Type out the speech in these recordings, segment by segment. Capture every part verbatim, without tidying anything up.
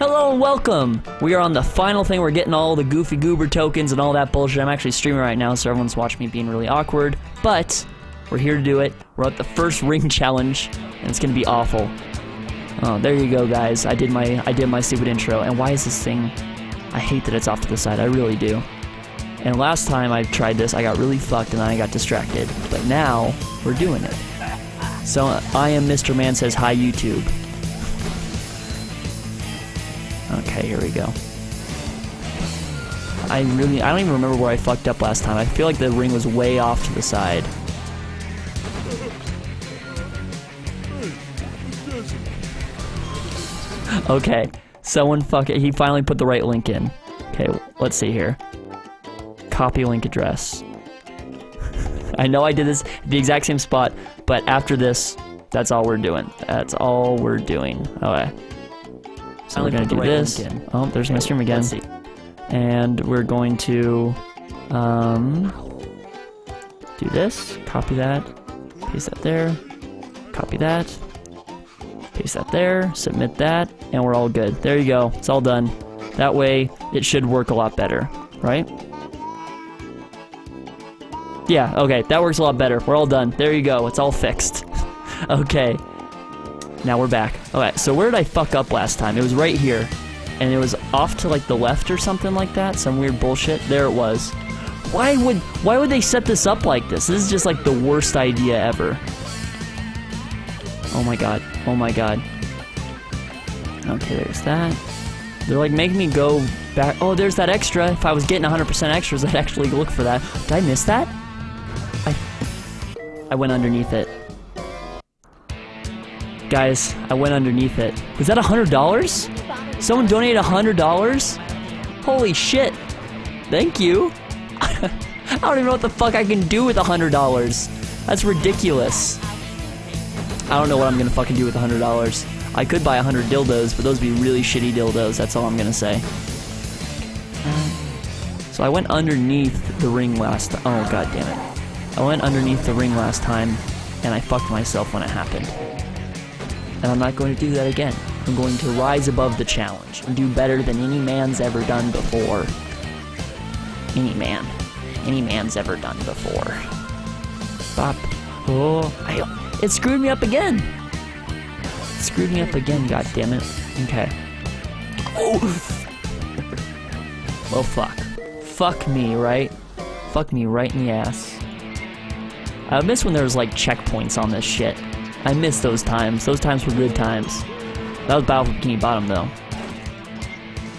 Hello and welcome! We are on the final thing. We're getting all the Goofy Goober tokens and all that bullshit. I'm actually streaming right now, so everyone's watching me being really awkward. But we're here to do it. We're at the first ring challenge, and it's gonna be awful. Oh, there you go, guys. I did my I did my stupid intro. And why is this thing? I hate that it's off to the side. I really do. And last time I tried this, I got really fucked, and then I got distracted. But now we're doing it. So I am Mister Man says hi YouTube. Okay, here we go. I really, I don't even remember where I fucked up last time. I feel like the ring was way off to the side. Okay, someone fuck it. He finally put the right link in. Okay, let's see here. Copy link address. I know I did this at the exact same spot, but after this, that's all we're doing. That's all we're doing. Okay. So we're going to do this. Oh, there's my stream again. And we're going to um, do this. Copy that. Paste that there. Copy that. Paste that there. Submit that. And we're all good. There you go. It's all done. That way, it should work a lot better. Right? Yeah, okay. That works a lot better. We're all done. There you go. It's all fixed. Okay. Now we're back. Alright, so where did I fuck up last time? It was right here. And it was off to like the left or something like that. Some weird bullshit. There it was. Why would why would they set this up like this? This is just like the worst idea ever. Oh my god. Oh my god. Okay, there's that. They're like making me go back. Oh, there's that extra. If I was getting one hundred percent extras, I'd actually look for that. Did I miss that? I, I went underneath it. Guys, I went underneath it. Was that one hundred dollars? Someone donated one hundred dollars? Holy shit. Thank you. I don't even know what the fuck I can do with one hundred dollars. That's ridiculous. I don't know what I'm gonna fucking do with one hundred dollars. I could buy one hundred dildos, but those would be really shitty dildos. That's all I'm gonna say. So I went underneath the ring last time. Oh, god damn it. I went underneath the ring last time, and I fucked myself when it happened. And I'm not going to do that again. I'm going to rise above the challenge and do better than any man's ever done before. Any man. Any man's ever done before. Bop. Oh, I, it screwed me up again. It screwed me up again, goddammit. Okay. Oh. Well, fuck. Fuck me, right? Fuck me right in the ass. I miss when there was, like, checkpoints on this shit. I miss those times. Those times were good times. That was Battle for Bikini Bottom, though.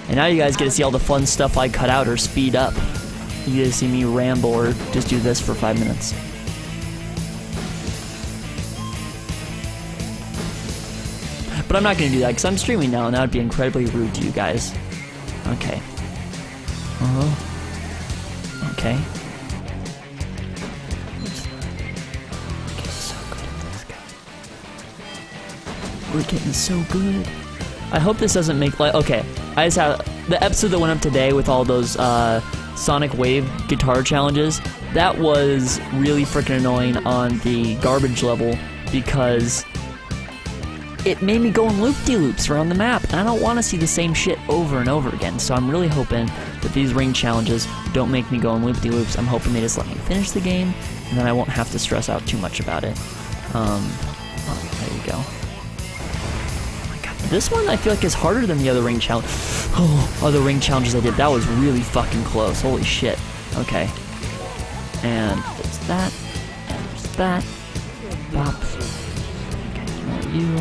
And now you guys get to see all the fun stuff I cut out or speed up. You get to see me ramble or just do this for five minutes. But I'm not going to do that because I'm streaming now, and that would be incredibly rude to you guys. Okay. Uh-huh. Okay. We're getting so good. I hope this doesn't make like okay. I just have the episode that went up today with all those uh, Sonic Wave guitar challenges. That was really freaking annoying on the garbage level because it made me go in loop-de-loops around the map, and I don't want to see the same shit over and over again. So I'm really hoping that these ring challenges don't make me go in loop-de-loops. I'm hoping they just let me finish the game, and then I won't have to stress out too much about it. Um, oh, there you go. This one I feel like is harder than the other ring challenge. Oh, other ring challenges I did. That was really fucking close. Holy shit. Okay. And there's that. And there's that. Bop. Okay, you.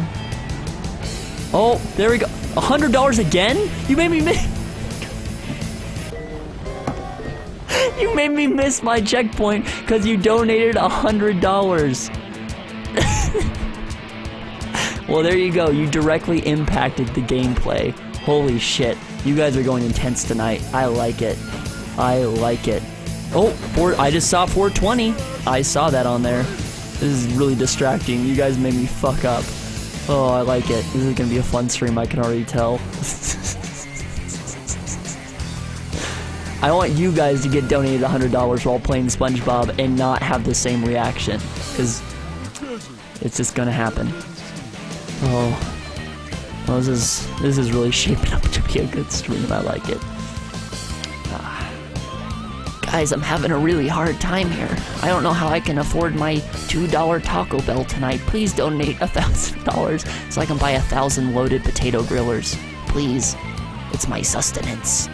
Oh, there we go. A hundred dollars again? You made me miss. You made me miss my checkpoint because you donated a hundred dollars. Well, there you go. You directly impacted the gameplay. Holy shit. You guys are going intense tonight. I like it. I like it. Oh, four, I just saw four twenty. I saw that on there. This is really distracting. You guys made me fuck up. Oh, I like it. This is going to be a fun stream, I can already tell. I want you guys to get donated one hundred dollars while playing SpongeBob and not have the same reaction. Because it's just going to happen. Oh, Well, this is this is really shaping up to be a good stream. I like it. Guys, I'm having a really hard time here. I don't know how I can afford my two dollar Taco Bell tonight. Please donate one thousand dollars so I can buy a thousand loaded potato grillers. Please. It's my sustenance.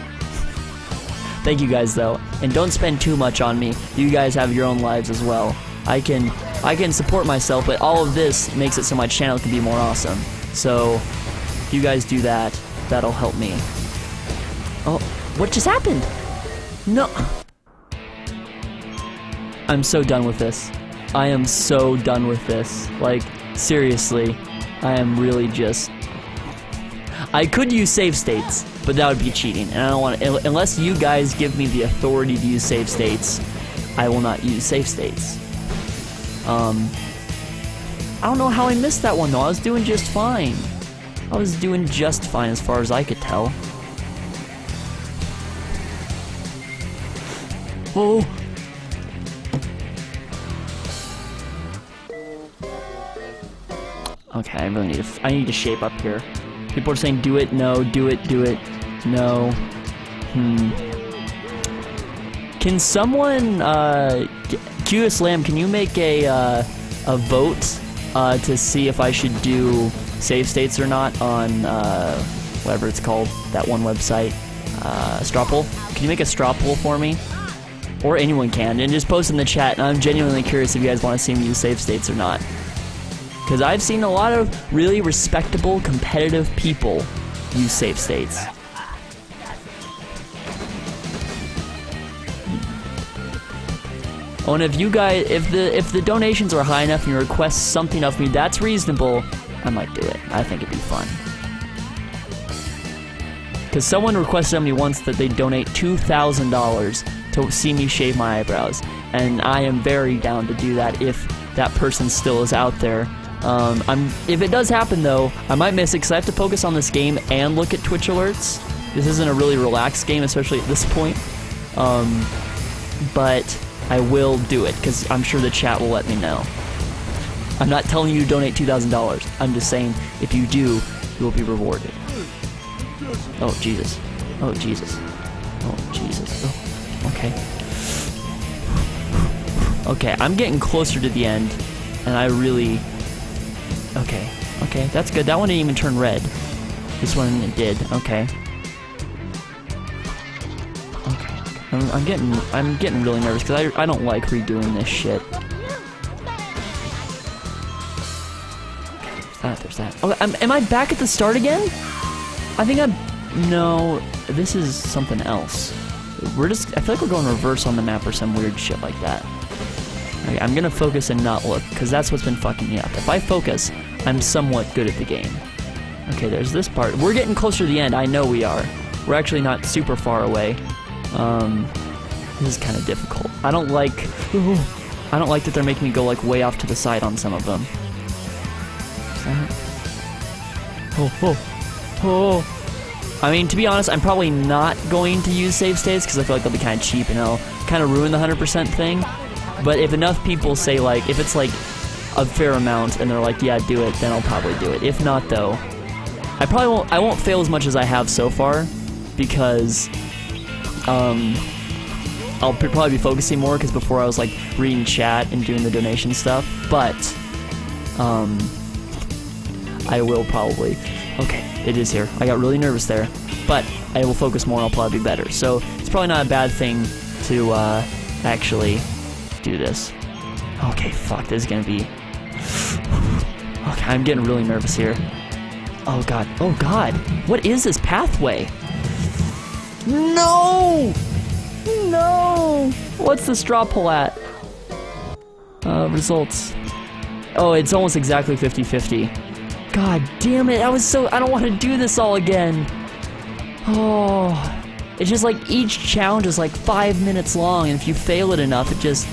Thank you guys, though. And don't spend too much on me. You guys have your own lives as well. I can, I can support myself, but all of this makes it so my channel can be more awesome. So, if you guys do that, that'll help me. Oh, what just happened? No. I'm so done with this. I am so done with this. Like, seriously, I am really just... I could use save states, but that would be cheating, and I don't want to... Unless you guys give me the authority to use save states, I will not use save states. Um... I don't know how I missed that one, though. I was doing just fine. I was doing just fine as far as I could tell. Oh... Okay, I really need to, I need to shape up here. People are saying do it, no, do it, do it, no. Hmm. Can someone, uh, Q S Lamb, can you make a, uh, a vote, uh, to see if I should do save states or not on, uh, whatever it's called, that one website, uh, straw poll? Can you make a straw poll for me? Or anyone can, and just post in the chat, and I'm genuinely curious if you guys want to see me use save states or not. Because I've seen a lot of really respectable, competitive people use save states. Oh, and if you guys, if the if the donations are high enough and you request something of me that's reasonable, I might do it. I think it'd be fun. Because someone requested of me once that they donate two thousand dollars to see me shave my eyebrows, and I am very down to do that if that person still is out there. Um, I'm, if it does happen, though, I might miss it because I have to focus on this game and look at Twitch alerts. This isn't a really relaxed game, especially at this point. Um, but I will do it because I'm sure the chat will let me know. I'm not telling you to donate two thousand dollars. I'm just saying if you do, you will be rewarded. Oh, Jesus. Oh, Jesus. Oh, Jesus. Oh, okay. Okay, I'm getting closer to the end, and I really... Okay, okay, that's good. That one didn't even turn red. This one it did. Okay. Okay. I'm, I'm getting, I'm getting really nervous because I, I don't like redoing this shit. Okay, there's that. There's that. Oh, I'm, am I back at the start again? I think I'm. No, this is something else. We're just. I feel like we're going reverse on the map or some weird shit like that. Okay, I'm gonna focus and not look, because that's what's been fucking me up. If I focus, I'm somewhat good at the game. Okay, there's this part. We're getting closer to the end, I know we are. We're actually not super far away. Um, this is kind of difficult. I don't like... Ooh, I don't like that they're making me go, like, way off to the side on some of them. Oh, oh, oh. I mean, to be honest, I'm probably not going to use save states, because I feel like they'll be kind of cheap, and I'll kind of ruin the one hundred percent thing. But if enough people say, like, if it's, like, a fair amount, and they're like, yeah, do it, then I'll probably do it. If not, though, I probably won't, I won't fail as much as I have so far, because, um, I'll probably be focusing more, because before I was, like, reading chat and doing the donation stuff, but, um, I will probably, okay, it is here. I got really nervous there, but I will focus more and I'll probably be better. So, it's probably not a bad thing to, uh, actually... do this. Okay, fuck, this is gonna be... Okay, I'm getting really nervous here. Oh god, oh god! What is this pathway? No! No! What's the straw poll at? Uh, results. Oh, it's almost exactly fifty fifty. God damn it, I was so... I don't want to do this all again! Oh... It's just like, each challenge is like five minutes long, and if you fail it enough, it just...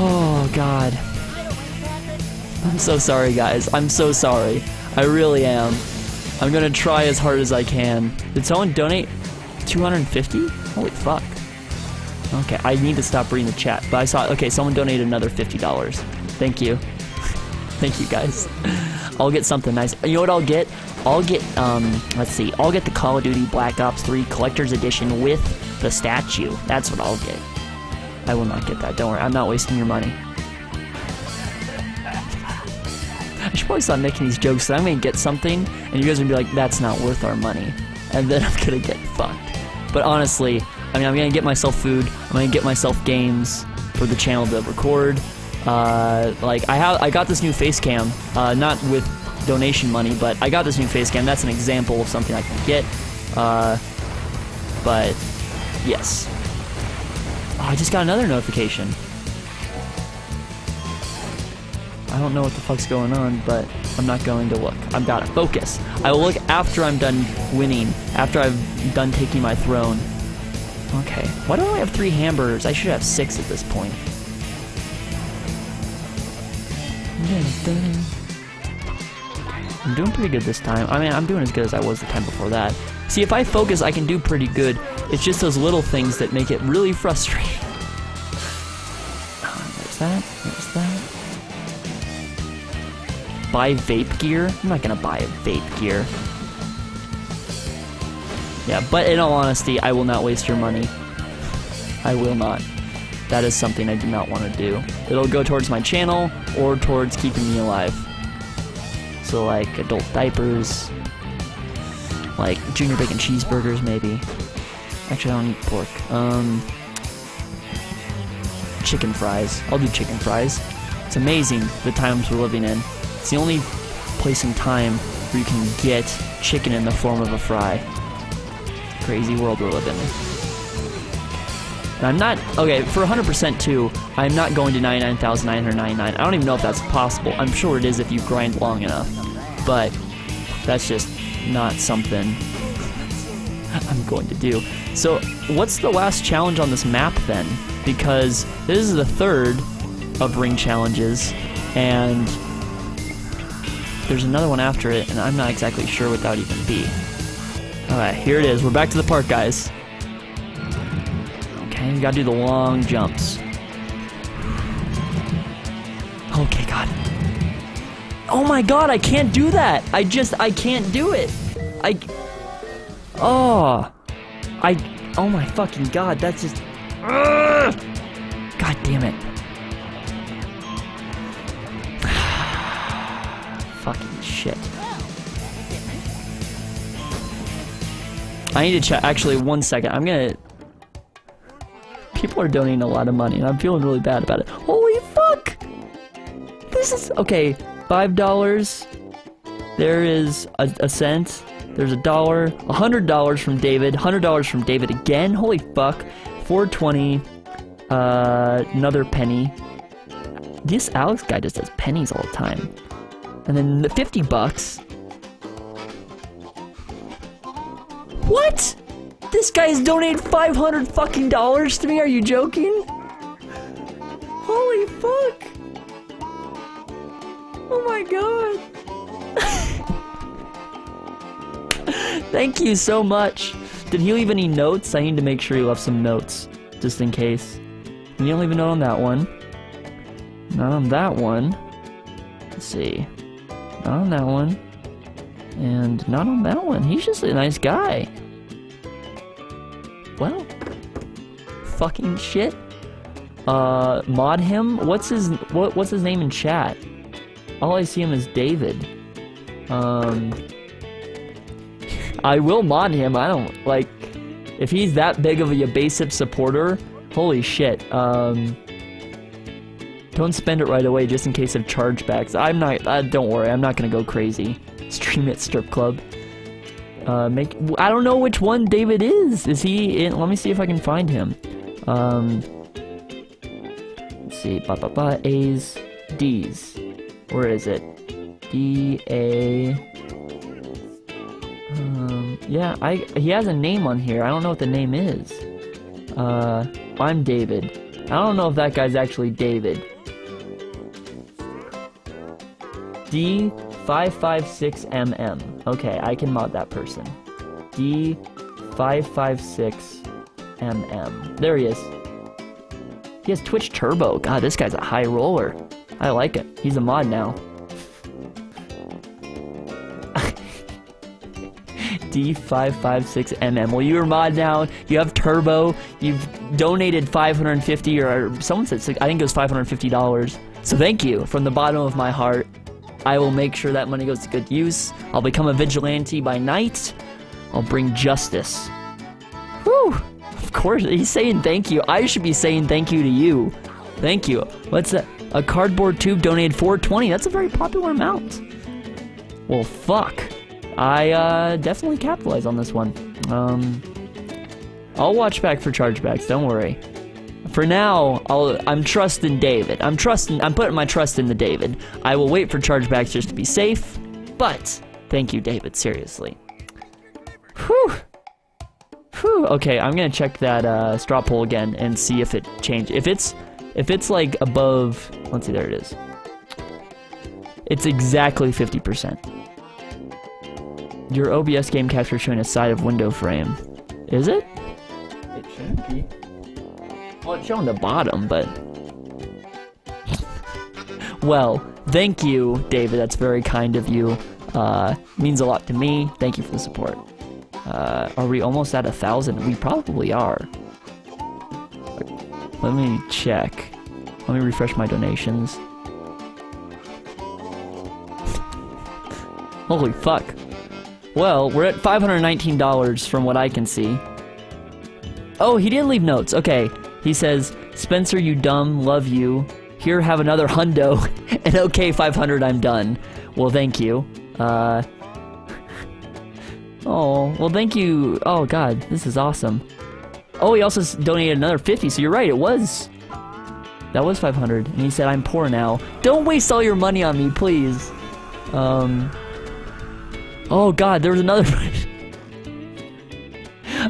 Oh, God. I'm so sorry, guys. I'm so sorry. I really am. I'm gonna try as hard as I can. Did someone donate two hundred fifty? Holy fuck. Okay, I need to stop reading the chat, but I saw... Okay, someone donated another fifty dollars. Thank you. Thank you, guys. I'll get something nice. You know what I'll get? I'll get, um, let's see, I'll get the Call of Duty Black Ops three Collector's Edition with the statue. That's what I'll get. I will not get that, don't worry. I'm not wasting your money. I should probably stop making these jokes, that I'm gonna get something, and you guys are gonna be like, that's not worth our money. And then I'm gonna get fucked. But honestly, I mean, I'm gonna get myself food, I'm gonna get myself games for the channel to record. Uh, like, I have, I got this new face cam, uh, not with donation money, but I got this new face cam. That's an example of something I can get. Uh, but, yes. Oh, I just got another notification. I don't know what the fuck's going on, but I'm not going to look. I've got to focus. I will look after I'm done winning, after I've done taking my throne. Okay. Why do I only have three hamburgers? I should have six at this point. I'm doing pretty good this time. I mean, I'm doing as good as I was the time before that. See, if I focus, I can do pretty good. It's just those little things that make it really frustrating. Oh, there's that. There's that. Buy vape gear? I'm not gonna buy a vape gear. Yeah, but in all honesty, I will not waste your money. I will not. That is something I do not want to do. It'll go towards my channel, or towards keeping me alive. So like, adult diapers. Like, junior bacon cheeseburgers, maybe. Actually, I don't eat pork. Um... Chicken fries. I'll do chicken fries. It's amazing, the times we're living in. It's the only place in time where you can get chicken in the form of a fry. Crazy world we're living in. And I'm not, okay, for one hundred percent too, I'm not going to ninety-nine thousand nine hundred ninety-nine. I don't even know if that's possible. I'm sure it is if you grind long enough. But that's just not something I'm going to do. So what's the last challenge on this map then? Because this is the third of ring challenges, and there's another one after it, and I'm not exactly sure what that would even be. Alright, here it is. We're back to the park, guys. Okay, we gotta do the long jumps. Okay, God. Oh my God, I can't do that! I just, I can't do it! I... Oh! I... Oh my fucking God, that's just... Ugh! God damn it. Fucking shit. I need to check. Actually, one second. I'm gonna. People are donating a lot of money, and I'm feeling really bad about it. Holy fuck! This is. Okay, five dollars. There is a, a cent. There's a dollar. A hundred dollars from David. Hundred dollars from David again. Holy fuck. four twenty. Uh, another penny. This Alex guy just does pennies all the time. And then the fifty bucks. What? This guy's donated five hundred fucking dollars to me? Are you joking? Holy fuck. Oh my God. Thank you so much. Did he leave any notes? I need to make sure he left some notes, just in case. And he don't leave a note on that one. Not on that one. Let's see. Not on that one, and not on that one. He's just a nice guy. Well, fucking shit. Uh, mod him. What's his what? What's his name in chat? All I see him is David. Um, I will mod him. I don't like if he's that big of a Yabaecip supporter. Holy shit. Um. Don't spend it right away just in case of chargebacks. I'm not, uh, don't worry, I'm not gonna go crazy. Stream at strip club. Uh, make, I don't know which one David is. Is he in, let me see if I can find him. Um, let's see, ba ba ba, A's, D's. Where is it? D, A. Um, yeah, I, he has a name on here. I don't know what the name is. Uh, I'm David. I don't know if that guy's actually David. D five five six M M. Okay, I can mod that person. D five five six M M. There he is. He has Twitch Turbo. God, this guy's a high roller. I like it. He's a mod now. D five five six M M. Well, you're mod now. You have Turbo. You've donated five hundred fifty, or someone said six, I think it was five hundred fifty dollars. So thank you from the bottom of my heart. I will make sure that money goes to good use. I'll become a vigilante by night. I'll bring justice. Whew! Of course, he's saying thank you. I should be saying thank you to you. Thank you. What's that? A cardboard tube donated four twenty. That's a very popular amount. Well, fuck. I uh, definitely capitalized on this one. Um, I'll watch back for chargebacks. Don't worry. For now, I'll, I'm trusting David. I'm trusting. I'm putting my trust in the David. I will wait for chargebacks just to be safe. But thank you, David. Seriously. Whew. Whew. Okay, I'm gonna check that uh, straw poll again and see if it changed. If it's If it's like above, let's see, there it is. It's exactly fifty percent. Your O B S game capture showing a side of window frame. Is it? It should be. Well, it's showing the bottom, but... Well, thank you, David. That's very kind of you. Uh, means a lot to me. Thank you for the support. Uh, are we almost at a thousand? We probably are. Let me check. Let me refresh my donations. Holy fuck. Well, we're at five hundred nineteen dollars from what I can see. Oh, he didn't leave notes. Okay. He says, Spencer, you dumb, love you. Here, have another hundo. And okay, five hundred, I'm done. Well, thank you. Uh... Oh, well, thank you. Oh, God, this is awesome. Oh, he also donated another fifty, so you're right, it was... That was five hundred, and he said, I'm poor now. Don't waste all your money on me, please. Um... Oh, God, there was another...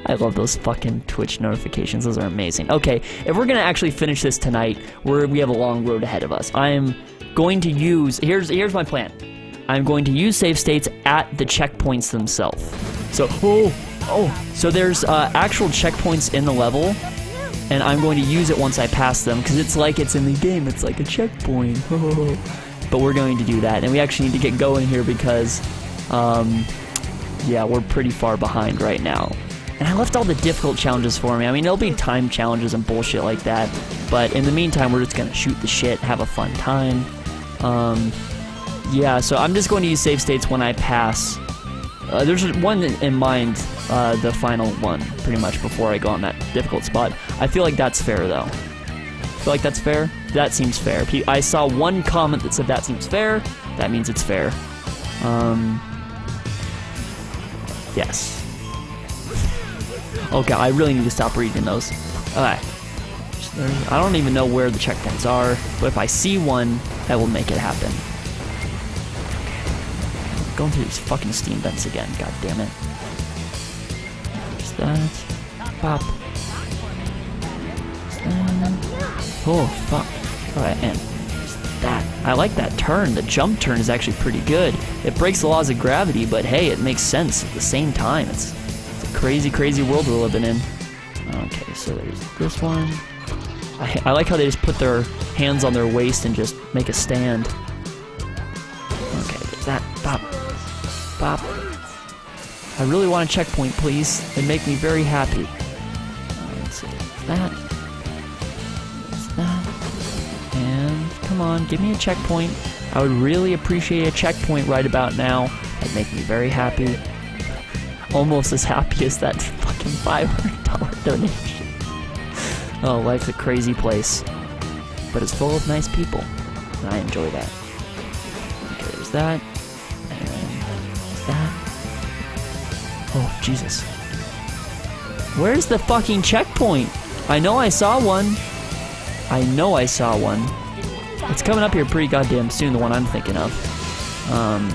I love those fucking Twitch notifications, those are amazing. Okay, if we're gonna actually finish this tonight, we're, we have a long road ahead of us. I'm going to use... Here's, here's my plan. I'm going to use save states at the checkpoints themselves. So... Oh! Oh, so there's uh, actual checkpoints in the level, and I'm going to use it once I pass them, because it's like it's in the game, it's like a checkpoint. But we're going to do that, and we actually need to get going here because, um, yeah, we're pretty far behind right now. And I left all the difficult challenges for me. I mean, there'll be time challenges and bullshit like that, but in the meantime, we're just going to shoot the shit, have a fun time. Um, yeah, so I'm just going to use save states when I pass. Uh, there's one in mind, uh, the final one, pretty much, before I go on that difficult spot. I feel like that's fair, though. I feel like that's fair? That seems fair. I saw one comment that said that seems fair. That means it's fair. Um... Yes. Okay, I really need to stop reading those. Alright. I don't even know where the checkpoints are, but if I see one, I will make it happen. Going through these fucking steam vents again, god damn it. Just that. Pop. Just that. Oh, fuck. Alright, and just that. I like that turn. The jump turn is actually pretty good. It breaks the laws of gravity, but hey, it makes sense at the same time. It's, it's a crazy, crazy world we're living in. Okay, so there's this one. I, I like how they just put their hands on their waist and just make a stand. Okay, there's that. Pop. Bop. I really want a checkpoint, please. It'd make me very happy. Let's see. That. That's that. And come on, give me a checkpoint. I would really appreciate a checkpoint right about now. That'd make me very happy. Almost as happy as that fucking five hundred dollar donation. Oh, life's a crazy place. But it's full of nice people. And I enjoy that. Okay, there's that. Oh, Jesus. Where's the fucking checkpoint? I know I saw one. I know I saw one. It's coming up here pretty goddamn soon, the one I'm thinking of. Um.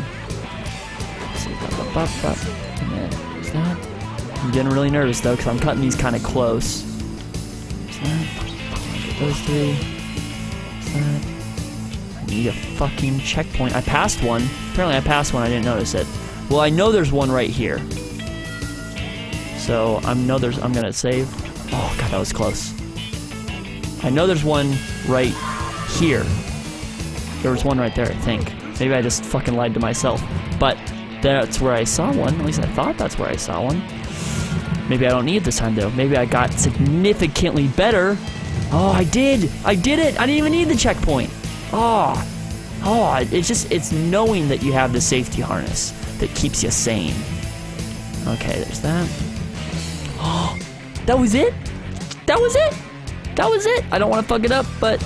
Let's see. Bop, bop, bop. And then there's that. I'm getting really nervous, though, because I'm cutting these kind of close. There's that. Get those three. There's that. I need a fucking checkpoint. I passed one. Apparently I passed one. I didn't notice it. Well, I know there's one right here. So, I know there's... I'm gonna save. Oh, God, that was close. I know there's one right here. There was one right there, I think. Maybe I just fucking lied to myself. But, that's where I saw one. At least I thought that's where I saw one. Maybe I don't need it this time, though. Maybe I got significantly better. Oh, I did! I did it! I didn't even need the checkpoint! Oh, oh, it's just, it's knowing that you have the safety harness that keeps you sane. Okay, there's that. Oh, that was it? That was it? That was it? I don't want to fuck it up, but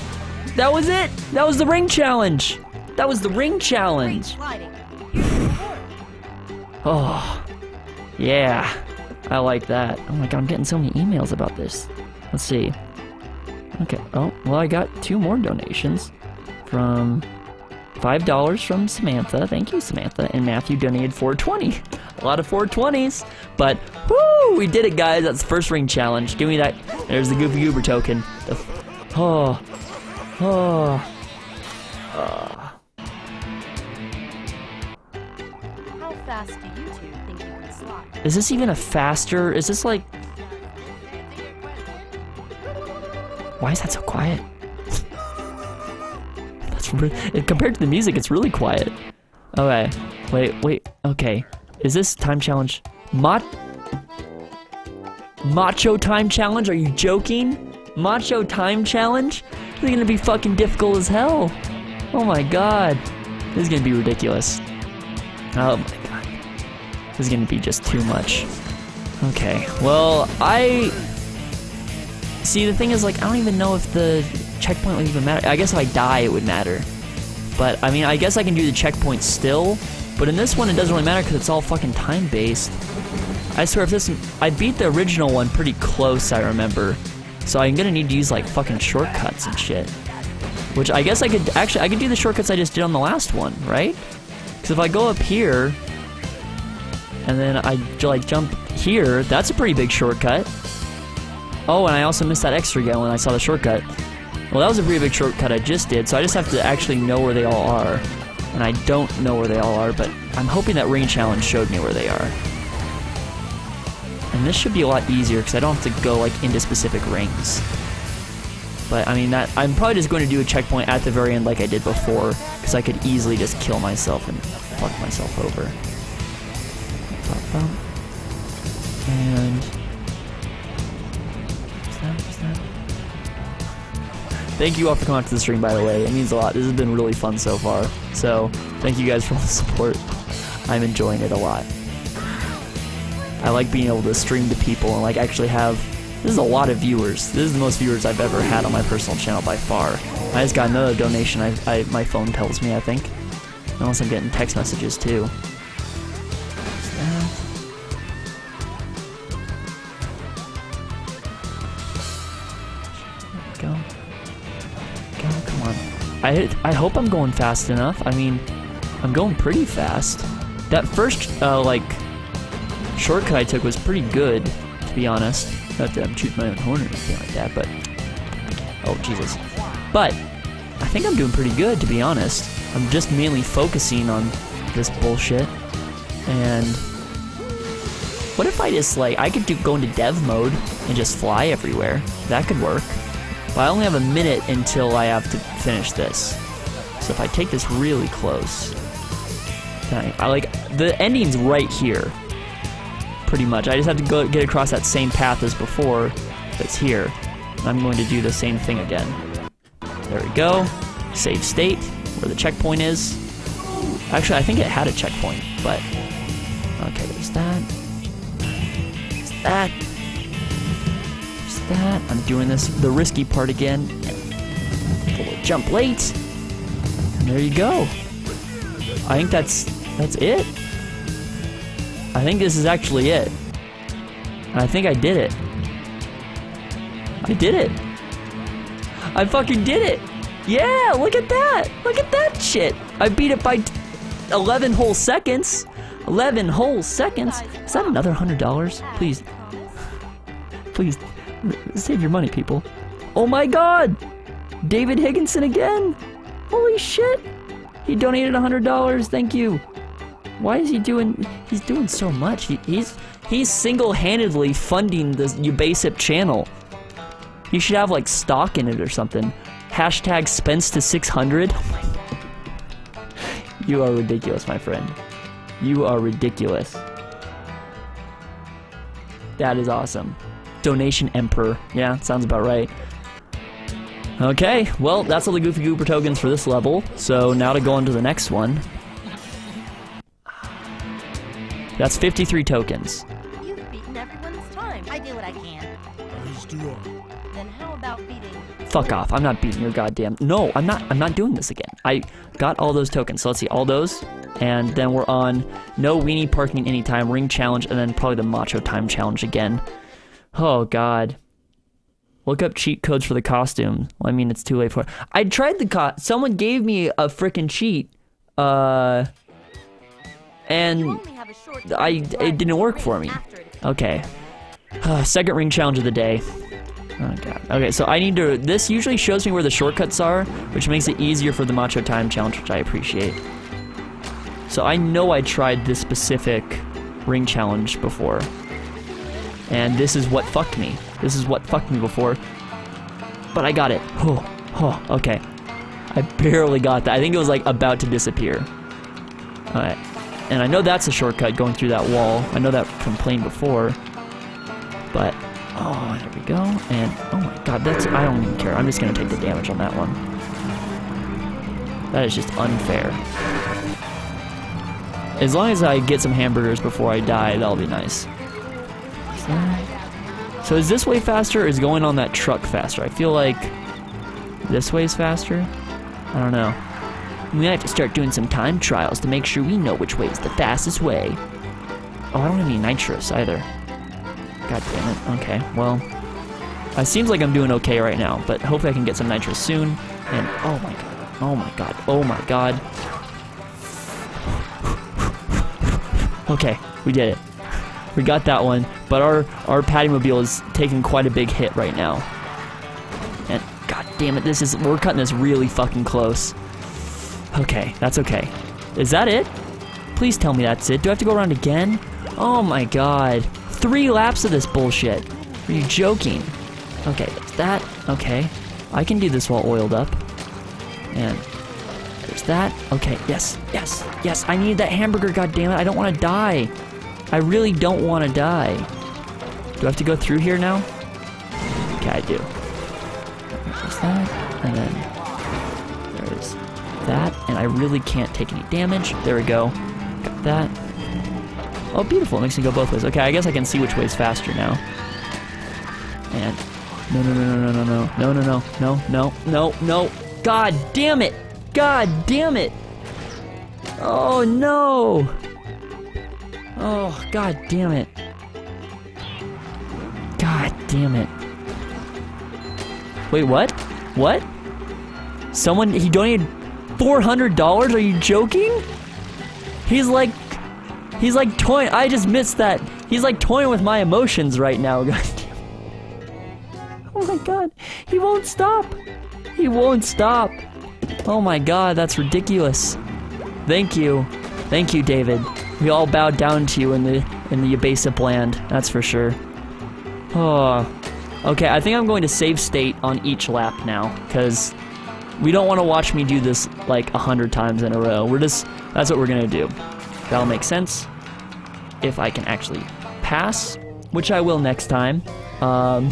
that was it! That was the ring challenge! That was the ring challenge! Oh, yeah. I like that. Oh my god, I'm getting so many emails about this. Let's see. Okay, oh, well I got two more donations from five dollars from Samantha. Thank you, Samantha. And Matthew donated four twenty. A lot of four twenties. But, whoo, we did it, guys. That's the first ring challenge. Give me that. There's the Goofy Goober token. Oh. Oh. Oh. How fast do you two think you can slot? Is this even a faster? Is this like... Why is that so quiet? That's really, compared to the music, it's really quiet. Okay, wait, wait, okay. Is this time challenge? Mach... Macho time challenge? Are you joking? Macho time challenge? This is gonna be fucking difficult as hell. Oh my god. This is gonna be ridiculous. Oh my god. This is gonna be just too much. Okay, well, I... See, the thing is, like, I don't even know if the checkpoint would even matter. I guess if I die, it would matter. But, I mean, I guess I can do the checkpoint still. But in this one, it doesn't really matter because it's all fucking time-based. I swear, if this... I beat the original one pretty close, I remember. So I'm gonna need to use, like, fucking shortcuts and shit. Which I guess I could... Actually, I could do the shortcuts I just did on the last one, right? Because if I go up here... And then I, like, jump here, that's a pretty big shortcut. Oh, and I also missed that extra guy when I saw the shortcut. Well, that was a pretty big shortcut I just did, so I just have to actually know where they all are. And I don't know where they all are, but I'm hoping that ring challenge showed me where they are. And this should be a lot easier, because I don't have to go, like, into specific rings. But, I mean, that I'm probably just going to do a checkpoint at the very end like I did before, because I could easily just kill myself and fuck myself over. And... Thank you all for coming out to the stream, by the way. It means a lot. This has been really fun so far. So, thank you guys for all the support. I'm enjoying it a lot. I like being able to stream to people and, like, actually have... This is a lot of viewers. This is the most viewers I've ever had on my personal channel by far. I just got another donation I, I, my phone tells me, I think. Unless I'm getting text messages, too. I, I hope I'm going fast enough. I mean, I'm going pretty fast. That first, uh, like, shortcut I took was pretty good, to be honest. Not that I'm shooting my own horn or anything like that, but... Oh, Jesus. But, I think I'm doing pretty good, to be honest. I'm just mainly focusing on this bullshit. And... What if I just, like, I could do, go into dev mode and just fly everywhere. That could work. But I only have a minute until I have to finish this. So if I take this really close... I, I like... The ending's right here. Pretty much. I just have to go get across that same path as before that's here. And I'm going to do the same thing again. There we go. Save state, where the checkpoint is. Actually, I think it had a checkpoint, but... Okay, there's that. There's that. There's that. I'm doing this, the risky part again. Jump late, and there you go. I think that's that's it. I think this is actually it. And I think I did it. I did it. I fucking did it. Yeah, look at that. Look at that shit. I beat it by eleven whole seconds. eleven whole seconds. Is that another one hundred dollars? Please. Please, save your money, people. Oh my god! David Higginson again! Holy shit! He donated one hundred dollars, thank you! Why is he doing... He's doing so much. He, he's he's single-handedly funding this Ubaisip channel. He should have, like, stock in it or something. Hashtag Spence to six hundred. Oh my god. You are ridiculous, my friend. You are ridiculous. That is awesome. Donation Emperor. Yeah, sounds about right. Okay, well, that's all the Goofy Goober tokens for this level. So now to go on to the next one. That's fifty-three tokens. You've beaten everyone this time. I do what I can. Then how about beating? Fuck off! I'm not beating your goddamn. No, I'm not. I'm not doing this again. I got all those tokens. So let's see all those, and then we're on no weenie parking anytime ring challenge, and then probably the macho time challenge again. Oh god. Look up cheat codes for the costume. Well, I mean, it's too late for it. I tried the co- Someone gave me a frickin' cheat, uh, and I it didn't work for me. Okay. Second ring challenge of the day. Oh god. Okay, so I need to. This usually shows me where the shortcuts are, which makes it easier for the macho time challenge, which I appreciate. So I know I tried this specific ring challenge before. And this is what fucked me. This is what fucked me before. But I got it. Oh, oh, okay. I barely got that. I think it was like about to disappear. Alright. And I know that's a shortcut going through that wall. I know that from playing before. But, oh, there we go. And, oh my god, that's, I don't even care. I'm just gonna take the damage on that one. That is just unfair. As long as I get some hamburgers before I die, that'll be nice. So is this way faster or is going on that truck faster? I feel like this way's faster? I don't know. We might have to start doing some time trials to make sure we know which way is the fastest way. Oh, I don't have any nitrous either. God damn it. Okay, well, it seems like I'm doing okay right now, but hopefully I can get some nitrous soon. And oh my god, oh my god, oh my god. Okay, we did it. We got that one, but our our Pattymobile is taking quite a big hit right now. And god damn it, this is we're cutting this really fucking close. Okay, that's okay. Is that it? Please tell me that's it. Do I have to go around again? Oh my god. Three laps of this bullshit. Are you joking? Okay, that's that. Okay. I can do this while oiled up. And there's that. Okay, yes, yes, yes. I need that hamburger, god damn it. I don't want to die. I really don't want to die. Do I have to go through here now? Okay, I do. There's that, and then there's that, and I really can't take any damage. There we go. Got that. Oh, beautiful. It makes me go both ways. Okay, I guess I can see which way is faster now. And no, no, no, no, no, no, no, no, no, no, no, no, no. God damn it! God damn it! Oh, no! Oh, god damn it. God damn it. Wait, what? What? Someone, he donated four hundred dollars? Are you joking? He's like, he's like toying, I just missed that. He's like toying with my emotions right now. God damn. Oh my god, he won't stop. He won't stop. Oh my god, that's ridiculous. Thank you. Thank you, David. We all bowed down to you in the in the Yabaecip land, that's for sure. Oh, okay. I think I'm going to save state on each lap now, because we don't want to watch me do this like a hundred times in a row. We're just that's what we're gonna do. That'll make sense if I can actually pass, which I will next time. Um,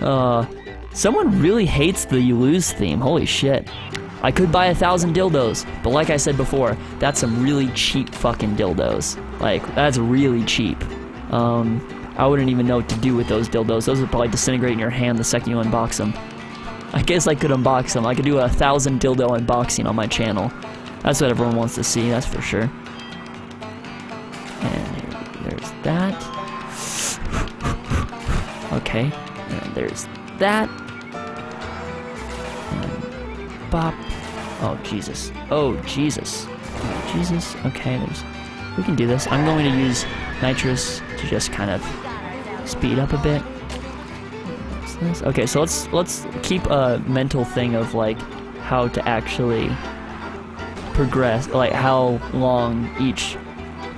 uh, someone really hates the "You Lose" theme. Holy shit. I could buy a thousand dildos, but like I said before, that's some really cheap fucking dildos. Like, that's really cheap. Um, I wouldn't even know what to do with those dildos. Those would probably disintegrate in your hand the second you unbox them. I guess I could unbox them. I could do a thousand dildo unboxing on my channel. That's what everyone wants to see, that's for sure. And there's that. Okay, and there's that. And bop. Oh, Jesus. Oh, Jesus. Oh, Jesus. Okay, there's... we can do this. I'm going to use nitrous to just kind of speed up a bit. Okay, so let's let's keep a mental thing of, like, how to actually progress, like, how long each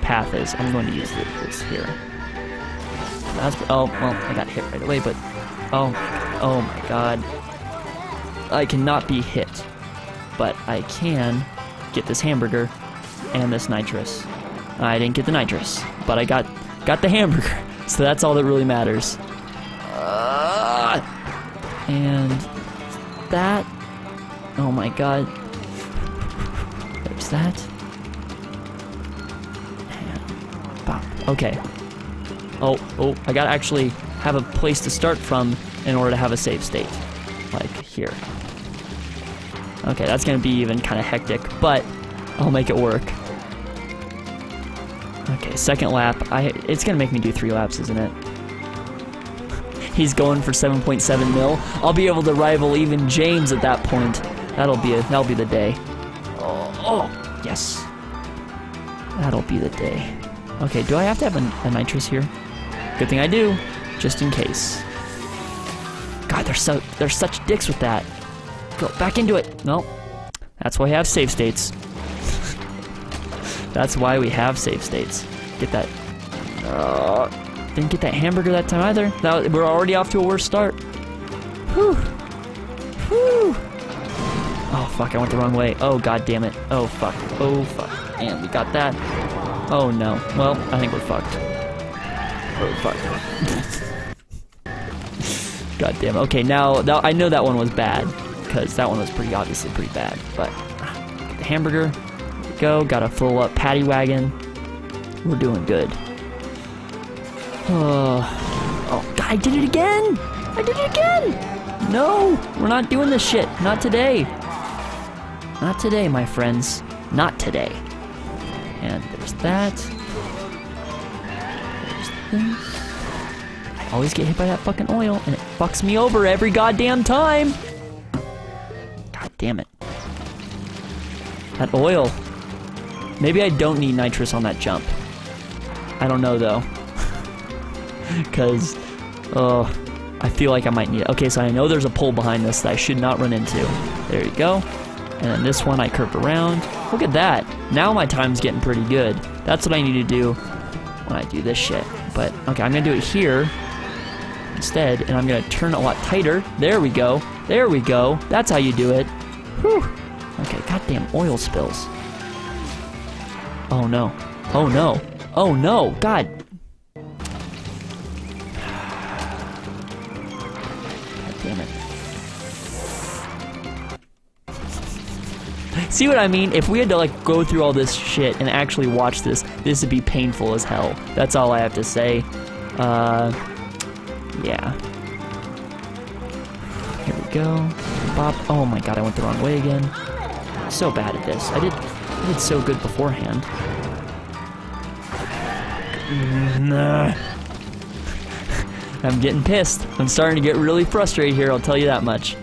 path is. I'm going to use this here. That's, oh, well, I got hit right away, but... oh, oh my god. I cannot be hit. But I can get this hamburger and this nitrous. I didn't get the nitrous, but I got got the hamburger, so that's all that really matters. Uh, and that, oh my god, there's that. And bop. Okay. Oh, oh, I gotta actually have a place to start from in order to have a save state, like here. Okay, that's gonna be even kind of hectic, but I'll make it work. Okay, second lap. I it's gonna make me do three laps, isn't it? He's going for seven point seven mil. I'll be able to rival even James at that point. That'll be a, that'll be the day. Oh, oh yes, that'll be the day. Okay, do I have to have a, a nitrous here? Good thing I do, just in case. God, they're so they're such dicks with that. Go back into it. No, that's why I have save states. That's why we have save states. Get that. Uh, didn't get that hamburger that time either. That, we're already off to a worse start. Whew. Whew. Oh, fuck. I went the wrong way. Oh, god damn it. Oh, fuck. Oh, fuck. And we got that. Oh, no. Well, I think we're fucked. Oh, fuck. God damn it. Okay, now, now I know that one was bad, because that one was pretty obviously pretty bad. But get the hamburger. Go, gotta full up paddy wagon. We're doing good. Uh, oh, God, I did it again! I did it again! No, we're not doing this shit. Not today. Not today, my friends. Not today. And there's that. There's this. I always get hit by that fucking oil, and it fucks me over every goddamn time. God damn it. That oil. Maybe I don't need nitrous on that jump. I don't know, though. Because, oh, I feel like I might need it. Okay, so I know there's a pole behind this that I should not run into. There you go. And then this one I curve around. Look at that. Now my time's getting pretty good. That's what I need to do when I do this shit. But, okay, I'm going to do it here instead. And I'm going to turn a lot tighter. There we go. There we go. That's how you do it. Whew. Okay, goddamn oil spills. Oh no. Oh no. Oh no. God. God damn it. See what I mean? If we had to like go through all this shit and actually watch this, this would be painful as hell. That's all I have to say. Uh, yeah. Here we go. Bop. Oh my god, I went the wrong way again. So bad at this. I did I did so good beforehand. Nah. I'm getting pissed. I'm starting to get really frustrated here, I'll tell you that much.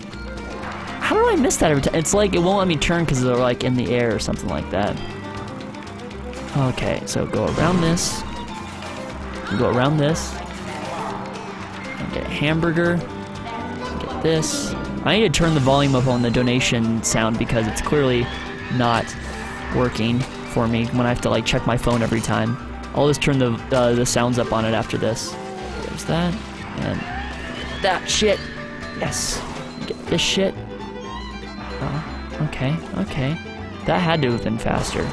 How do I miss that every time? It's like it won't let me turn because they're like in the air or something like that. Okay, so go around this. Go around this. And get a hamburger. Get this. I need to turn the volume up on the donation sound because it's clearly not working for me when I have to like check my phone every time. I'll just turn the uh, the sounds up on it after this. There's that and that shit. Yes, get this shit. Oh, okay, okay, that had to have been faster.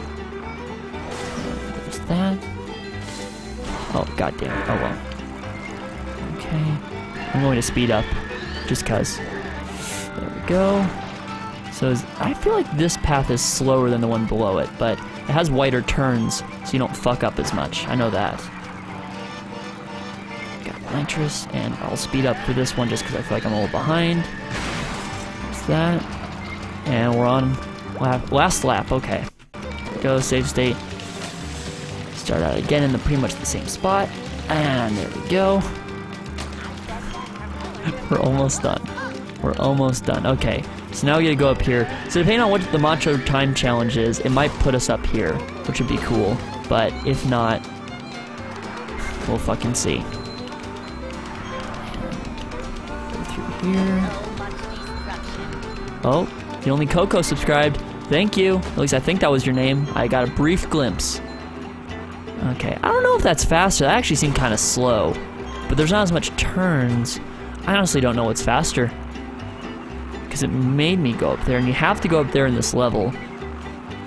There's that. Oh god damn it. Oh well. Okay, I'm going to speed up just cause. There we go. So I feel like this path is slower than the one below it, but it has wider turns, so you don't fuck up as much. I know that. Got nitrous, and I'll speed up for this one just because I feel like I'm a little behind. That's that. And we're on lap, last lap, okay. Go, save state. Start out again in the pretty much the same spot. And there we go. We're almost done. We're almost done. Okay, so now we gotta go up here. So depending on what the Macho Time Challenge is, it might put us up here, which would be cool. But if not, we'll fucking see. Go through here. Oh, the only Coco subscribed. Thank you. At least I think that was your name. I got a brief glimpse. Okay, I don't know if that's faster. That actually seemed kind of slow. But there's not as much turns. I honestly don't know what's faster. It made me go up there, and you have to go up there in this level.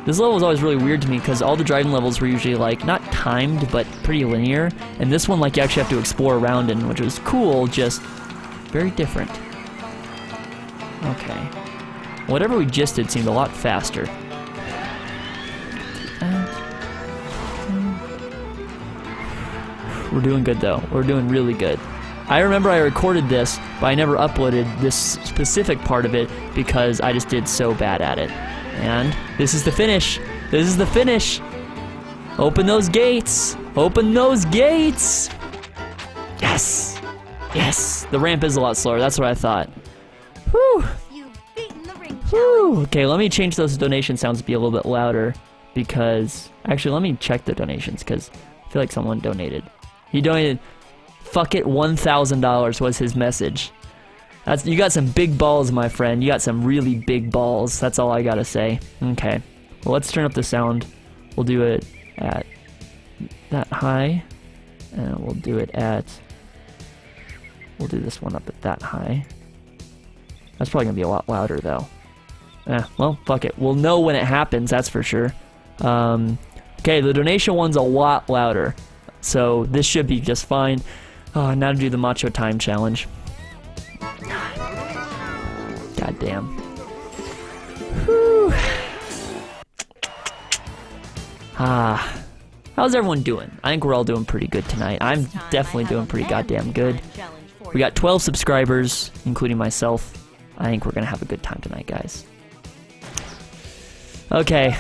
This level was always really weird to me because all the driving levels were usually, like, not timed, but pretty linear. And this one, like, you actually have to explore around in, which was cool, just very different. Okay. Whatever we just did seemed a lot faster. We're doing good, though. We're doing really good. I remember I recorded this, but I never uploaded this specific part of it because I just did so bad at it. And this is the finish. This is the finish. Open those gates. Open those gates. Yes. Yes. The ramp is a lot slower. That's what I thought. Whew. You've beaten the ring. Whew. Okay, let me change those donation sounds to be a little bit louder because... Actually, let me check the donations because I feel like someone donated. He donated, fuck it, one thousand dollars was his message. That's, you got some big balls, my friend. You got some really big balls. That's all I gotta say. Okay. Well, let's turn up the sound. We'll do it at that high. And we'll do it at... We'll do this one up at that high. That's probably gonna be a lot louder, though. Eh, well, fuck it. We'll know when it happens, that's for sure. Um, okay, the donation one's a lot louder. So this should be just fine. Oh, now to do the Macho Time Challenge. God damn. Whew. Ah, how's everyone doing? I think we're all doing pretty good tonight. I'm definitely doing pretty goddamn good. We got twelve subscribers, including myself. I think we're gonna have a good time tonight, guys. Okay.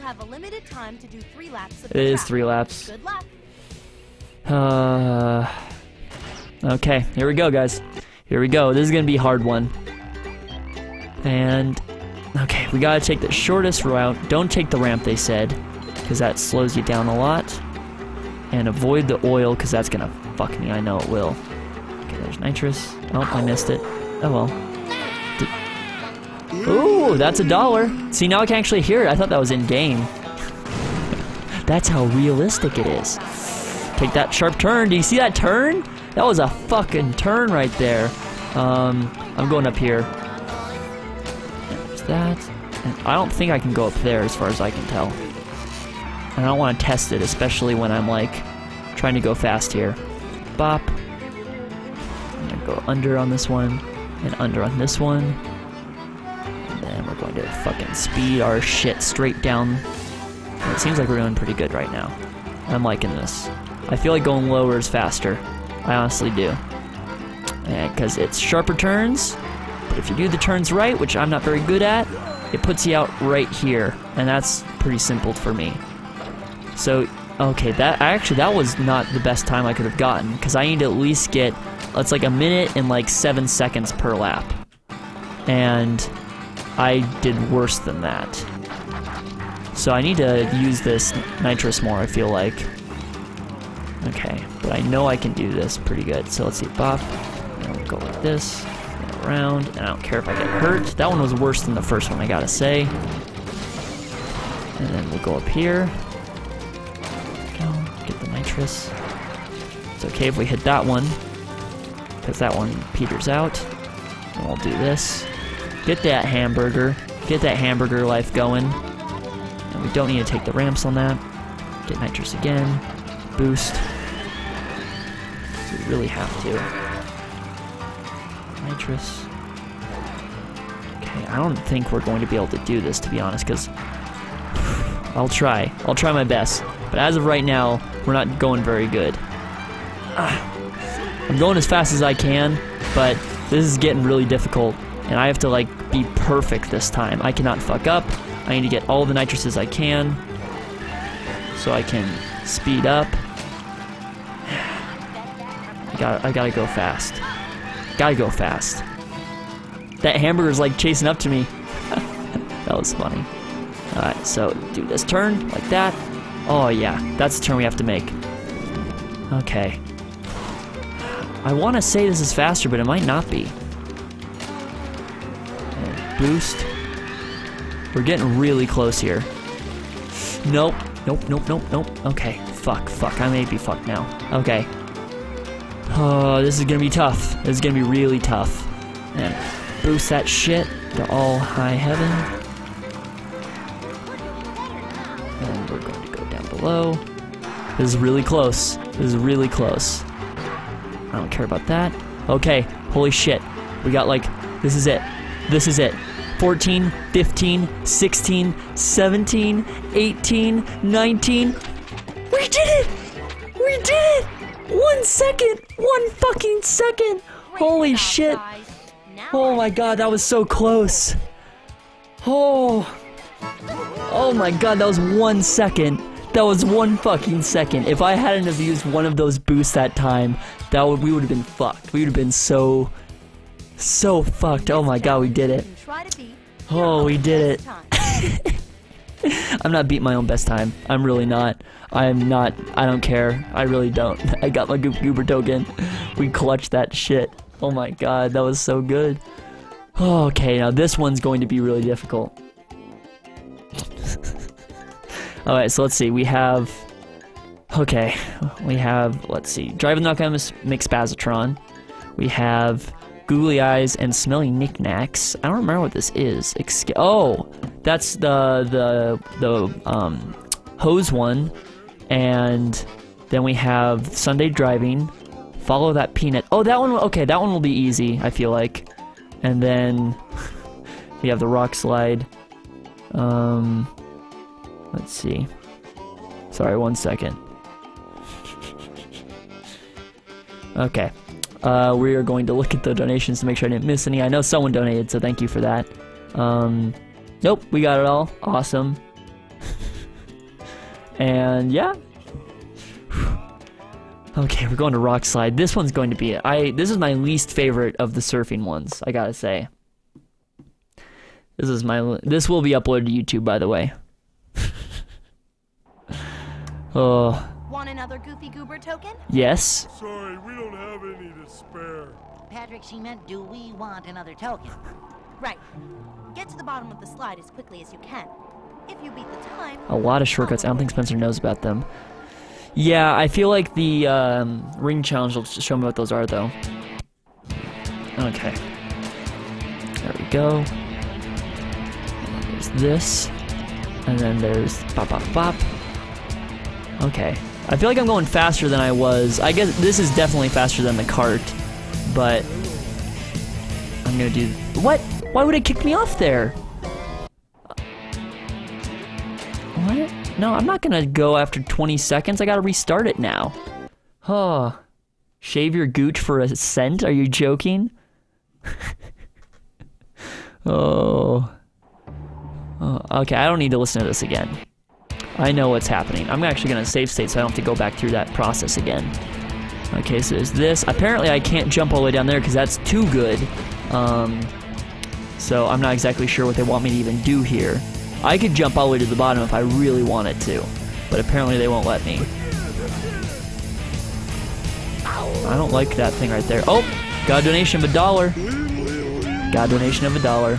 Have a limited time to do three laps of the track. It is three laps. Good luck. Uh, okay, here we go, guys. Here we go. This is gonna be a hard one. And okay, we gotta take the shortest route. Don't take the ramp, they said, because that slows you down a lot. And avoid the oil, because that's gonna fuck me. I know it will. Okay, there's nitrous. Oh, I missed it. Oh well. Ooh, that's a dollar. See, now I can actually hear it. I thought that was in-game. That's how realistic it is. Take that sharp turn. Do you see that turn? That was a fucking turn right there. Um, I'm going up here. There's that. And I don't think I can go up there as far as I can tell. And I don't want to test it, especially when I'm, like, trying to go fast here. Bop. I'm going to go under on this one. And under on this one. And we're going to fucking speed our shit straight down. It seems like we're doing pretty good right now. I'm liking this. I feel like going lower is faster. I honestly do. Because it's sharper turns. But if you do the turns right, which I'm not very good at, it puts you out right here. And that's pretty simple for me. So, okay, that actually, that was not the best time I could have gotten. Because I need to at least get, it's like a minute and like seven seconds per lap. And... I did worse than that. So I need to use this nitrous more, I feel like. Okay, but I know I can do this pretty good. So let's see, bop. And we'll go like this, and around, and I don't care if I get hurt. That one was worse than the first one, I gotta say. And then we'll go up here. Get the nitrous. It's okay if we hit that one, because that one peters out. And we'll do this. Get that hamburger. Get that hamburger life going. And we don't need to take the ramps on that. Get nitrous again. Boost. So we really have to. Nitrous. Okay, I don't think we're going to be able to do this, to be honest, because... I'll try. I'll try my best. But as of right now, we're not going very good. Ah, I'm going as fast as I can, but this is getting really difficult. And I have to, like, be perfect this time. I cannot fuck up. I need to get all the nitrouses I can. So I can speed up. I gotta, I gotta go fast. Gotta go fast. That hamburger's, like, chasing up to me. That was funny. Alright, so do this turn, like that. Oh, yeah. That's the turn we have to make. Okay. I want to say this is faster, but it might not be. Boost. We're getting really close here. Nope. Nope, nope, nope, nope. Okay. Fuck, fuck. I may be fucked now. Okay. Oh, this is gonna be tough. This is gonna be really tough. And boost that shit to all high heaven. we're going to go down below. This is really close. This is really close. I don't care about that. Okay, holy shit. We got like, this is it. This is it. fourteen, fifteen, sixteen, seventeen, eighteen, nineteen. We did it! We did it! One second! One fucking second! Holy shit! Oh my god, that was so close! Oh! Oh my god, that was one second! That was one fucking second! If I hadn't have used one of those boosts that time, that would- we would've been fucked. We would've been so... so fucked. Oh my god, we did it. Oh, we did it. I'm not beating my own best time. I'm really not. I'm not. I don't care. I really don't. I got my Goofy Goober token. We clutched that shit. Oh my god, that was so good. Oh, okay, now this one's going to be really difficult. Alright, so let's see. We have... Okay. We have... Let's see. Driving Knucklehead McSpazitron. We have... Googly Eyes and Smelly Knickknacks. I don't remember what this is. Exca oh, that's the the the um, hose one, and then we have Sunday Driving. Follow that peanut. Oh, that one. Okay, that one will be easy. I feel like, and then we have the rock slide. Um, let's see. Sorry, one second. Okay. Uh, we are going to look at the donations to make sure I didn't miss any. I know someone donated, so thank you for that. Um, nope, we got it all. Awesome. And yeah. Okay, we're going to rock slide. This one's going to be it. I this is my least favorite of the surfing ones. I gotta say. This is my. This will be uploaded to YouTube, by the way. Oh. Want another Goofy Goober token? Yes. Sorry, we don't have any to spare. Patrick, she meant, do we want another token? Right. Get to the bottom of the slide as quickly as you can. If you beat the time... A lot of shortcuts. I don't think Spencer knows about them. Yeah, I feel like the um, ring challenge will show me what those are, though. Okay. There we go. And then there's this. And then there's bop, bop, bop. Okay. I feel like I'm going faster than I was. I guess this is definitely faster than the cart, but I'm gonna do... What? Why would it kick me off there? What? No, I'm not gonna go after twenty seconds. I gotta restart it now. Huh. Shave your gooch for a cent? Are you joking? Oh. Oh. Okay, I don't need to listen to this again. I know what's happening. I'm actually going to save state so I don't have to go back through that process again. Okay, so there's this. Apparently I can't jump all the way down there because that's too good. Um, so I'm not exactly sure what they want me to even do here. I could jump all the way to the bottom if I really wanted to. But apparently they won't let me. I don't like that thing right there. Oh! Got a donation of a dollar. Got a donation of a dollar.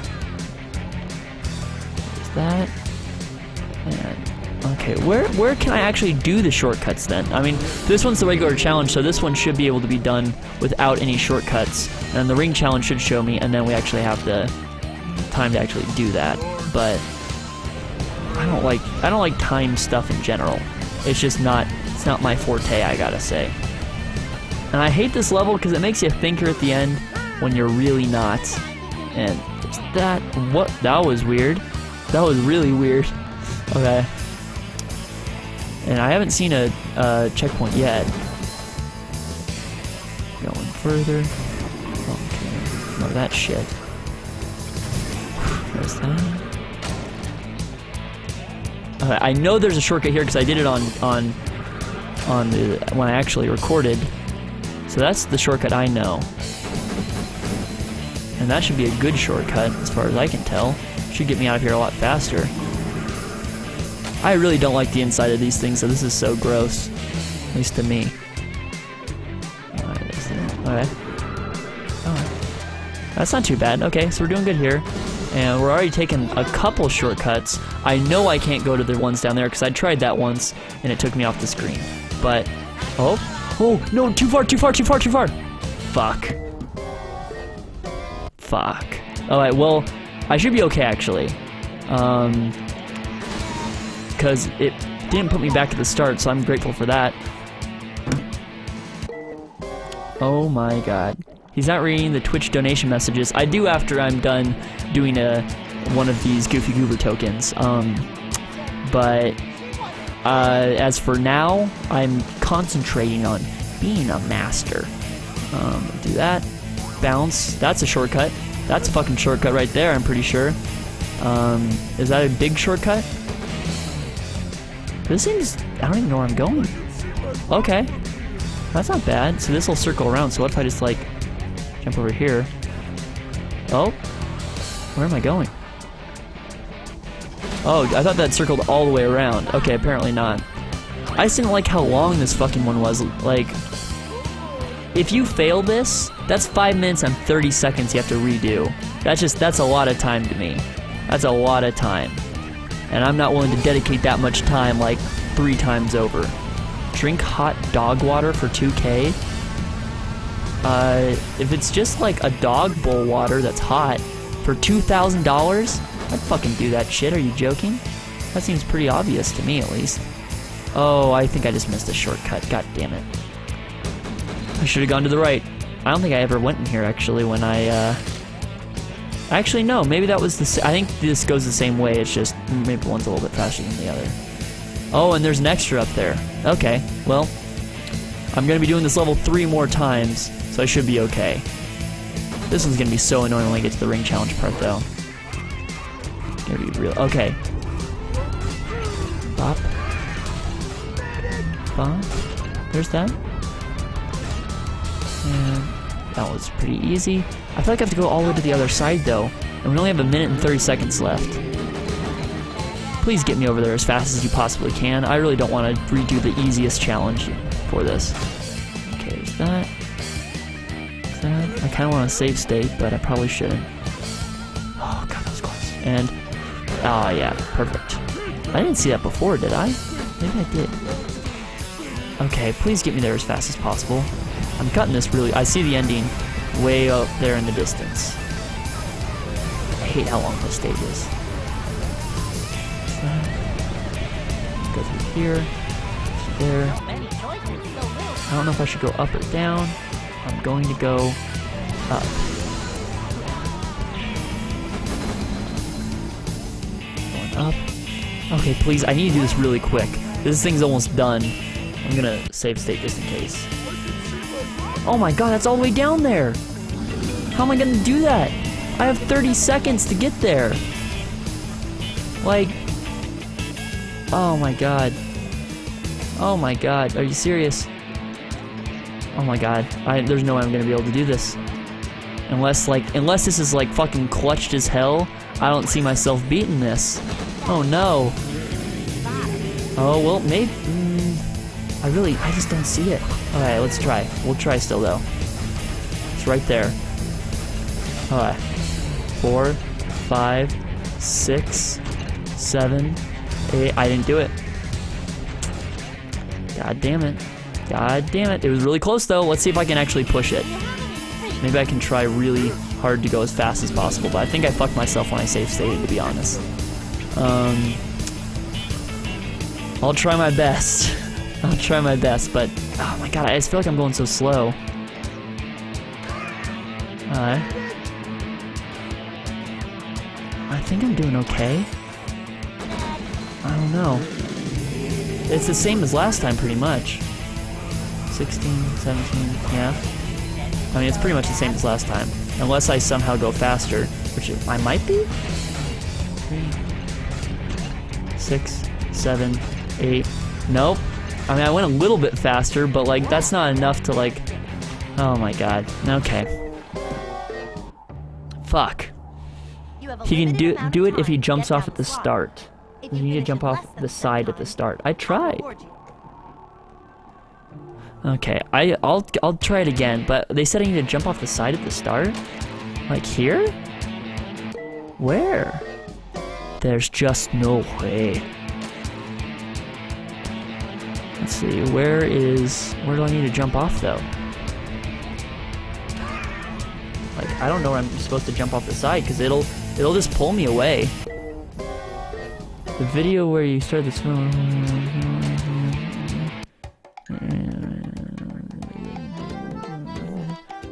There's that. And... Okay, where where can I actually do the shortcuts then? I mean, this one's the regular challenge, so this one should be able to be done without any shortcuts. And the ring challenge should show me, and then we actually have the time to actually do that. But I don't like I don't like time stuff in general. It's just not it's not my forte, I gotta say. And I hate this level because it makes you a thinker at the end when you're really not. And there's that. What? That was weird. That was really weird. Okay. And I haven't seen a uh, checkpoint yet. Going further. Okay. None of that shit. There's that. Okay, I know there's a shortcut here because I did it on on on the when I actually recorded. So that's the shortcut I know. And that should be a good shortcut as far as I can tell. Should get me out of here a lot faster. I really don't like the inside of these things, so this is so gross. At least to me. Alright, there's that. Alright. Oh. That's not too bad. Okay, so we're doing good here. And we're already taking a couple shortcuts. I know I can't go to the ones down there, because I tried that once, and it took me off the screen. But... Oh! Oh! No! Too far! Too far! Too far! Too far! Fuck. Fuck. Alright, well, I should be okay, actually. Um... Because it didn't put me back at the start, so I'm grateful for that. Oh my god. He's not reading the Twitch donation messages. I do after I'm done doing a one of these Goofy Goober tokens. Um, but uh, as for now, I'm concentrating on being a master. Um, do that. Bounce. That's a shortcut. That's a fucking shortcut right there, I'm pretty sure. Um, is that a big shortcut? This seems... I don't even know where I'm going. Okay. That's not bad. So this will circle around, so what if I just, like, jump over here? Oh. Where am I going? Oh, I thought that circled all the way around. Okay, apparently not. I just didn't like how long this fucking one was. Like, if you fail this, that's five minutes and thirty seconds you have to redo. That's just, that's a lot of time to me. That's a lot of time. And I'm not willing to dedicate that much time, like, three times over. Drink hot dog water for two K? Uh, if it's just, like, a dog bowl water that's hot for two thousand dollars? I'd fucking do that shit, are you joking? That seems pretty obvious to me, at least. Oh, I think I just missed a shortcut, god damn it. I should've gone to the right. I don't think I ever went in here, actually, when I, uh... Actually, no, maybe that was the... I think this goes the same way, it's just maybe one's a little bit faster than the other. Oh, and there's an extra up there. Okay, well, I'm going to be doing this level three more times, so I should be okay. This one's going to be so annoying when I get to the ring challenge part, though. It's going to be real... Okay. Bop. Bop. There's that. And that was pretty easy. I feel like I have to go all the way to the other side, though, and we only have a minute and thirty seconds left. Please get me over there as fast as you possibly can. I really don't want to redo the easiest challenge for this. Okay, there's that. There's that. I kind of want to save state, but I probably shouldn't. Oh, god, that was close. And, ah, yeah, perfect. I didn't see that before, did I? Maybe I did. Okay, please get me there as fast as possible. I'm cutting this really... I see the ending way up there in the distance. I hate how long this stage is. Let's go through here. There. I don't know if I should go up or down. I'm going to go up. Going up. Okay, please, I need to do this really quick. This thing's almost done. I'm gonna save state just in case. Oh my god, that's all the way down there! How am I gonna do that? I have thirty seconds to get there! Like... Oh my god. Oh my god, are you serious? Oh my god, I, there's no way I'm gonna be able to do this. Unless, like, unless this is, like, fucking clutched as hell, I don't see myself beating this. Oh no. Oh, well, maybe... Mm, I really, I just don't see it. Alright, let's try. We'll try still, though. It's right there. Alright. Four, five, six, seven, eight. I didn't do it. God damn it. God damn it. It was really close, though. Let's see if I can actually push it. Maybe I can try really hard to go as fast as possible, but I think I fucked myself when I save stated, to be honest. Um, I'll try my best. I'll try my best, but... Oh my god, I just feel like I'm going so slow. Alright. I think I'm doing okay. I don't know. It's the same as last time, pretty much. sixteen, seventeen, yeah. I mean, it's pretty much the same as last time. Unless I somehow go faster, which I might be? three, six, seven, eight, nope. I mean, I went a little bit faster, but, like, that's not enough to, like... Oh my god. Okay. Fuck. He can do, do it if he jumps off at the start. You need to jump off the side at the start. I tried. Okay, I, I'll, I'll try it again, but they said I need to jump off the side at the start? Like, here? Where? There's just no way. Let's see, where is... Where do I need to jump off, though? Like, I don't know where I'm supposed to jump off the side, because it'll... It'll just pull me away. The video where you start the swim.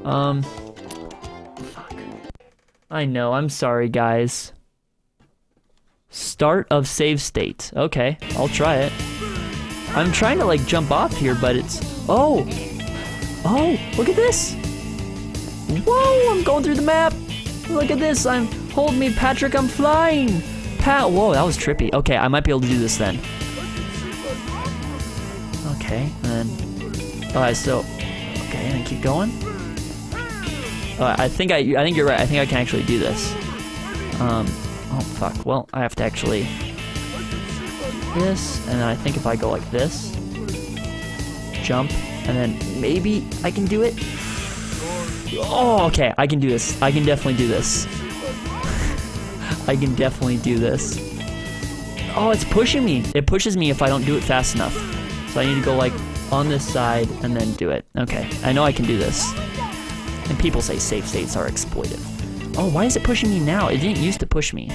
Um. Fuck. I know. I'm sorry, guys. Start of save state. Okay, I'll try it. I'm trying to like jump off here, but it's. Oh. Oh, look at this. Whoa! I'm going through the map. Look at this. I'm. Hold me, Patrick. I'm flying. Pat. Whoa, that was trippy. Okay, I might be able to do this then. Okay, and then. Alright, so. Okay, and keep going. Alright, I think I. I think you're right. I think I can actually do this. Um. Oh fuck. Well, I have to actually. This, and then I think if I go like this, jump, and then maybe I can do it. Oh, okay. I can do this. I can definitely do this. I can definitely do this. Oh, it's pushing me. It pushes me if I don't do it fast enough. So I need to go like on this side and then do it. Okay, I know I can do this. And people say safe states are exploitive. Oh, why is it pushing me now? It didn't used to push me.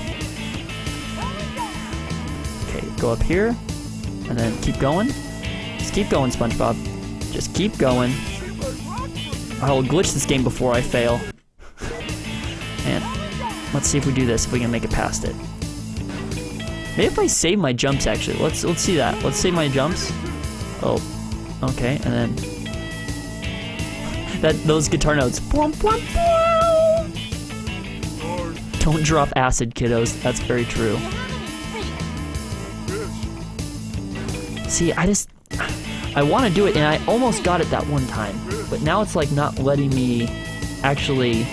Okay, go up here and then keep going. Just keep going, SpongeBob. Just keep going. I will glitch this game before I fail. Man. Let's see if we do this, if we can make it past it. Maybe if I save my jumps, actually. Let's let's see that. Let's save my jumps. Oh. Okay, and then... that those guitar notes. Don't drop acid, kiddos. That's very true. See, I just... I want to do it, and I almost got it that one time. But now it's like not letting me actually...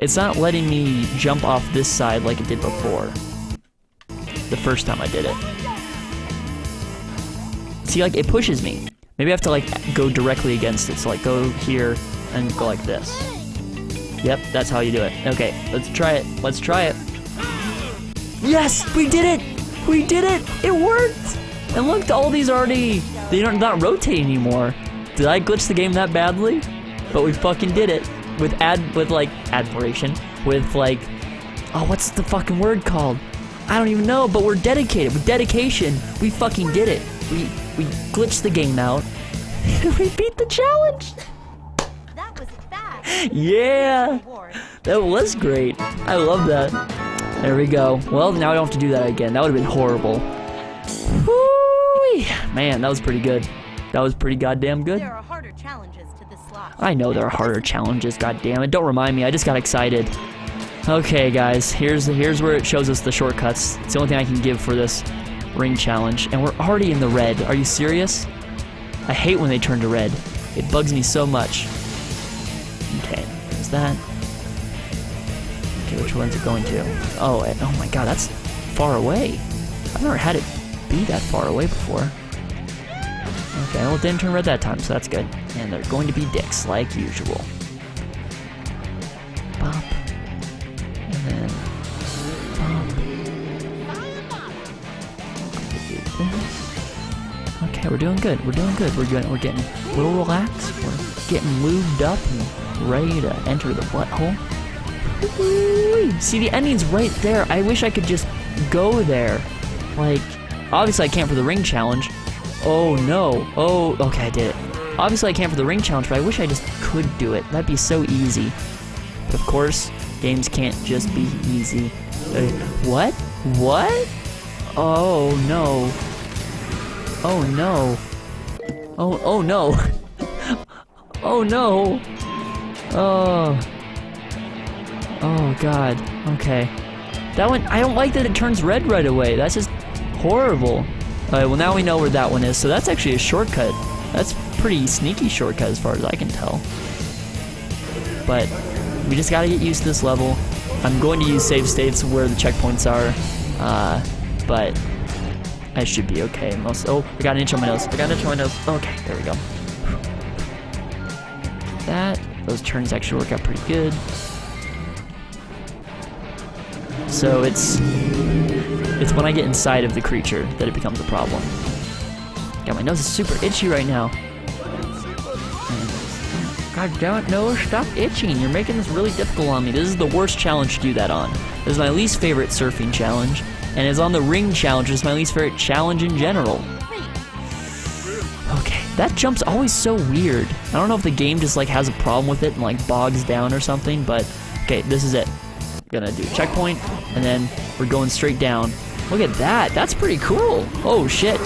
It's not letting me jump off this side like it did before. The first time I did it. See, like, it pushes me. Maybe I have to, like, go directly against it. So, like, go here and go like this. Yep, that's how you do it. Okay, let's try it. Let's try it. Yes! We did it! We did it! It worked! And look, all these already... They don't not rotate anymore. Did I glitch the game that badly? But we fucking did it. With ad, with like admiration, with like, oh, what's the fucking word called? I don't even know. But we're dedicated. With dedication, we fucking did it. We we glitched the game out. We beat the challenge. That was fast. Yeah, that was great. I love that. There we go. Well, now I don't have to do that again. That would have been horrible. Woo-wee. Man, that was pretty good. That was pretty goddamn good. There are harder challenges. I know there are harder challenges, goddammit. Don't remind me, I just got excited. Okay, guys, here's here's where it shows us the shortcuts. It's the only thing I can give for this ring challenge. And we're already in the red. Are you serious? I hate when they turn to red. It bugs me so much. Okay, there's that. Okay, which one's it going to? Oh, it, oh my god, that's far away. I've never had it be that far away before. Okay, well, it didn't turn red that time, so that's good. And they're going to be dicks, like usual. Bop. And then... Bop. Okay, we're doing good. We're doing good. We're getting, we're getting a little relaxed. We're getting lubed up and ready to enter the butthole. See, the ending's right there. I wish I could just go there. Like, obviously I can't for the ring challenge. Oh, no. Oh, okay, I did it. Obviously, I can't for the ring challenge, but I wish I just could do it. That'd be so easy. But of course, games can't just be easy. Uh, what? What? Oh, no. Oh, no. Oh, oh, no. Oh, no. Oh. Oh, God. Okay. That one, I don't like that it turns red right away. That's just horrible. Alright, well now we know where that one is, so that's actually a shortcut. That's pretty sneaky shortcut as far as I can tell. But, we just gotta get used to this level. I'm going to use save states where the checkpoints are, uh, but I should be okay. Most, oh, I got an inch on my nose, I got an inch on my nose. Okay, there we go. That, those turns actually work out pretty good. So it's... It's when I get inside of the creature that it becomes a problem. God, my nose is super itchy right now. God damn it, no, stop itching. You're making this really difficult on me. This is the worst challenge to do that on. This is my least favorite surfing challenge. and is on the ring challenge, which is my least favorite challenge in general. Okay, that jump's always so weird. I don't know if the game just like has a problem with it and like bogs down or something, but okay, this is it. Gonna do checkpoint, and then we're going straight down. Look at that, that's pretty cool. Oh shit,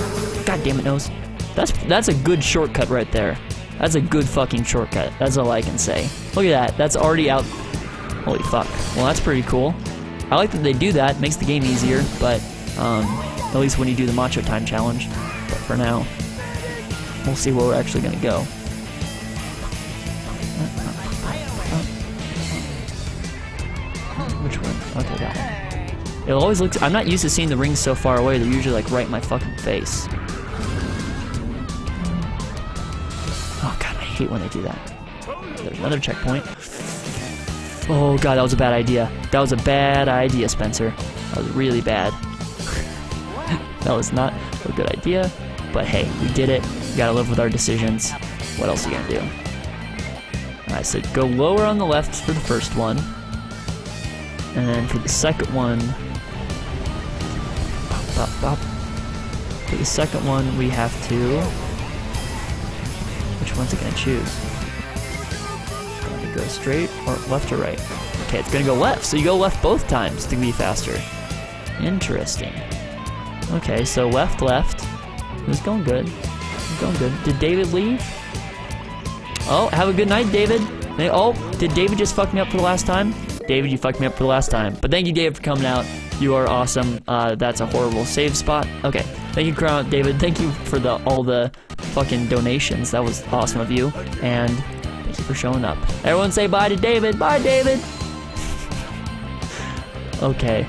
god damn it, nose. That's, that's a good shortcut right there. That's a good fucking shortcut, that's all I can say. Look at that, that's already out. Holy fuck, well that's pretty cool. I like that they do that, makes the game easier, but um, at least when you do the Macho Time Challenge. But for now, we'll see where we're actually gonna go. Which one? Okay, that one. It always looks, I'm not used to seeing the rings so far away, they're usually like right in my fucking face. Oh god, I hate when they do that. There's another checkpoint. Oh god, that was a bad idea. That was a bad idea, Spencer. That was really bad. That was not a good idea, but hey, we did it. We gotta live with our decisions. What else are you gonna do? I said go lower on the left for the first one. And then for the second one, bop, bop, bop. For the second one, we have to. Which one's it gonna choose? It's gonna go straight or left or right? Okay, it's gonna go left. So you go left both times to be faster. Interesting. Okay, so left, left. It's going good. It's going good. Did David leave? Oh, have a good night, David. They, oh, did David just fuck me up for the last time? David, you fucked me up for the last time. But thank you, David, for coming out. You are awesome. Uh, that's a horrible save spot. Okay. Thank you, Crown, David. Thank you for the all the fucking donations. That was awesome of you. And thank you for showing up. Everyone say bye to David. Bye, David. Okay.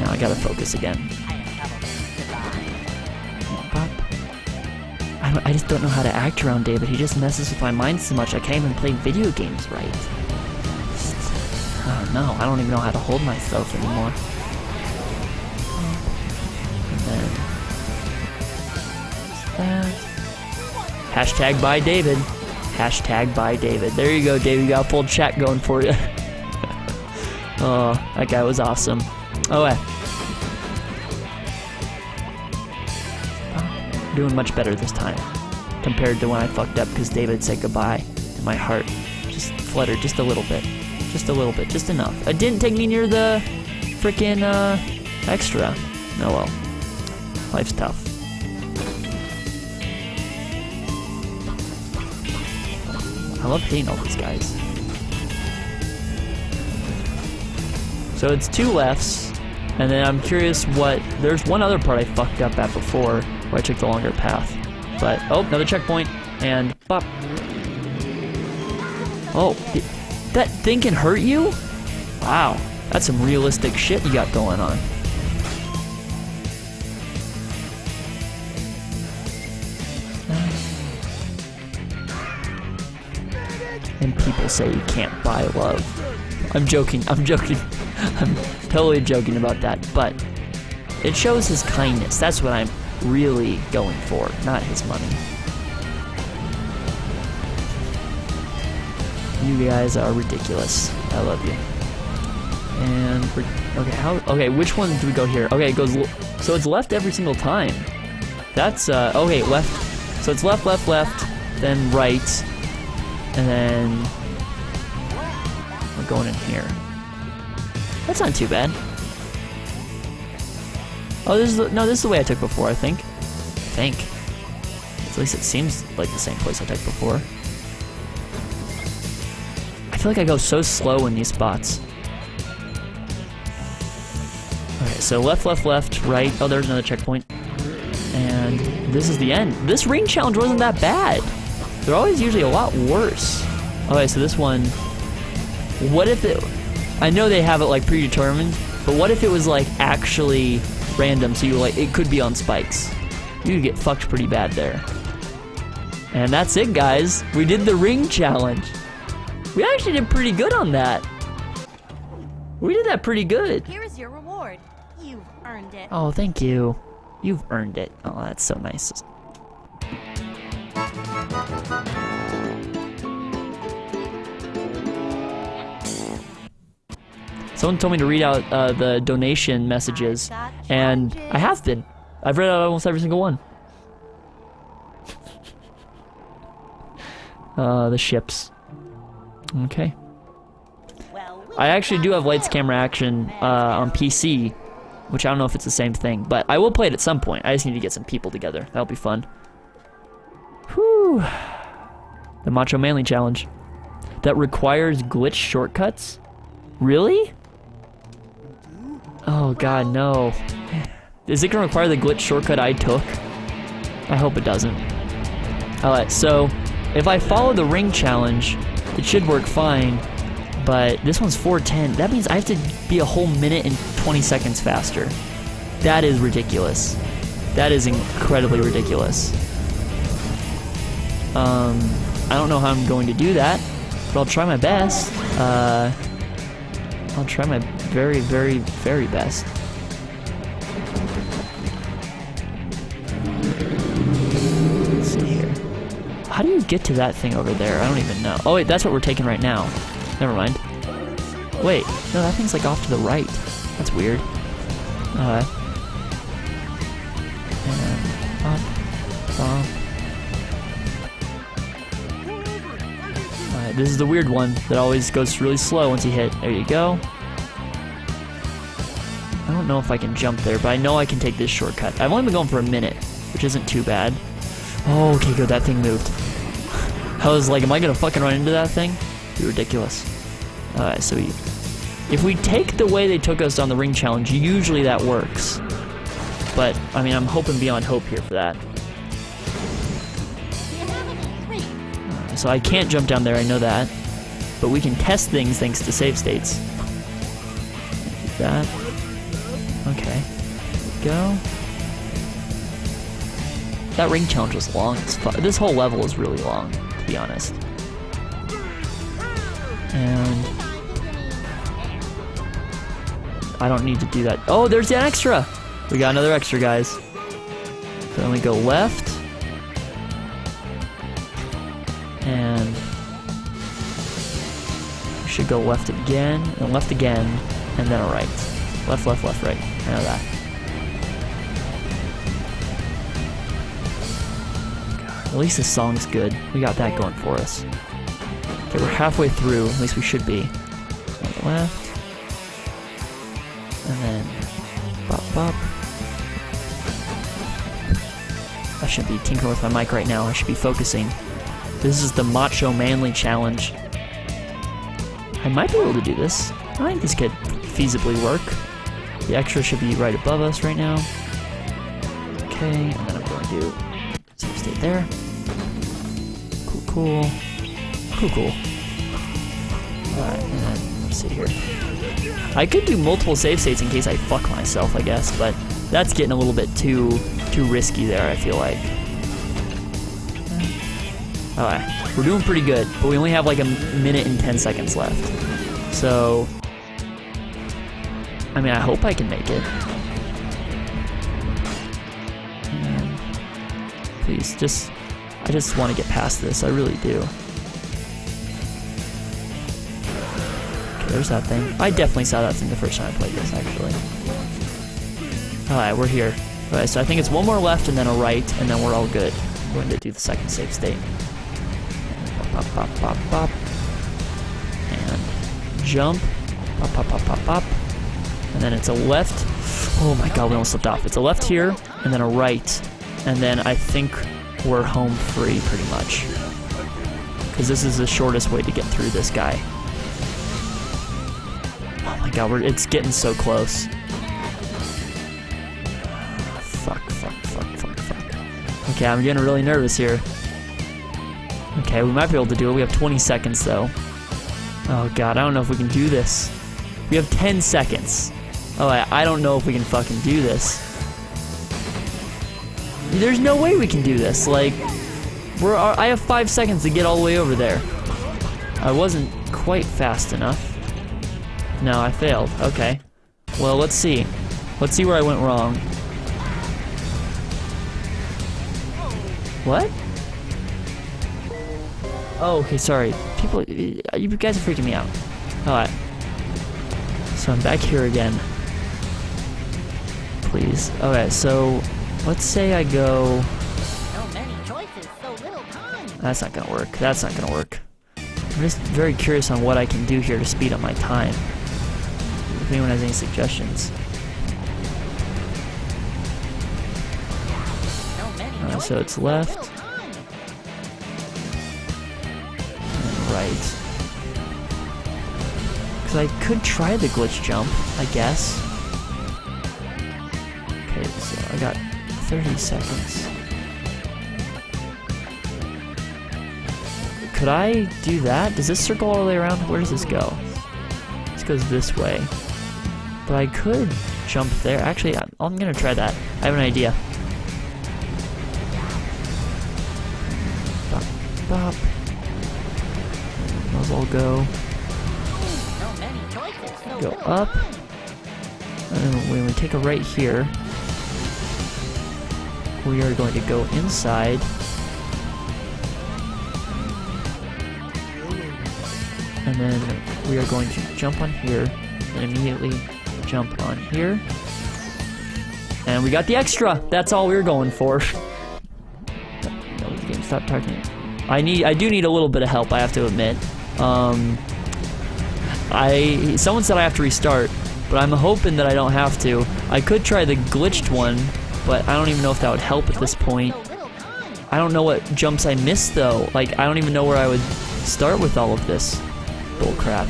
Now I gotta focus again. I, don't, I just don't know how to act around David. He just messes with my mind so much. I can't even play video games right. I don't know. I don't even know how to hold myself anymore. And then that. Hashtag by David. Hashtag by David. There you go, David. You got a full chat going for you. Oh, that guy was awesome. Oh, yeah. Doing much better this time compared to when I fucked up because David said goodbye and my heart just fluttered just a little bit. Just a little bit, just enough. It didn't take me near the frickin' uh, extra. Oh well. Life's tough. I love hitting all these guys. So it's two lefts, and then I'm curious what. There's one other part I fucked up at before where I took the longer path. But, oh, another checkpoint, and bop. Oh, it, that thing can hurt you? Wow, that's some realistic shit you got going on. And people say you can't buy love. I'm joking, I'm joking. I'm totally joking about that, but it shows his kindness. That's what I'm really going for, not his money. You guys are ridiculous. I love you. And okay, how? Okay, which one do we go here? Okay, it goes. So it's left every single time. That's uh. Okay, left. So it's left, left, left, then right, and then we're going in here. That's not too bad. Oh, this is the, no. This is the way I took before. I think. I think. At least it seems like the same place I took before. I feel like I go so slow in these spots. Okay, so left, left, left, right. Oh, there's another checkpoint. And this is the end. This ring challenge wasn't that bad. They're always usually a lot worse. Okay, so this one. What if it. I know they have it like predetermined, but what if it was like actually random? So you like. It could be on spikes. You could get fucked pretty bad there. And that's it, guys. We did the ring challenge. We actually did pretty good on that. We did that pretty good. Here is your reward. You've earned it. Oh, thank you. You've earned it. Oh, that's so nice. Someone told me to read out uh, the donation messages, and I have been. I've read out almost every single one. uh, the ships. Okay. I actually do have Lights, Camera, Action uh, on P C, which I don't know if it's the same thing, but I will play it at some point. I just need to get some people together. That'll be fun. Whew. The Macho Manly Challenge. That requires glitch shortcuts? Really? Oh god, no. Is it gonna require the glitch shortcut I took? I hope it doesn't. Alright, so if I follow the ring challenge, it should work fine, but this one's four ten. That means I have to be a whole minute and twenty seconds faster. That is ridiculous. That is incredibly ridiculous. Um, I don't know how I'm going to do that, but I'll try my best. Uh... I'll try my very, very, very best. Let's see here. How do you get to that thing over there? I don't even know. Oh wait, that's what we're taking right now. Never mind. Wait, no, that thing's like off to the right. That's weird. Uh. And up, bump. Alright, this is the weird one that always goes really slow once you hit. There you go. I don't know if I can jump there, but I know I can take this shortcut. I've only been going for a minute, which isn't too bad. Oh, okay, good, that thing moved. I was like, am I gonna fucking run into that thing? It'd be ridiculous. Alright, so we, if we take the way they took us on the ring challenge, usually that works. But, I mean, I'm hoping beyond hope here for that. Right, so I can't jump down there, I know that. But we can test things thanks to save states. Like that. Okay, there we go. That ring challenge was long as fuck. This whole level is really long, to be honest. And I don't need to do that. Oh, there's an extra! We got another extra, guys. So then we go left. And we should go left again, and left again, and then a right. Left, left, left, right. I know that. God, at least this song's good. We got that going for us. Okay, we're halfway through. At least we should be. Right, left. And then... Bop, bop. I shouldn't be tinkering with my mic right now. I should be focusing. This is the Macho Manly Challenge. I might be able to do this. I think this could feasibly work. The extra should be right above us right now. Okay, and then I'm going to do save state there. Cool, cool. Cool, cool. Alright, and then let's see here. I could do multiple save states in case I fuck myself, I guess, but that's getting a little bit too too risky there, I feel like. Alright, we're doing pretty good, but we only have like a minute and ten seconds left. So... I mean, I hope I can make it. Please, just... I just want to get past this. I really do. Okay, there's that thing. I definitely saw that thing the first time I played this, actually. Alright, we're here. Alright, so I think it's one more left and then a right, and then we're all good. I'm going to do the second save state. Pop, pop, pop, pop, pop. And jump. Pop, pop, pop, pop, pop. And then it's a left. Oh my god, we almost slipped off. It's a left here, and then a right. And then I think we're home free, pretty much. Because this is the shortest way to get through this guy. Oh my god, we're, it's getting so close. Fuck, fuck, fuck, fuck, fuck. Okay, I'm getting really nervous here. Okay, we might be able to do it. We have twenty seconds, though. Oh god, I don't know if we can do this. We have ten seconds. Oh, I, I don't know if we can fucking do this. There's no way we can do this. Like, we're. I have five seconds to get all the way over there. I wasn't quite fast enough. No, I failed. Okay. Well, let's see. Let's see where I went wrong. What? Oh, okay. Sorry. People, you guys are freaking me out. All right. So I'm back here again. Please. Okay, so let's say I go... So many choices, so little time. That's not gonna work. That's not gonna work. I'm just very curious on what I can do here to speed up my time. If anyone has any suggestions. Uh, so it's left. And right. Because I could try the glitch jump, I guess. Okay, so I got thirty seconds. Could I do that? Does this circle all the way around? Where does this go? This goes this way. But I could jump there. Actually, I'm, I'm gonna try that. I have an idea. Bop, bop. Those all go. Go up. And when we take a right here, we are going to go inside. And then we are going to jump on here, and immediately jump on here. And we got the extra! That's all we were going for. No, game, stop talking. I need, I do need a little bit of help, I have to admit. Um, I, someone said I have to restart, but I'm hoping that I don't have to. I could try the glitched one, but I don't even know if that would help at this point. I don't know what jumps I missed, though. Like, I don't even know where I would start with all of this. Bull crap.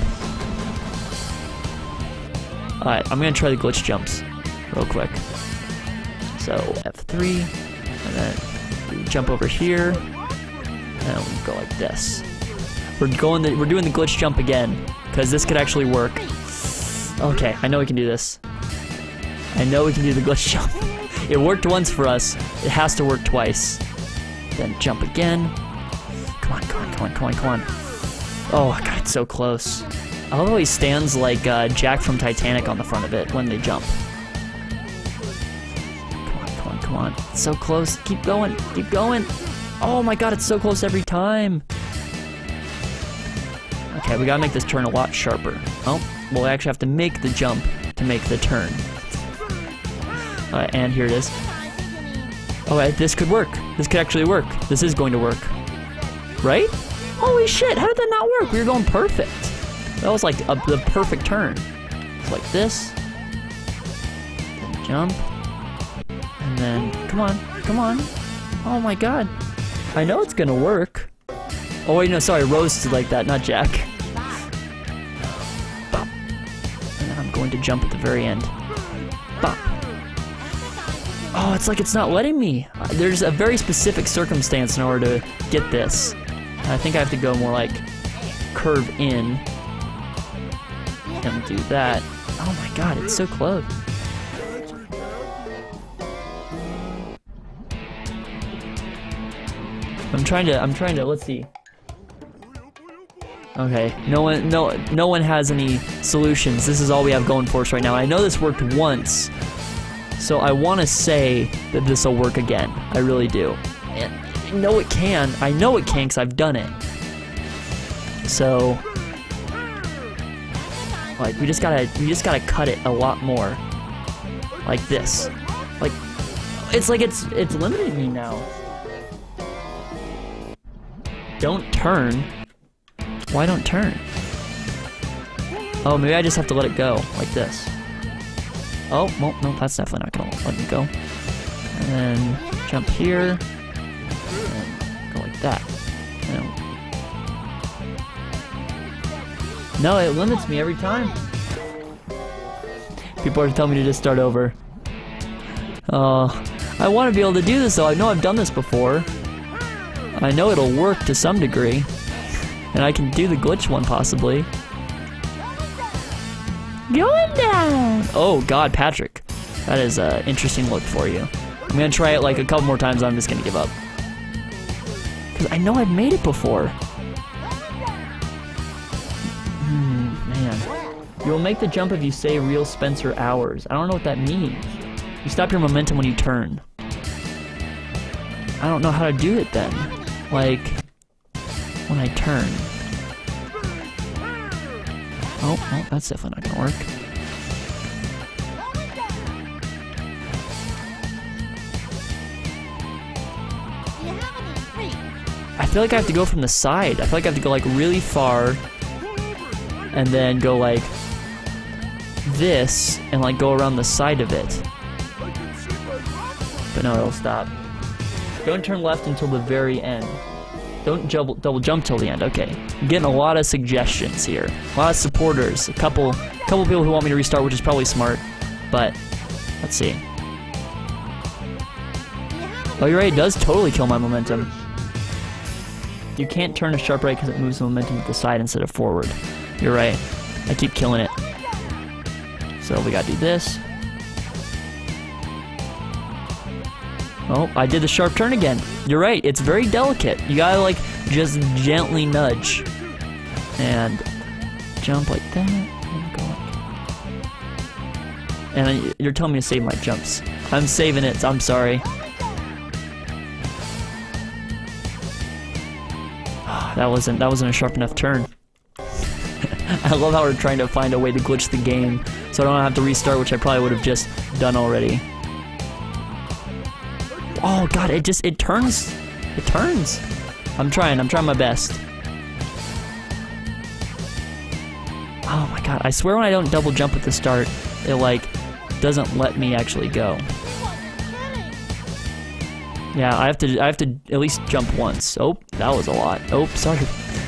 Alright, I'm gonna try the glitch jumps real quick. So, F three, and then we jump over here, and we go like this. We're going the, we're doing the glitch jump again, because this could actually work. Okay, I know we can do this. I know we can do the glitch jump. It worked once for us, it has to work twice. Then jump again. Come on, come on, come on, come on, come on. Oh, I got it so close. I love how he stands like uh, Jack from Titanic on the front of it when they jump. Come on, come on, come on. It's so close. Keep going, keep going. Oh my god, it's so close every time. Okay, we gotta make this turn a lot sharper. Oh, well, I actually have to make the jump to make the turn. Uh, and here it is. Okay, this could work. This could actually work. This is going to work. Right? Holy shit, how did that not work? We were going perfect. That was like a, the perfect turn. It's like this. Then jump. And then, come on, come on. Oh my god. I know it's gonna work. Oh wait, no, sorry, Rose did like that, not Jack. Bop. And then I'm going to jump at the very end. Bop. Oh, it's like it's not letting me. There's a very specific circumstance in order to get this. I think I have to go more like curve in and do that. Oh my god, it's so close. I'm trying to I'm trying to let's see. Okay, no one no no one has any solutions. This is all we have going for us right now. I know this worked once, so I want to say that this will work again. I really do. And I know it can. I know it can because I've done it. So, like, we just gotta, we just gotta cut it a lot more. Like this. Like, it's like it's, it's limiting me now. Don't turn. Why don't turn? Oh, maybe I just have to let it go. Like this. Oh, well, no, that's definitely not gonna let me go. And then jump here. That. No. No, it limits me every time. People are telling me to just start over. Uh, I want to be able to do this though. I know I've done this before. I know it'll work to some degree. And I can do the glitch one possibly. Going down! Oh god, Patrick. That is an interesting look for you. I'm gonna try it like a couple more times, I'm just gonna give up. I know I've made it before. Hmm, man. You will make the jump if you say real Spencer hours. I don't know what that means. You stop your momentum when you turn. I don't know how to do it then. Like, when I turn. Oh, oh that's definitely not gonna work. I feel like I have to go from the side. I feel like I have to go like really far and then go like this and like go around the side of it. But no, it'll stop. Don't turn left until the very end. Don't double, double jump till the end. Okay. I'm getting a lot of suggestions here. A lot of supporters. A couple couple people who want me to restart, which is probably smart. But let's see. Oh, you're right. It does totally kill my momentum. You can't turn a sharp right because it moves the momentum to the side instead of forward. You're right. I keep killing it. So we gotta do this. Oh, I did the sharp turn again. You're right, it's very delicate. You gotta like, just gently nudge. And jump like that, and go like that. And you're telling me to save my jumps. I'm saving it, I'm sorry. That wasn't, that wasn't a sharp enough turn. I love how we're trying to find a way to glitch the game so I don't have to restart, which I probably would have just done already. Oh god, it just, it turns, it turns. I'm trying, I'm trying my best. Oh my god, I swear when I don't double jump at the start, it like, doesn't let me actually go. Yeah, I have to, I have to at least jump once. Oh, that was a lot. Oh, sorry.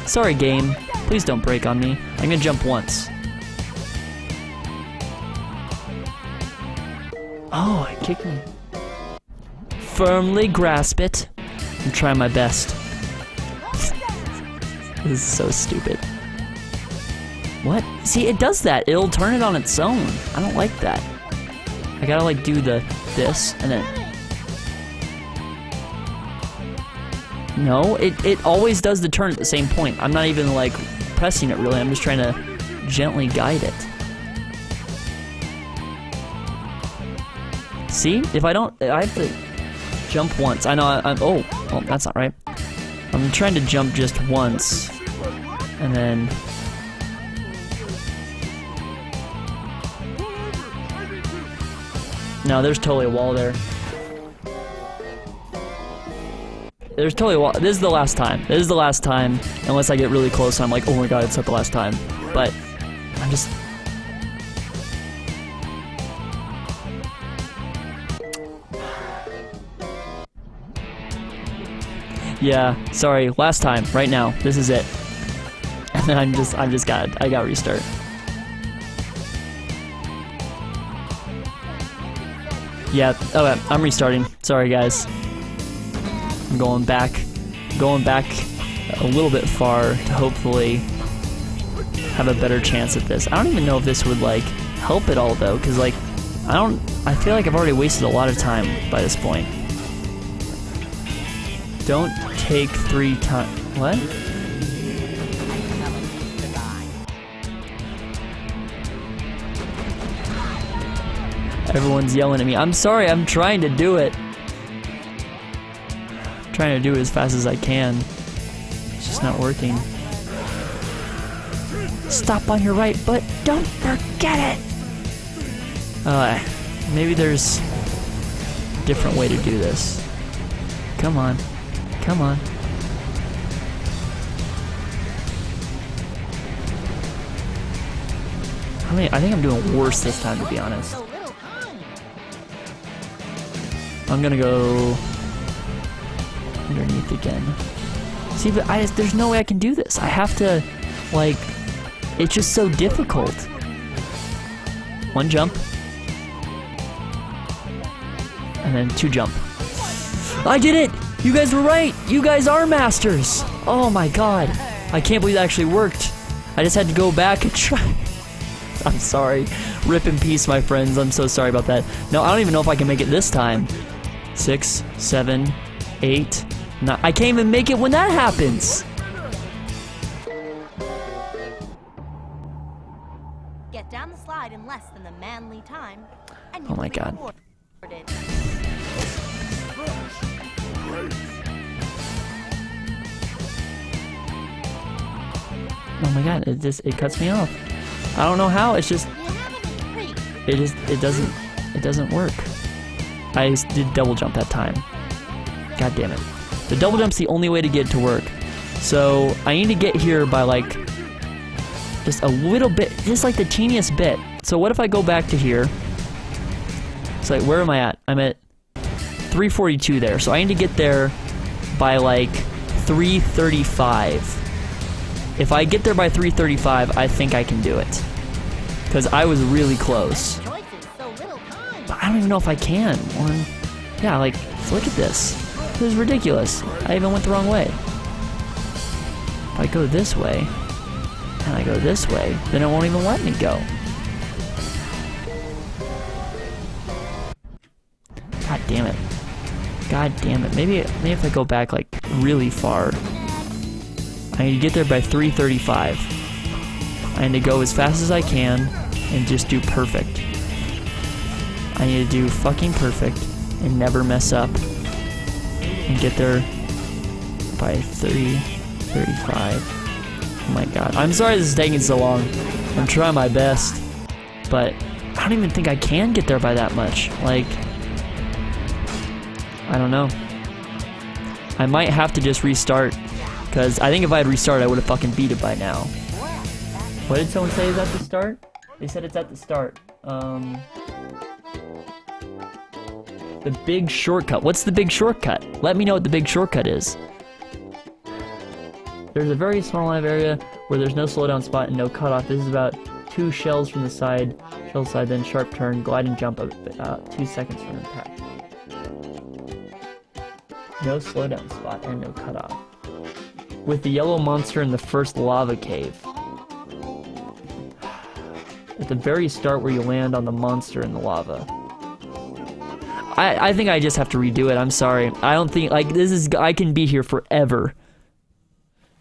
Sorry game, please don't break on me. I'm gonna jump once. Oh, it kicked me. Firmly grasp it and try my best. This is so stupid. What? See, it does that. It'll turn it on its own. I don't like that. I gotta like do the this and then. No, it it always does the turn at the same point. I'm not even like pressing it really. I'm just trying to gently guide it. See? If I don't, I have to jump once. I know I, I'm- oh, oh, that's not right. I'm trying to jump just once, and then... No, there's totally a wall there. There's totally a wall- this is the last time. This is the last time, unless I get really close and I'm like, oh my god, it's not the last time. But, I'm just- yeah, sorry, last time, right now, this is it. And then I'm just, I'm just got, I got restart. Yeah, okay, I'm restarting, sorry guys. I'm going back, going back a little bit far to hopefully have a better chance at this. I don't even know if this would, like, help at all though, cause like, I don't, I feel like I've already wasted a lot of time by this point. Don't take three times. What? Everyone's yelling at me. I'm sorry, I'm trying to do it. I'm trying to do it as fast as I can. It's just not working. Stop on your right, but don't forget it! Uh, maybe there's a different way to do this. Come on. Come on. I mean, I think I'm doing worse this time, to be honest. I'm gonna go underneath again. See, but I just, there's no way I can do this. I have to, like, it's just so difficult. One jump. And then two jump. I did it! You guys were right! You guys are masters! Oh my god. I can't believe that actually worked. I just had to go back and try. I'm sorry. Rip in peace, my friends. I'm so sorry about that. No, I don't even know if I can make it this time. Six, seven, eight, nine. I can't even make it when that happens! Get down the slide in less than the manly time. Oh my god. Oh my god, it just, it cuts me off. I don't know how, it's just, it just, it doesn't, it doesn't work. I did double jump that time. God damn it. The double jump's the only way to get to work. So I need to get here by like just a little bit, just like the teeniest bit. So what if I go back to here? It's like, where am I at? I'm at three forty-two there. So I need to get there by like three thirty-five. If I get there by three thirty-five, I think I can do it. Because I was really close. But I don't even know if I can. One, yeah, like, look at this. This is ridiculous. I even went the wrong way. If I go this way, and I go this way, then it won't even let me go. God damn it. God damn it. Maybe, maybe if I go back, like, really far. I need to get there by three thirty-five. I need to go as fast as I can and just do perfect. I need to do fucking perfect and never mess up and get there by three thirty-five. Oh my god. I'm sorry this is taking so long. I'm trying my best, but I don't even think I can get there by that much. Like, I don't know. I might have to just restart. Because I think if I had restarted, I would have fucking beat it by now. What did someone say is at the start? They said it's at the start. Um, the big shortcut. What's the big shortcut? Let me know what the big shortcut is. There's a very small live area where there's no slowdown spot and no cutoff. This is about two shells from the side, shell side, then sharp turn, glide and jump up uh, two seconds from impact. No slowdown spot and no cutoff. With the yellow monster in the first lava cave. At the very start where you land on the monster in the lava. I, I think I just have to redo it, I'm sorry. I don't think, like, this is, I can be here forever.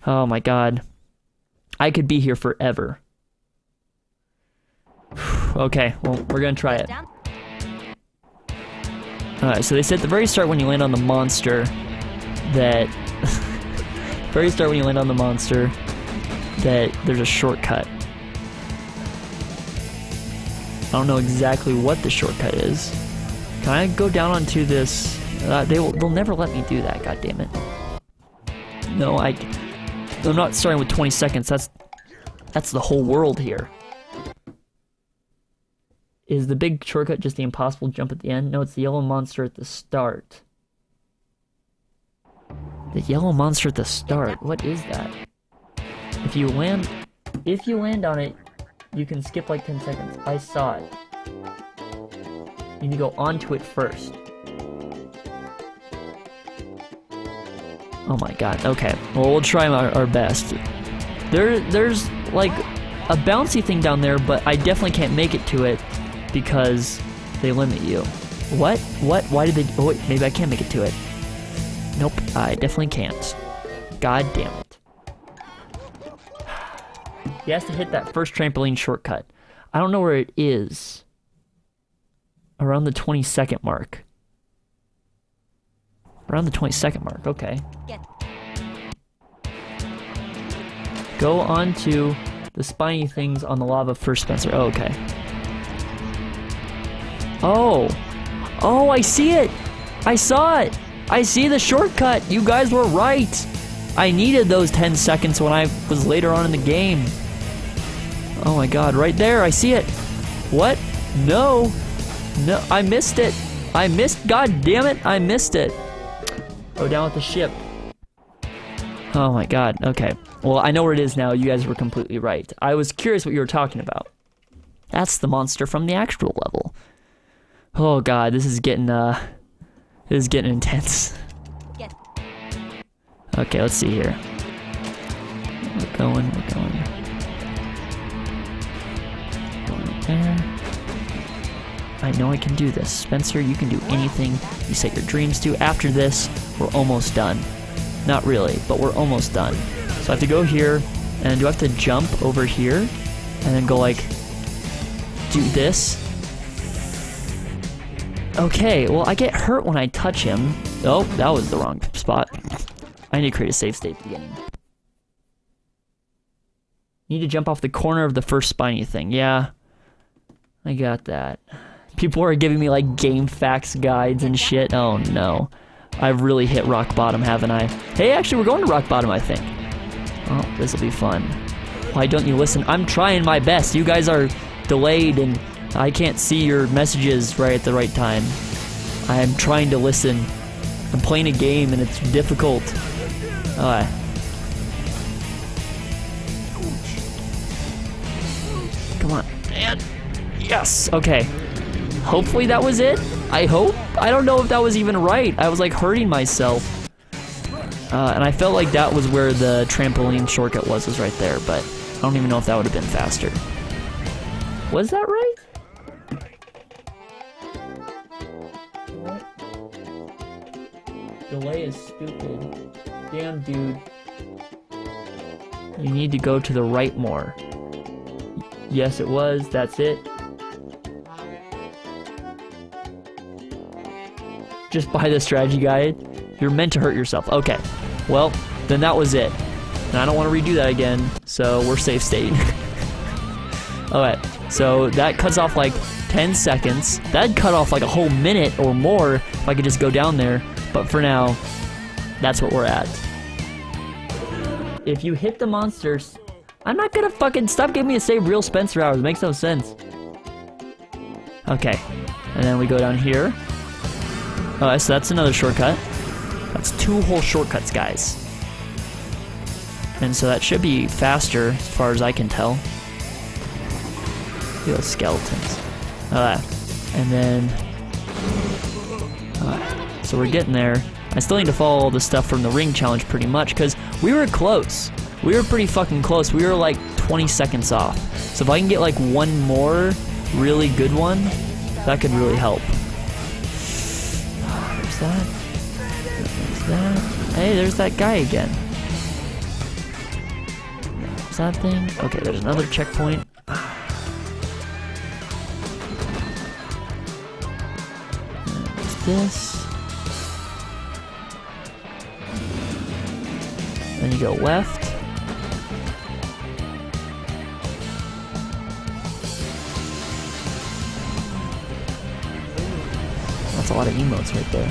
Oh my god. I could be here forever. Okay, well, we're gonna try it. Alright, so they said at the very start when you land on the monster, that... Very start when you land on the monster, that there's a shortcut. I don't know exactly what the shortcut is. Can I go down onto this? Uh, they will, they'll never let me do that. God damn it! No, I. I'm not starting with twenty seconds. That's that's the whole world here. Is the big shortcut just the impossible jump at the end? No, it's the yellow monster at the start. The yellow monster at the start, what is that? If you land if you land on it, you can skip like ten seconds. I saw it. You need to go onto it first. Oh my god, okay. Well, we'll try our, our best. There there's like a bouncy thing down there, but I definitely can't make it to it because they limit you. What? What? Why did they oh wait, maybe I can't make it to it. Nope, I definitely can't. God damn it. He has to hit that first trampoline shortcut. I don't know where it is. Around the twenty-second mark. Around the twenty-second mark, okay. Go on to the spiny things on the lava first, Spencer. Oh, okay. Oh! Oh, I see it! I saw it! I see the shortcut! You guys were right! I needed those ten seconds when I was later on in the game. Oh my god, right there, I see it! What? No! No, I missed it! I missed- god damn it, I missed it! Oh, down with the ship. Oh my god, okay. Well, I know where it is now, you guys were completely right. I was curious what you were talking about. That's the monster from the actual level. Oh god, this is getting, uh... It is getting intense. Okay, let's see here. We're going, we're going. Going up there. I know I can do this. Spencer, you can do anything you set your dreams to. After this, we're almost done. Not really, but we're almost done. So I have to go here, and do I have to jump over here? And then go like, do this? Okay, well, I get hurt when I touch him. Oh, that was the wrong spot. I need to create a save state at the beginning. Need to jump off the corner of the first spiny thing. Yeah, I got that. People are giving me, like, game facts guides and shit. Oh, no. I've really hit rock bottom, haven't I? Hey, actually, we're going to rock bottom, I think. Oh, this'll be fun. Why don't you listen? I'm trying my best. You guys are delayed, and I can't see your messages right at the right time. I am trying to listen. I'm playing a game, and it's difficult. Alright. Come on. And yes! Okay. Hopefully that was it. I hope. I don't know if that was even right. I was like hurting myself. Uh, and I felt like that was where the trampoline shortcut was, was right there, but I don't even know if that would have been faster. Was that right? What? Delay is stupid. Damn, dude. You need to go to the right more. Yes, it was. That's it. Just buy the strategy guide. You're meant to hurt yourself. Okay. Well, then that was it. And I don't want to redo that again, so we're safe state. Alright, so that cuts off like ten seconds. That'd cut off like a whole minute or more if I could just go down there. But for now, that's what we're at. If you hit the monsters... I'm not gonna fucking... Stop giving me a save real Spencer hours. It makes no sense. Okay. And then we go down here. Alright, so that's another shortcut. That's two whole shortcuts, guys. And so that should be faster, as far as I can tell. Those skeletons. Alright. And then... Alright. So we're getting there. I still need to follow all the stuff from the ring challenge pretty much, because we were close. We were pretty fucking close. We were like twenty seconds off. So if I can get like one more really good one, that could really help. There's that. There's that. Hey, there's that guy again. There's that thing. Okay, there's another checkpoint. There's this. Then you go left. That's a lot of emotes right there.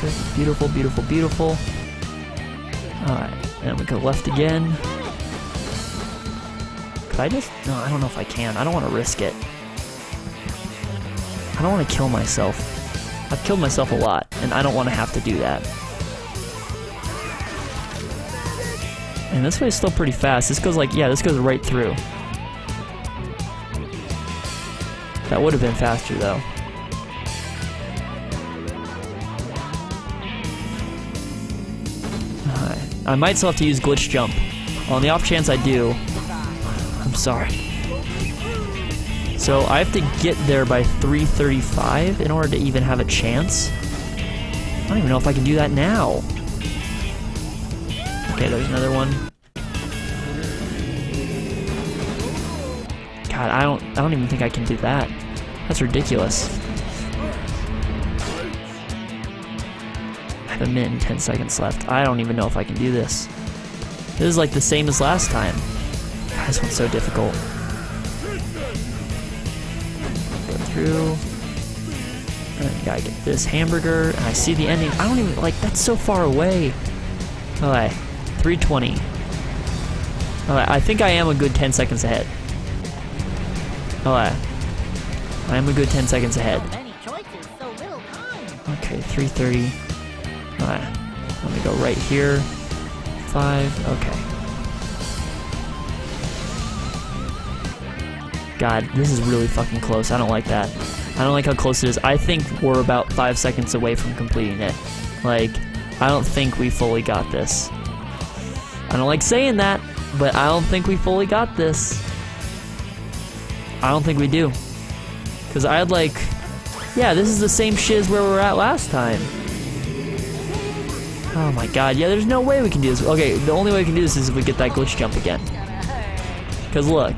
Good. Beautiful, beautiful, beautiful. Alright, and we go left again. Could I just... No, I don't know if I can. I don't want to risk it. I don't want to kill myself. I've killed myself a lot, and I don't want to have to do that. And this way is still pretty fast. This goes like... Yeah, this goes right through. That would have been faster, though. Alright. I might still have to use glitch jump. On the off chance I do, I'm sorry. So I have to get there by three thirty-five in order to even have a chance. I don't even know if I can do that now. Okay, there's another one. God, I don't I don't even think I can do that. That's ridiculous. I have a minute and ten seconds left. I don't even know if I can do this. This is like the same as last time. God, this one's so difficult. Go through. And I gotta get this hamburger. And I see the ending. I don't even like that's so far away. Alright. three twenty. Alright, I think I am a good ten seconds ahead. Alright. I am a good ten seconds ahead. Okay, three thirty. Alright. Let me go right here. five. Okay. God, this is really fucking close. I don't like that. I don't like how close it is. I think we're about five seconds away from completing it. Like, I don't think we fully got this. I don't like saying that, but I don't think we fully got this. I don't think we do. Because I had like... Yeah, this is the same shit as where we were at last time. Oh my god. Yeah, there's no way we can do this. Okay, the only way we can do this is if we get that glitch jump again. Because look.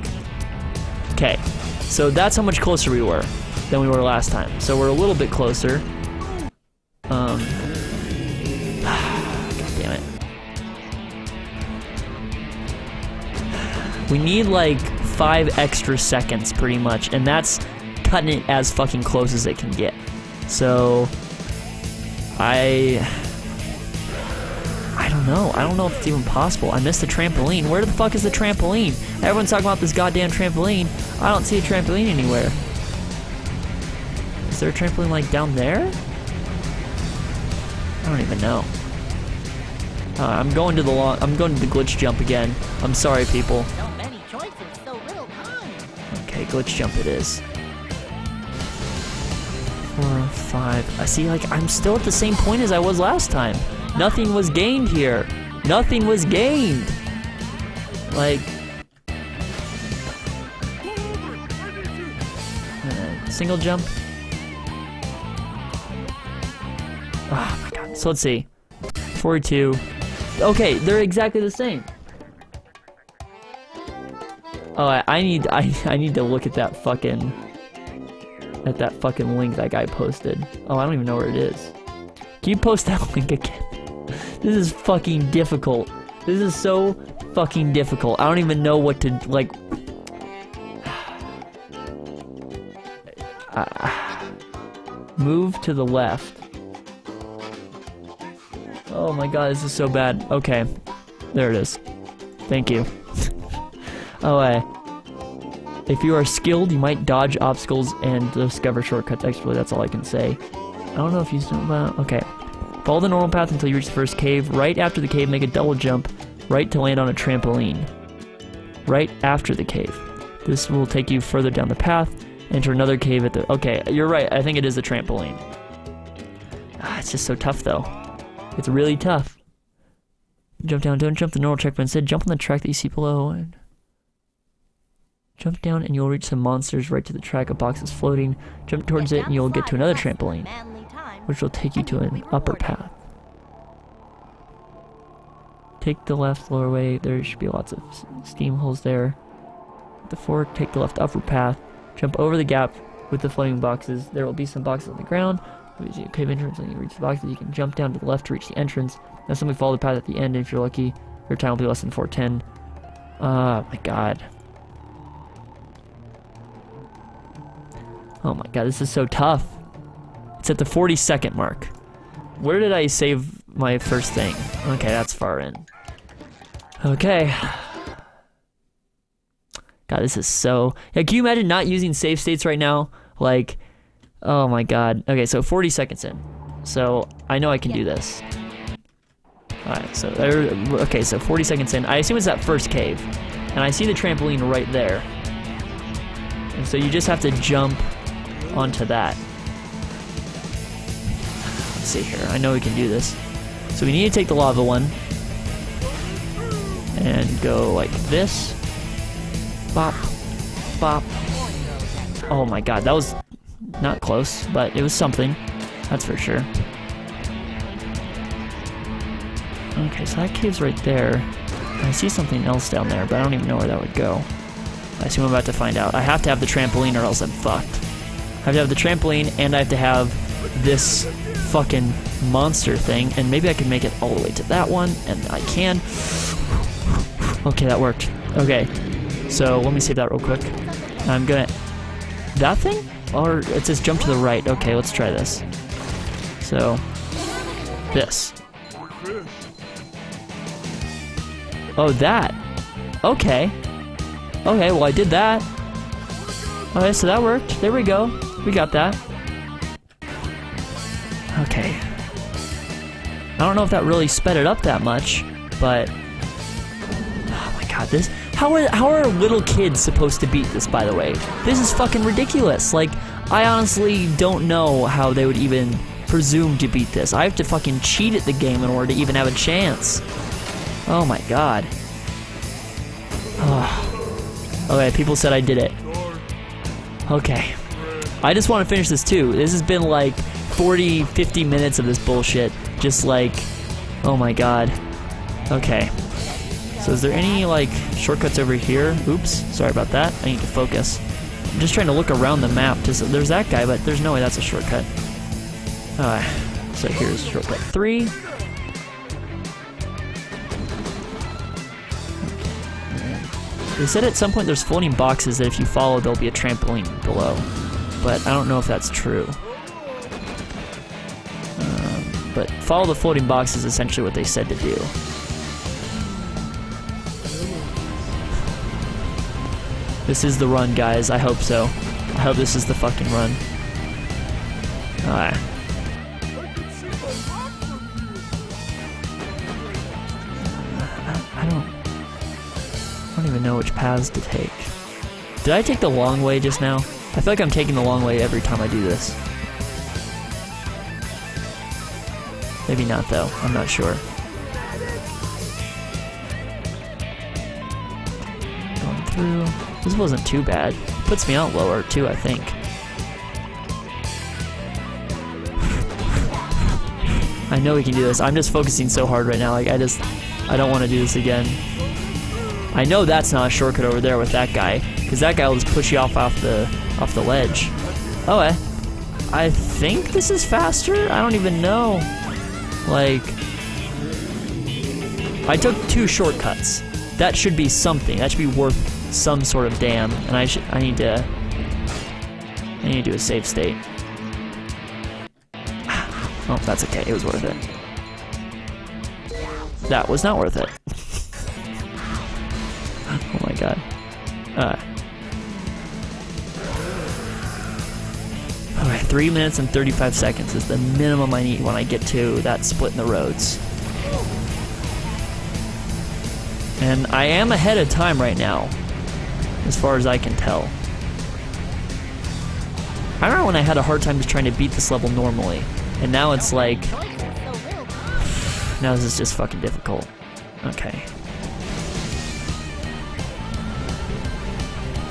Okay. So that's how much closer we were than we were last time. So we're a little bit closer. Um... God damn it. We need like... five extra seconds pretty much, and that's cutting it as fucking close as it can get. So I I don't know. I don't know if it's even possible. I missed the trampoline. Where the fuck is the trampoline? Everyone's talking about this goddamn trampoline. I don't see a trampoline anywhere. Is there a trampoline like down there? I don't even know. Uh, I'm going to the long, I'm going to the glitch jump again. I'm sorry, people. So many choices, so little time. Okay, glitch jump it is. Four, five. I see. Like I'm still at the same point as I was last time. Nothing was gained here. Nothing was gained. Like. Uh, single jump. Oh my god. So let's see. forty-two. Okay, they're exactly the same. Oh, I, I need I I need to look at that fucking at that fucking link that guy posted. Oh, I don't even know where it is. Can you post that link again? This is fucking difficult. This is so fucking difficult. I don't even know what to like. Uh, move to the left. Oh my god, this is so bad. Okay. There it is. Thank you. Oh, uh, if you are skilled, you might dodge obstacles and discover shortcuts expertly. That's all I can say. I don't know if you still... Uh, okay. Follow the normal path until you reach the first cave. Right after the cave, make a double jump. Right to land on a trampoline. Right after the cave. This will take you further down the path. Enter another cave at the... Okay, you're right. I think it is the trampoline. Ah, it's just so tough, though. It's really tough. Jump down, don't jump the normal track, but instead jump on the track that you see below. And jump down and you'll reach some monsters right to the track. A box is floating. Jump towards it and you'll get to another trampoline, which will take you to an upper path. Take the left lower way. There should be lots of steam holes there. The fork, take the left upper path. Jump over the gap with the floating boxes. There will be some boxes on the ground. Cave entrance, and you reach the box, you can jump down to the left to reach the entrance. Now simply follow the path at the end, and if you're lucky, your time will be less than four ten. Oh my god. Oh my god, this is so tough. It's at the forty-second mark. Where did I save my first thing? Okay, that's far in. Okay. God, this is so... Yeah, can you imagine not using save states right now? Like... Oh my god. Okay, so forty seconds in. So, I know I can do this. Alright, so... Okay, so forty seconds in. I assume it's that first cave. And I see the trampoline right there. And so you just have to jump onto that. Let's see here. I know we can do this. So we need to take the lava one. And go like this. Bop. Bop. Oh my god, that was... Not close, but it was something. That's for sure. Okay, so that cave's right there. I see something else down there, but I don't even know where that would go. I assume I'm about to find out. I have to have the trampoline or else I'm fucked. I have to have the trampoline, and I have to have this fucking monster thing, and maybe I can make it all the way to that one, and I can. Okay, that worked. Okay, so let me save that real quick. I'm gonna... That thing? Or it says jump to the right. Okay, let's try this. So, this. Oh, that. Okay. Okay, well I did that. Okay, so that worked. There we go. We got that. Okay. I don't know if that really sped it up that much, but... Oh my god, this... How are, how are little kids supposed to beat this, by the way? This is fucking ridiculous. Like, I honestly don't know how they would even presume to beat this. I have to fucking cheat at the game in order to even have a chance. Oh my god. Oh. Okay, people said I did it. Okay. I just want to finish this too. This has been like forty, fifty minutes of this bullshit. Just like, oh my god. Okay. So is there any, like, shortcuts over here? Oops, sorry about that. I need to focus. I'm just trying to look around the map. To see. There's that guy, but there's no way that's a shortcut. Uh, so here's shortcut three. They said at some point there's floating boxes that if you follow, there'll be a trampoline below. but I don't know if that's true. Um, but follow the floating box is essentially what they said to do. This is the run, guys. I hope so. I hope this is the fucking run. Alright. I don't... I don't even know which paths to take. Did I take the long way just now? I feel like I'm taking the long way every time I do this. Maybe not, though. I'm not sure. Going through... This wasn't too bad. Puts me out lower, too, I think. I know we can do this. I'm just focusing so hard right now. Like, I just... I don't want to do this again. I know that's not a shortcut over there with that guy, because that guy will just push you off off the off the ledge. Oh, eh. I think this is faster? I don't even know. Like... I took two shortcuts. That should be something. That should be worth some sort of damn. And I should... I need to... I need to do a save state. Oh, that's okay. It was worth it. That was not worth it. Oh my god. Uh. Okay, three minutes and thirty-five seconds is the minimum I need when I get to that split in the roads. And I am ahead of time right now, as far as I can tell. I remember when I had a hard time just trying to beat this level normally, and now it's like... Now this is just fucking difficult. Okay.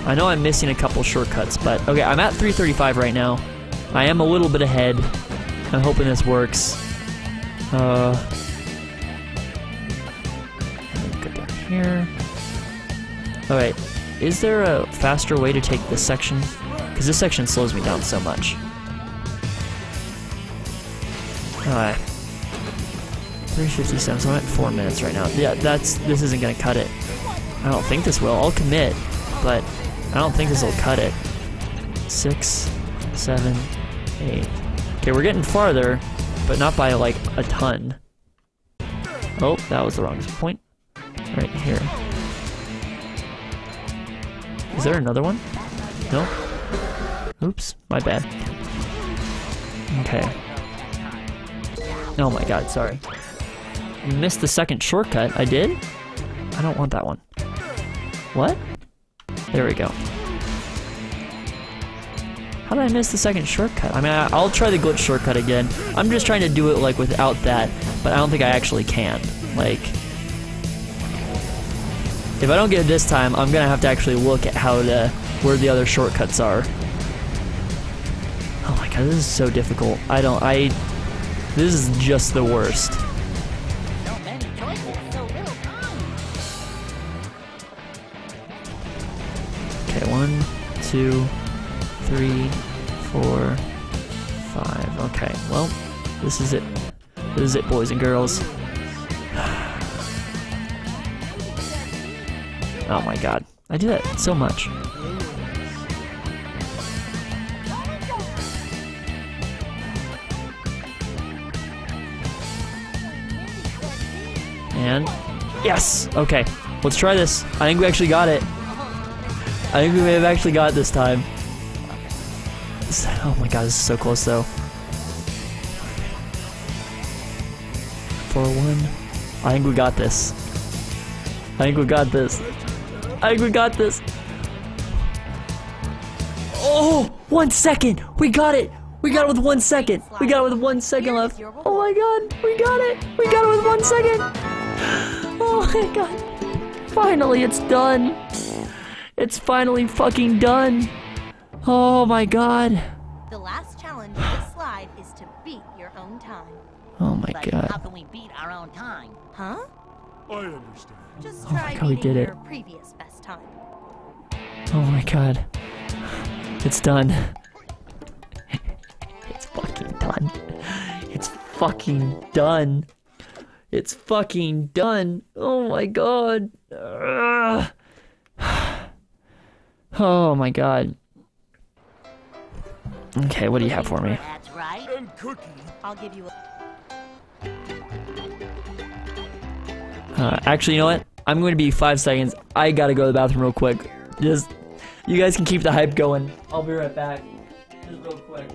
I know I'm missing a couple shortcuts, but... Okay, I'm at three thirty-five right now. I am a little bit ahead. I'm hoping this works. Uh... Go down here. Alright. Is there a faster way to take this section? Because this section slows me down so much. Alright. three fifty-seven, so I'm at four minutes right now. Yeah, that's... This isn't gonna cut it. I don't think this will. I'll commit, but... I don't think this will cut it. Six, seven, eight. Okay, we're getting farther, but not by, like, a ton. Oh, that was the wrong point. Right here. Is there another one? No? Oops, my bad. Okay. Oh my god, sorry. Missed the second shortcut. I did? I don't want that one. What? There we go. How did I miss the second shortcut? I mean, I, I'll try the glitch shortcut again. I'm just trying to do it, like, without that, but I don't think I actually can. Like... If I don't get it this time, I'm gonna have to actually look at how to... where the other shortcuts are. Oh my god, this is so difficult. I don't... I... This is just the worst. One, two, three, four, five. Okay, well, this is it. This is it, boys and girls. Oh my god. I do that so much. And... Yes! Okay, let's try this. I think we actually got it. I think we may have actually got it this time. Oh my god, this is so close though. four one. I think we got this. I think we got this. I think we got this. Oh! One second! We got it! We got it with one second! We got it with one second left! Oh my god! We got it! We got it with one second! Oh my god! Finally, it's done! It's finally fucking done! Oh my god! The last challenge of this slide is to beat your own time. Oh my but god. How can we beat our own time? Huh? I understand. Just try oh my god, we did it. Your previous best time. Oh my god. It's done. It's fucking done. It's fucking done. It's fucking done. Oh my god. Ugh. Oh my god. Okay, what do you have for me? That's right. And cookies. I'll give you a... Uh, actually, you know what? I'm going to be five seconds. I gotta go to the bathroom real quick. Just, you guys can keep the hype going. I'll be right back. Just real quick.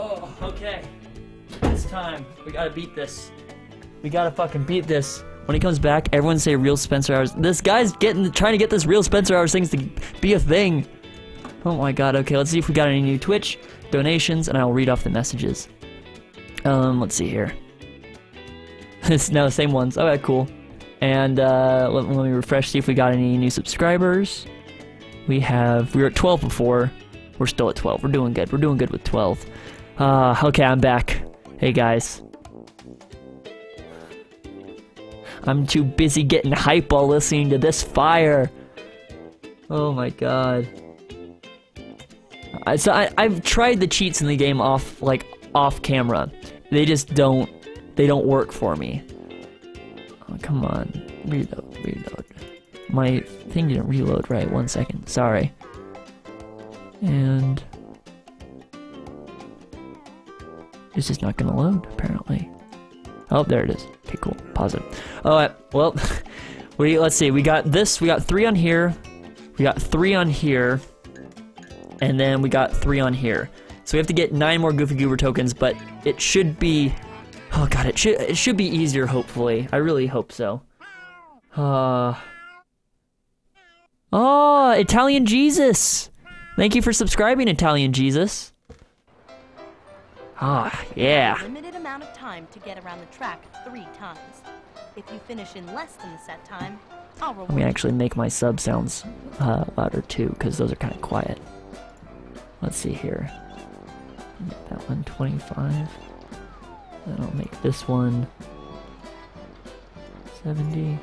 Oh, okay. This time, we gotta beat this. We gotta fucking beat this. When he comes back, everyone say real Spencer Hours. This guy's getting, trying to get this real Spencer Hours things to be a thing. Oh my god, okay, let's see if we got any new Twitch donations, and I'll read off the messages. Um, let's see here. It's now the same ones. Okay, cool. And, uh, let, let me refresh, see if we got any new subscribers. We have, we were at twelve before. We're still at twelve. We're doing good. We're doing good with twelve. Uh, okay, I'm back. Hey guys. I'm too busy getting hype while listening to this fire. Oh my god. I, so I, I've tried the cheats in the game off, like, off camera. They just don't, they don't work for me. Oh, come on. Reload, reload. My thing didn't reload right. One second. Sorry. And... this is not gonna load, apparently. Oh, there it is. Okay, cool. Pause it. Alright, well, we let's see. We got this. We got three on here. We got three on here. And then we got three on here. So we have to get nine more Goofy Goober tokens, but it should be... oh god, it should, it should be easier, hopefully. I really hope so. Uh... Oh, Italian Jesus! Thank you for subscribing, Italian Jesus. Ah, yeah. Limited amount of time to get around the track three times. If you finish in less than the set time, I'll reward. Let me actually make my sub sounds uh, louder too, because those are kind of quiet. Let's see here. Make that one twenty-five. Then I'll make this one seventy.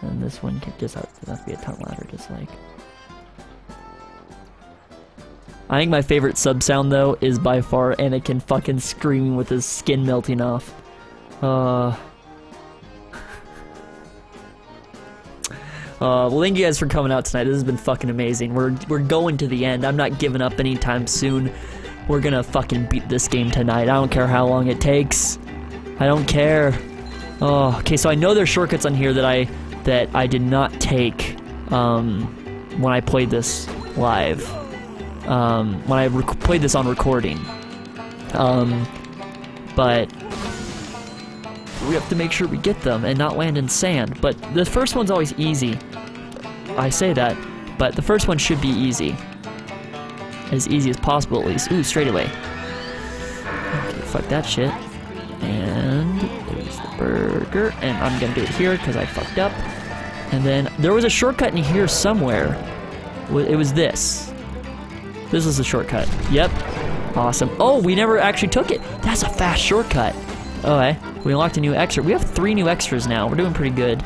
And this one can just have to be a ton louder, just like. I think my favorite sub sound though is by far Anakin fucking screaming with his skin melting off. Uh, uh, well, thank you guys for coming out tonight. This has been fucking amazing. We're we're going to the end. I'm not giving up anytime soon. We're gonna fucking beat this game tonight. I don't care how long it takes. I don't care. Oh, okay. So I know there's shortcuts on here that I that I did not take um, when I played this live. Um, when I rec played this on recording, um, but we have to make sure we get them and not land in sand. But the first one's always easy. I say that, but the first one should be easy, as easy as possible at least. Ooh, straight away. Okay, fuck that shit. And there's the burger, and I'm gonna do it here because I fucked up. And then there was a shortcut in here somewhere. It was this. This is a shortcut. Yep. Awesome. Oh, we never actually took it. That's a fast shortcut. Okay. We unlocked a new extra. We have three new extras now. We're doing pretty good.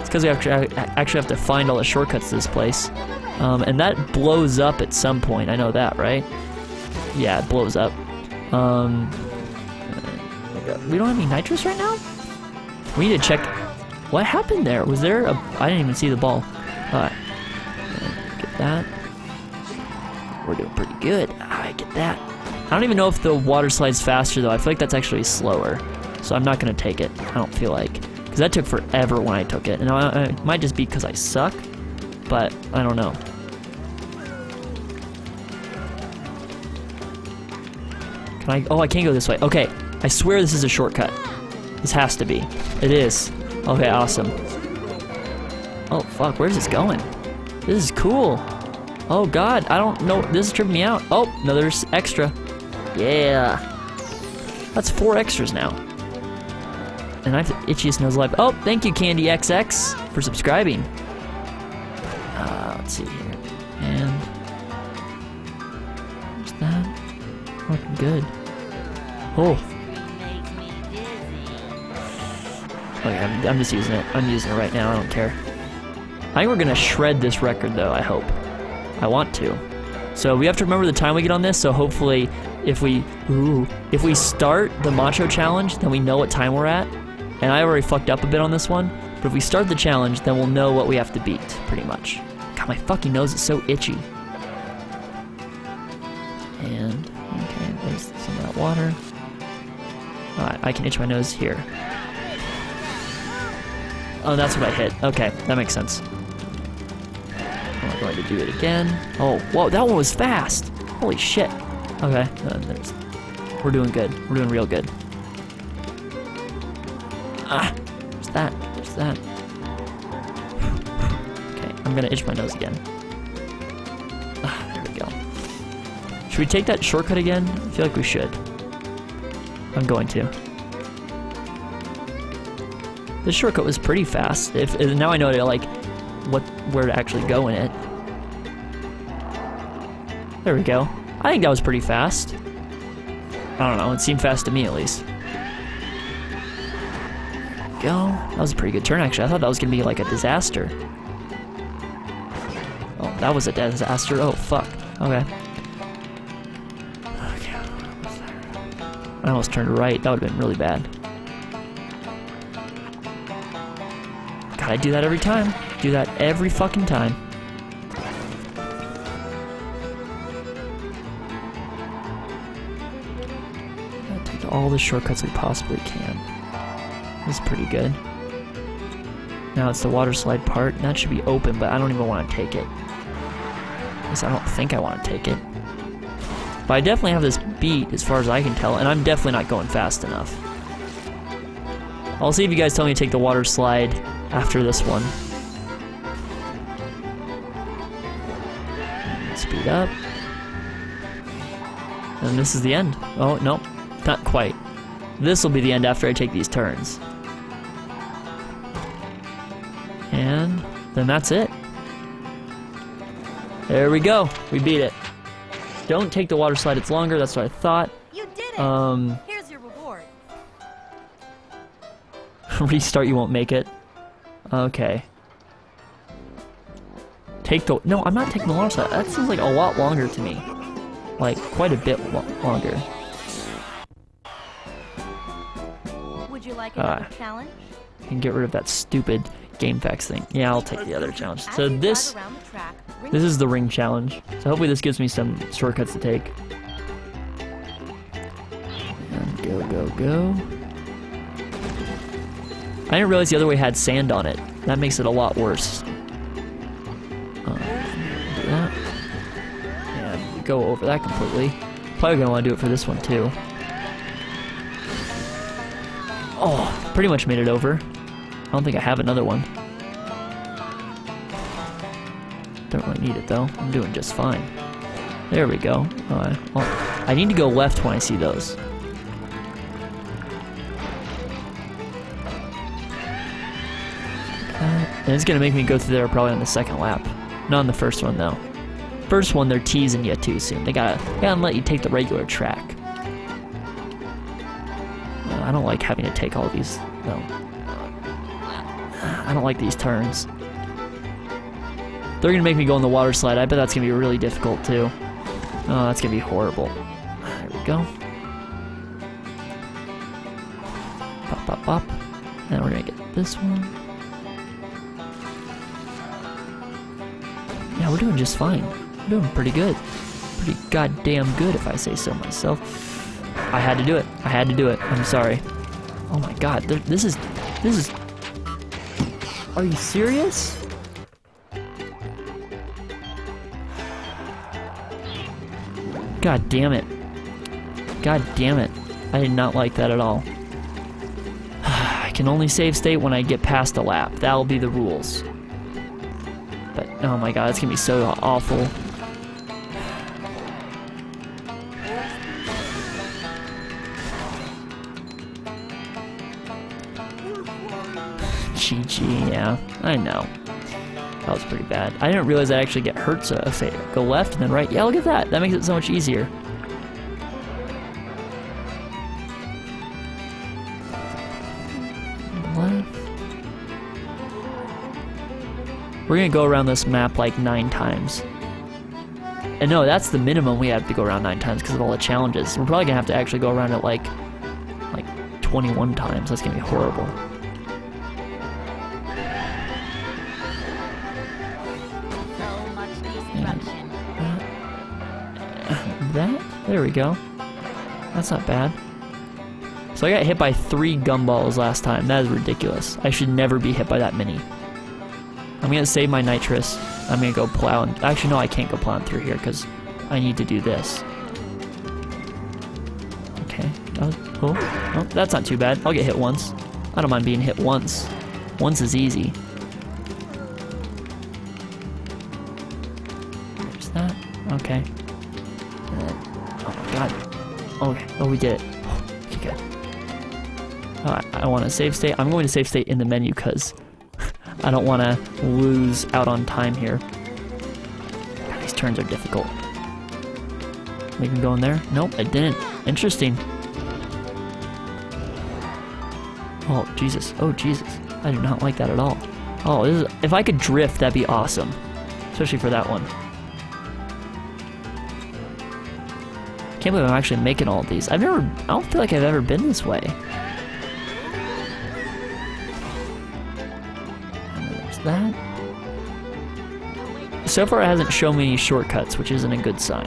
It's because we actually have to find all the shortcuts to this place. Um, and that blows up at some point. I know that, right? Yeah, it blows up. Um, we don't have any nitrous right now? We need to check... what happened there? Was there a... I didn't even see the ball. Alright. Get that. We're doing pretty good. I get that. I don't even know if the water slide's faster, though. I feel like that's actually slower. So I'm not going to take it. I don't feel like. Because that took forever when I took it. And I, it might just be because I suck. But I don't know. Can I? Oh, I can't go this way. Okay. I swear this is a shortcut. This has to be. It is. Okay, awesome. Oh, fuck. Where's this going? This is cool. Oh god, I don't know. This is tripping me out. Oh, no, there's extra. Yeah. That's four extras now. And I have the itchiest nose alive. Oh, thank you, CandyXX, for subscribing. Uh, let's see here. And... where's that? Looking good. Oh. Oh yeah, I'm, I'm just using it. I'm using it right now. I don't care. I think we're gonna shred this record, though, I hope. I want to. So we have to remember the time we get on this, so hopefully if we ooh, if we start the macho challenge, then we know what time we're at. And I already fucked up a bit on this one, but if we start the challenge, then we'll know what we have to beat, pretty much. God, my fucking nose is so itchy. And, okay, there's some of that water. Alright, I can itch my nose here. Oh, that's what I hit. Okay, that makes sense. I'm not going to do it again. Oh, whoa, that one was fast! Holy shit. Okay, uh, there's... we're doing good. We're doing real good. Ah! There's that. There's that. Okay, I'm gonna itch my nose again. Ah, there we go. Should we take that shortcut again? I feel like we should. I'm going to. This shortcut was pretty fast. If, if now I know to, like, what where to actually go in it. There we go. I think that was pretty fast. I don't know, it seemed fast to me at least. There we go. That was a pretty good turn actually. I thought that was gonna be like a disaster. Oh, that was a disaster. Oh fuck. Okay. Okay. I almost turned right. That would have been really bad. God, I do that every time. Do that every fucking time. Gotta take all the shortcuts we possibly can. This is pretty good. Now it's the water slide part. That should be open, but I don't even want to take it. At least I don't think I want to take it. But I definitely have this beat as far as I can tell, and I'm definitely not going fast enough. I'll see if you guys tell me to take the water slide after this one. Speed up. And this is the end. Oh, no. Not quite. This will be the end after I take these turns. And then that's it. There we go. We beat it. Don't take the water slide. It's longer. That's what I thought. You did it. Um, Here's your reward. Restart. You won't make it. Okay. Take the- no, I'm not taking the water slide. That seems like a lot longer to me. Like, quite a bit lo longer. Would you like another uh, challenge? I can get rid of that stupid GameFAQs thing. Yeah, I'll take the other challenge. So this- this is the ring challenge. So hopefully this gives me some shortcuts to take. And go, go, go. I didn't realize the other way had sand on it. That makes it a lot worse. Go over that completely. Probably gonna want to do it for this one too. Oh, pretty much made it over. I don't think I have another one. Don't really need it though. I'm doing just fine. There we go. Uh, well, I need to go left when I see those. Uh, and it's gonna make me go through there probably on the second lap. Not on the first one though. First one, they're teasing you too soon. They gotta, they gotta let you take the regular track. Uh, I don't like having to take all these, though. I don't like these turns. They're gonna make me go on the water slide. I bet that's gonna be really difficult too. Oh, that's gonna be horrible. There we go. Pop, pop, pop. Then we're gonna get this one. Yeah, we're doing just fine. Doing pretty good. Pretty goddamn good, if I say so myself. I had to do it. I had to do it. I'm sorry. Oh my god, this is... this is... Are you serious? God damn it. God damn it. I did not like that at all. I can only save state when I get past a lap. That'll be the rules. But Oh my god, it's gonna be so awful. G G, yeah, I know. That was pretty bad. I didn't realize I actually get hurt, so if I go left and then right. Yeah, look at that. That makes it so much easier. What? We're gonna go around this map like nine times. And no, that's the minimum we have to go around nine times because of all the challenges. We're probably gonna have to actually go around it like, like twenty-one times. That's gonna be horrible. That? There we go. That's not bad. So I got hit by three gumballs last time. That is ridiculous. I should never be hit by that many. I'm gonna save my nitrous. I'm gonna go plowing. Actually, no, I can't go plowing through here because I need to do this. Okay. That was cool. Oh, that's not too bad. I'll get hit once. I don't mind being hit once. Once is easy. Where's that? Okay. Okay. Oh, we did it. Okay, good. Alright, I want to save state. I'm going to save state in the menu because I don't want to lose out on time here. God, these turns are difficult. We can go in there? Nope, I didn't. Interesting. Oh, Jesus. Oh, Jesus. I do not like that at all. Oh, this is, if I could drift, that'd be awesome. Especially for that one. I can't believe I'm actually making all of these. I've never, I don't feel like I've ever been this way. And there's that. So far it hasn't shown me any shortcuts, which isn't a good sign.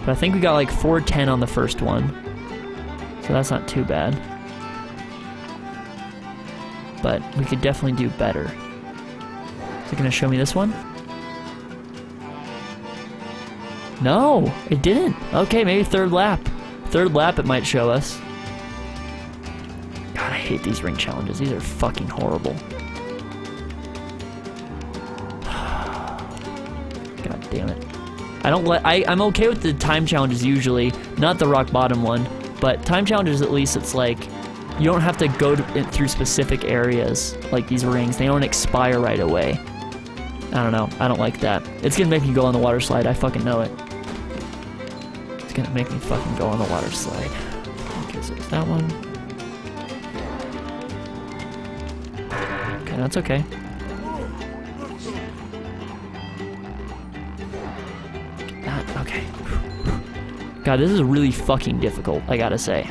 But I think we got like four ten on the first one. So that's not too bad. But we could definitely do better. Is it gonna show me this one? No, it didn't. Okay, maybe third lap. Third lap it might show us. God, I hate these ring challenges. These are fucking horrible. God damn it. I don't let, I, I'm okay with the time challenges usually. Not the rock bottom one, but time challenges at least it's like, you don't have to go to, through specific areas like these rings. They don't expire right away. I don't know. I don't like that. It's gonna make me go on the water slide. I fucking know it. It's gonna make me fucking go on the water slide. Okay, so it's that one. Okay, that's okay. That, okay. God, this is really fucking difficult, I gotta say.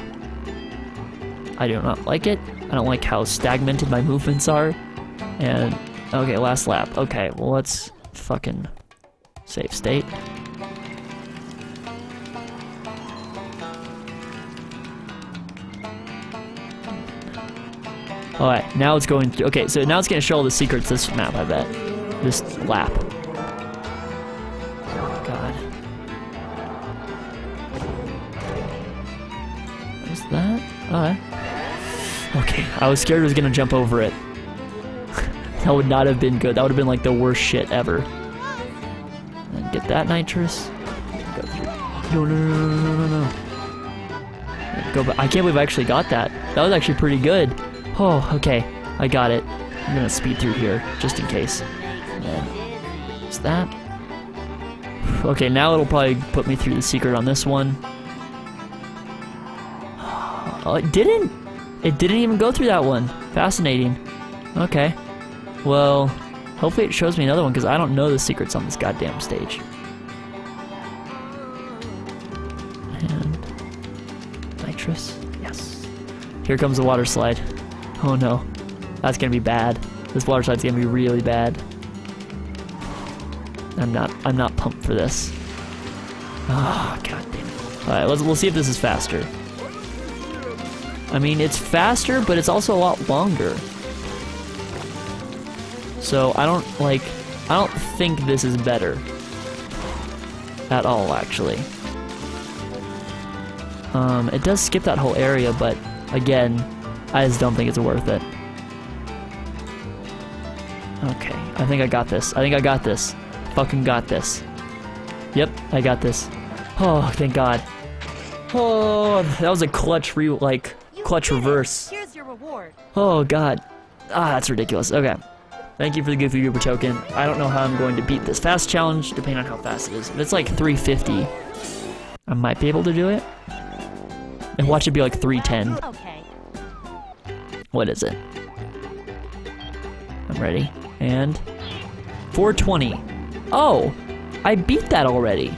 I do not like it. I don't like how stagnated my movements are. And... okay, last lap. Okay, well let's fucking save state. Alright, now it's going through. Okay, so now it's gonna show all the secrets this map, I bet. This lap. Oh god. What is that? Alright. Okay, I was scared I was gonna jump over it. That would not have been good. That would have been like the worst shit ever. And get that nitrous. Go through. No, no, no, no, no, no, no. Go back. I can't believe I actually got that. That was actually pretty good. Oh, okay. I got it. I'm gonna speed through here, just in case. And then, what's that? Okay, now it'll probably put me through the secret on this one. Oh, it didn't! It didn't even go through that one. Fascinating. Okay. Well, hopefully it shows me another one because I don't know the secrets on this goddamn stage. And nitrous, yes. Here comes the water slide. Oh no, that's gonna be bad. This water slide's gonna be really bad. I'm not, I'm not pumped for this. Ah, oh, goddamn. All right, let's we'll see if this is faster. I mean, it's faster, but it's also a lot longer. So I don't like, I don't think this is better at all, actually. Um, it does skip that whole area, but again, I just don't think it's worth it. Okay, I think I got this. I think I got this. Fucking got this. Yep, I got this. Oh, thank God. Oh, that was a clutch re like clutch reverse. Here's your reward. Oh God. Ah, that's ridiculous. Okay. Thank you for the Goofy Goober token. I don't know how I'm going to beat this fast challenge, depending on how fast it is. If it's like three fifty, I might be able to do it. And watch it be like three ten. Okay. What is it? I'm ready. And four twenty. Oh, I beat that already.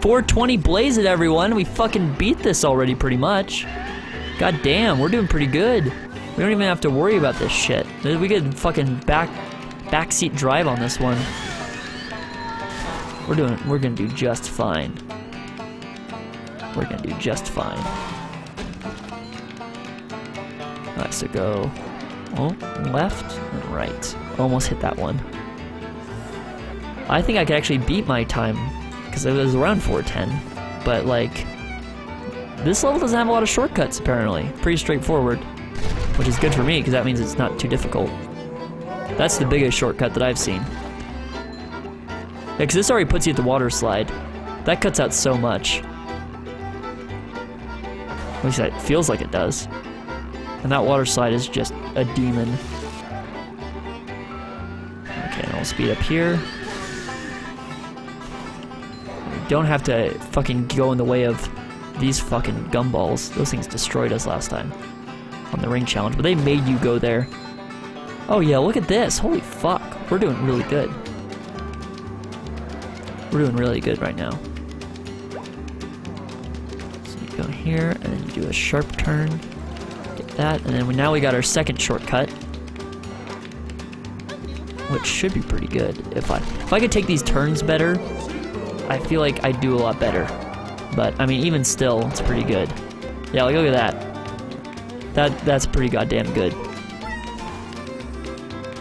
four twenty blaze it, everyone. We fucking beat this already, pretty much. God damn, we're doing pretty good. We don't even have to worry about this shit. We could fucking back backseat drive on this one. We're doing we're gonna do just fine. We're gonna do just fine. Alright, so go oh, left and right. Almost hit that one. I think I could actually beat my time, because it was around four ten. But like this level doesn't have a lot of shortcuts apparently. Pretty straightforward. Which is good for me, because that means it's not too difficult. That's the biggest shortcut that I've seen. Yeah, because this already puts you at the water slide. That cuts out so much. At least it feels like it does. And that water slide is just a demon. Okay, and I'll speed up here. We don't have to fucking go in the way of these fucking gumballs. Those things destroyed us last time on the ring challenge, but they made you go there. Oh yeah, look at this. Holy fuck. We're doing really good. We're doing really good right now. So you go here, and then you do a sharp turn. Get that, and then we, now we got our second shortcut. Which should be pretty good. If I, if I could take these turns better, I feel like I'd do a lot better. But, I mean, even still, it's pretty good. Yeah, like, look at that. That, that's pretty goddamn good.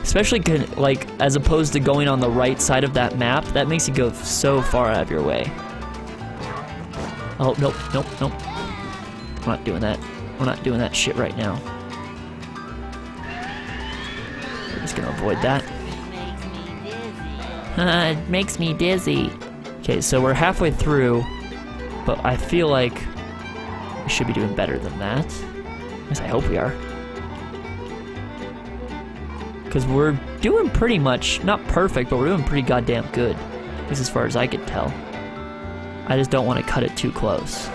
Especially, like, as opposed to going on the right side of that map, that makes you go so far out of your way. Oh, nope, nope, nope. I'm not doing that. We're not doing that shit right now. We're just gonna avoid that. Uh, it makes me dizzy. Okay, so we're halfway through, but I feel like we should be doing better than that. Yes, I hope we are. Because we're doing pretty much, not perfect, but we're doing pretty goddamn good. At least as far as I could tell. I just don't want to cut it too close.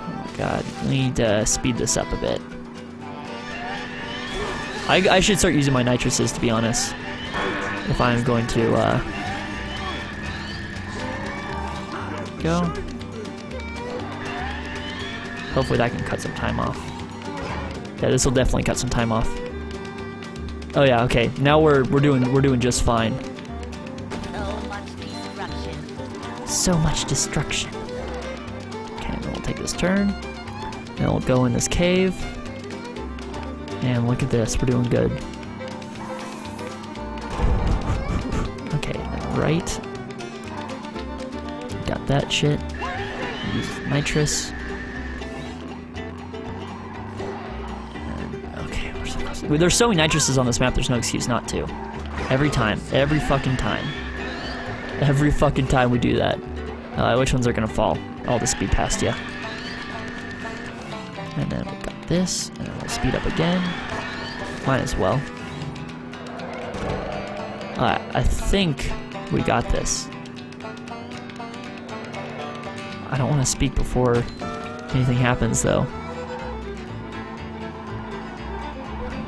Oh my god, we need to speed this up a bit. I, I should start using my nitruses, to be honest. If I'm going to, uh... go. Hopefully that can cut some time off. Yeah, this will definitely cut some time off. Oh yeah, okay. Now we're we're doing we're doing just fine. So much destruction. So much destruction. Okay, then we'll take this turn. Then we'll go in this cave. And look at this, we're doing good. Okay, right. Got that shit. Use nitrous. There's so many nitruses on this map, there's no excuse not to. Every time. Every fucking time. Every fucking time we do that. Uh, which ones are gonna fall? I'll just speed past ya. And then we got this, and then we'll speed up again. Might as well. Alright, I think we got this. I don't want to speak before anything happens, though.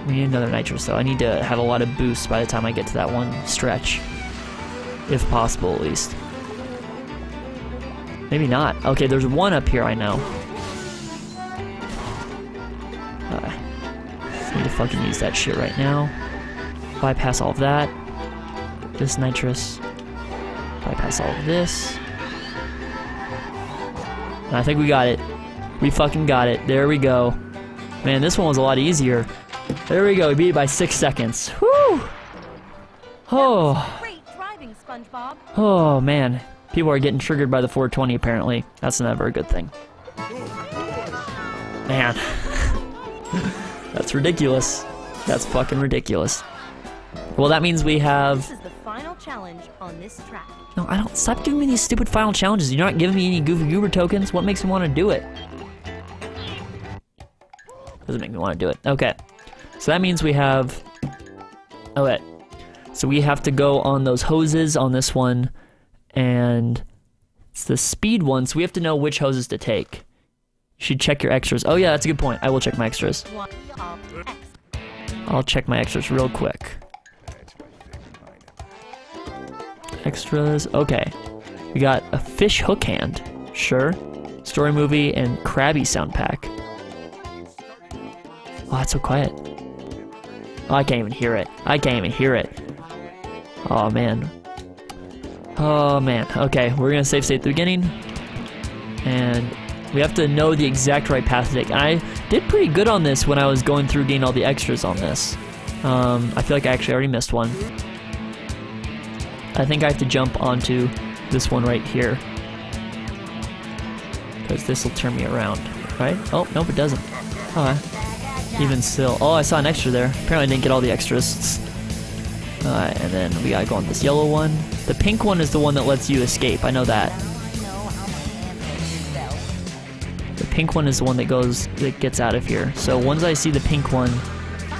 We need another nitrous, though. I need to have a lot of boost by the time I get to that one stretch. If possible, at least. Maybe not. Okay, there's one up here, I know. Uh, need to fucking use that shit right now. Bypass all of that. This nitrous. Bypass all of this. And I think we got it. We fucking got it. There we go. Man, this one was a lot easier. There we go, we beat it by six seconds. Whew! Oh. Great driving, SpongeBob. Oh, man. People are getting triggered by the four twenty, apparently. That's never a good thing. Man. That's ridiculous. That's fucking ridiculous. Well, that means we have... This is the final challenge on this track. No, I don't... Stop giving me these stupid final challenges. You're not giving me any Goofy Goober tokens. What makes me want to do it? Doesn't make me want to do it. Okay. So that means we have... Okay. So we have to go on those hoses on this one. And... It's the speed one, so we have to know which hoses to take. You should check your extras. Oh yeah, that's a good point. I will check my extras. I'll check my extras real quick. Extras, okay. We got a fish hook hand, sure. Story movie and Krabby sound pack. Oh, it's so quiet. Oh, I can't even hear it. I can't even hear it. Oh man. Oh man, okay, we're gonna save state at the beginning. And we have to know the exact right path to take. And I did pretty good on this when I was going through getting all the extras on this. Um, I feel like I actually already missed one. I think I have to jump onto this one right here. Because this will turn me around, right? Oh, nope, it doesn't. Alright. Even still. Oh, I saw an extra there. Apparently I didn't get all the extras. Uh, and then we gotta go on this yellow one. The pink one is the one that lets you escape, I know that. The pink one is the one that goes, that gets out of here. So once I see the pink one,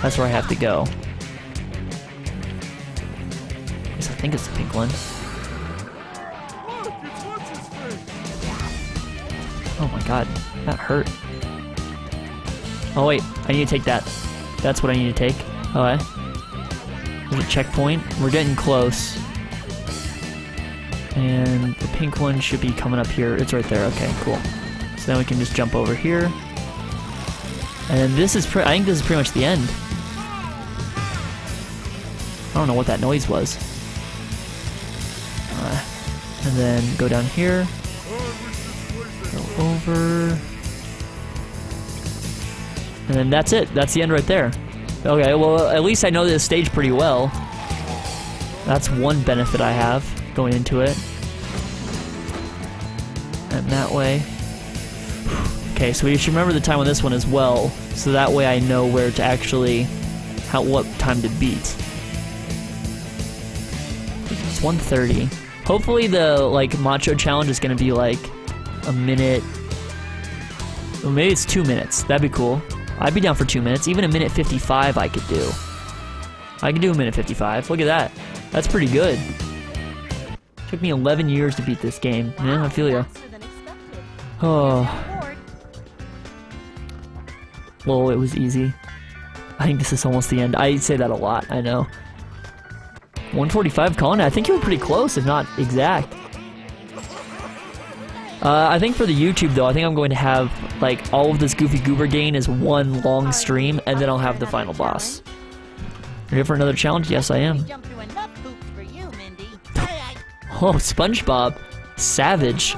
that's where I have to go. I guess I think it's the pink one. Oh my god, that hurt. Oh wait, I need to take that. That's what I need to take. Alright. There's a checkpoint. We're getting close. And the pink one should be coming up here. It's right there. Okay, cool. So then we can just jump over here. And this is pre- I think this is pretty much the end. I don't know what that noise was. Uh, and then go down here. Go over. And then that's it. That's the end right there. Okay, well, at least I know this stage pretty well. That's one benefit I have going into it. And that way... Okay, so we should remember the time on this one as well, so that way I know where to actually... how what time to beat. It's one thirty. Hopefully the, like, Macho Challenge is gonna be, like, a minute... Well, maybe it's two minutes. That'd be cool. I'd be down for two minutes. Even a minute fifty-five I could do. I could do a minute fifty-five. Look at that. That's pretty good. Took me eleven years to beat this game. Yeah, I feel ya. Oh. Well, it was easy. I think this is almost the end. I say that a lot, I know. one forty-five, Colin. I think you were pretty close, if not exact. Uh, I think for the YouTube, though, I think I'm going to have, like, all of this Goofy Goober gain is one long stream, and then I'll have the final boss. Are you here for another challenge? Yes, I am. Oh, SpongeBob. Savage.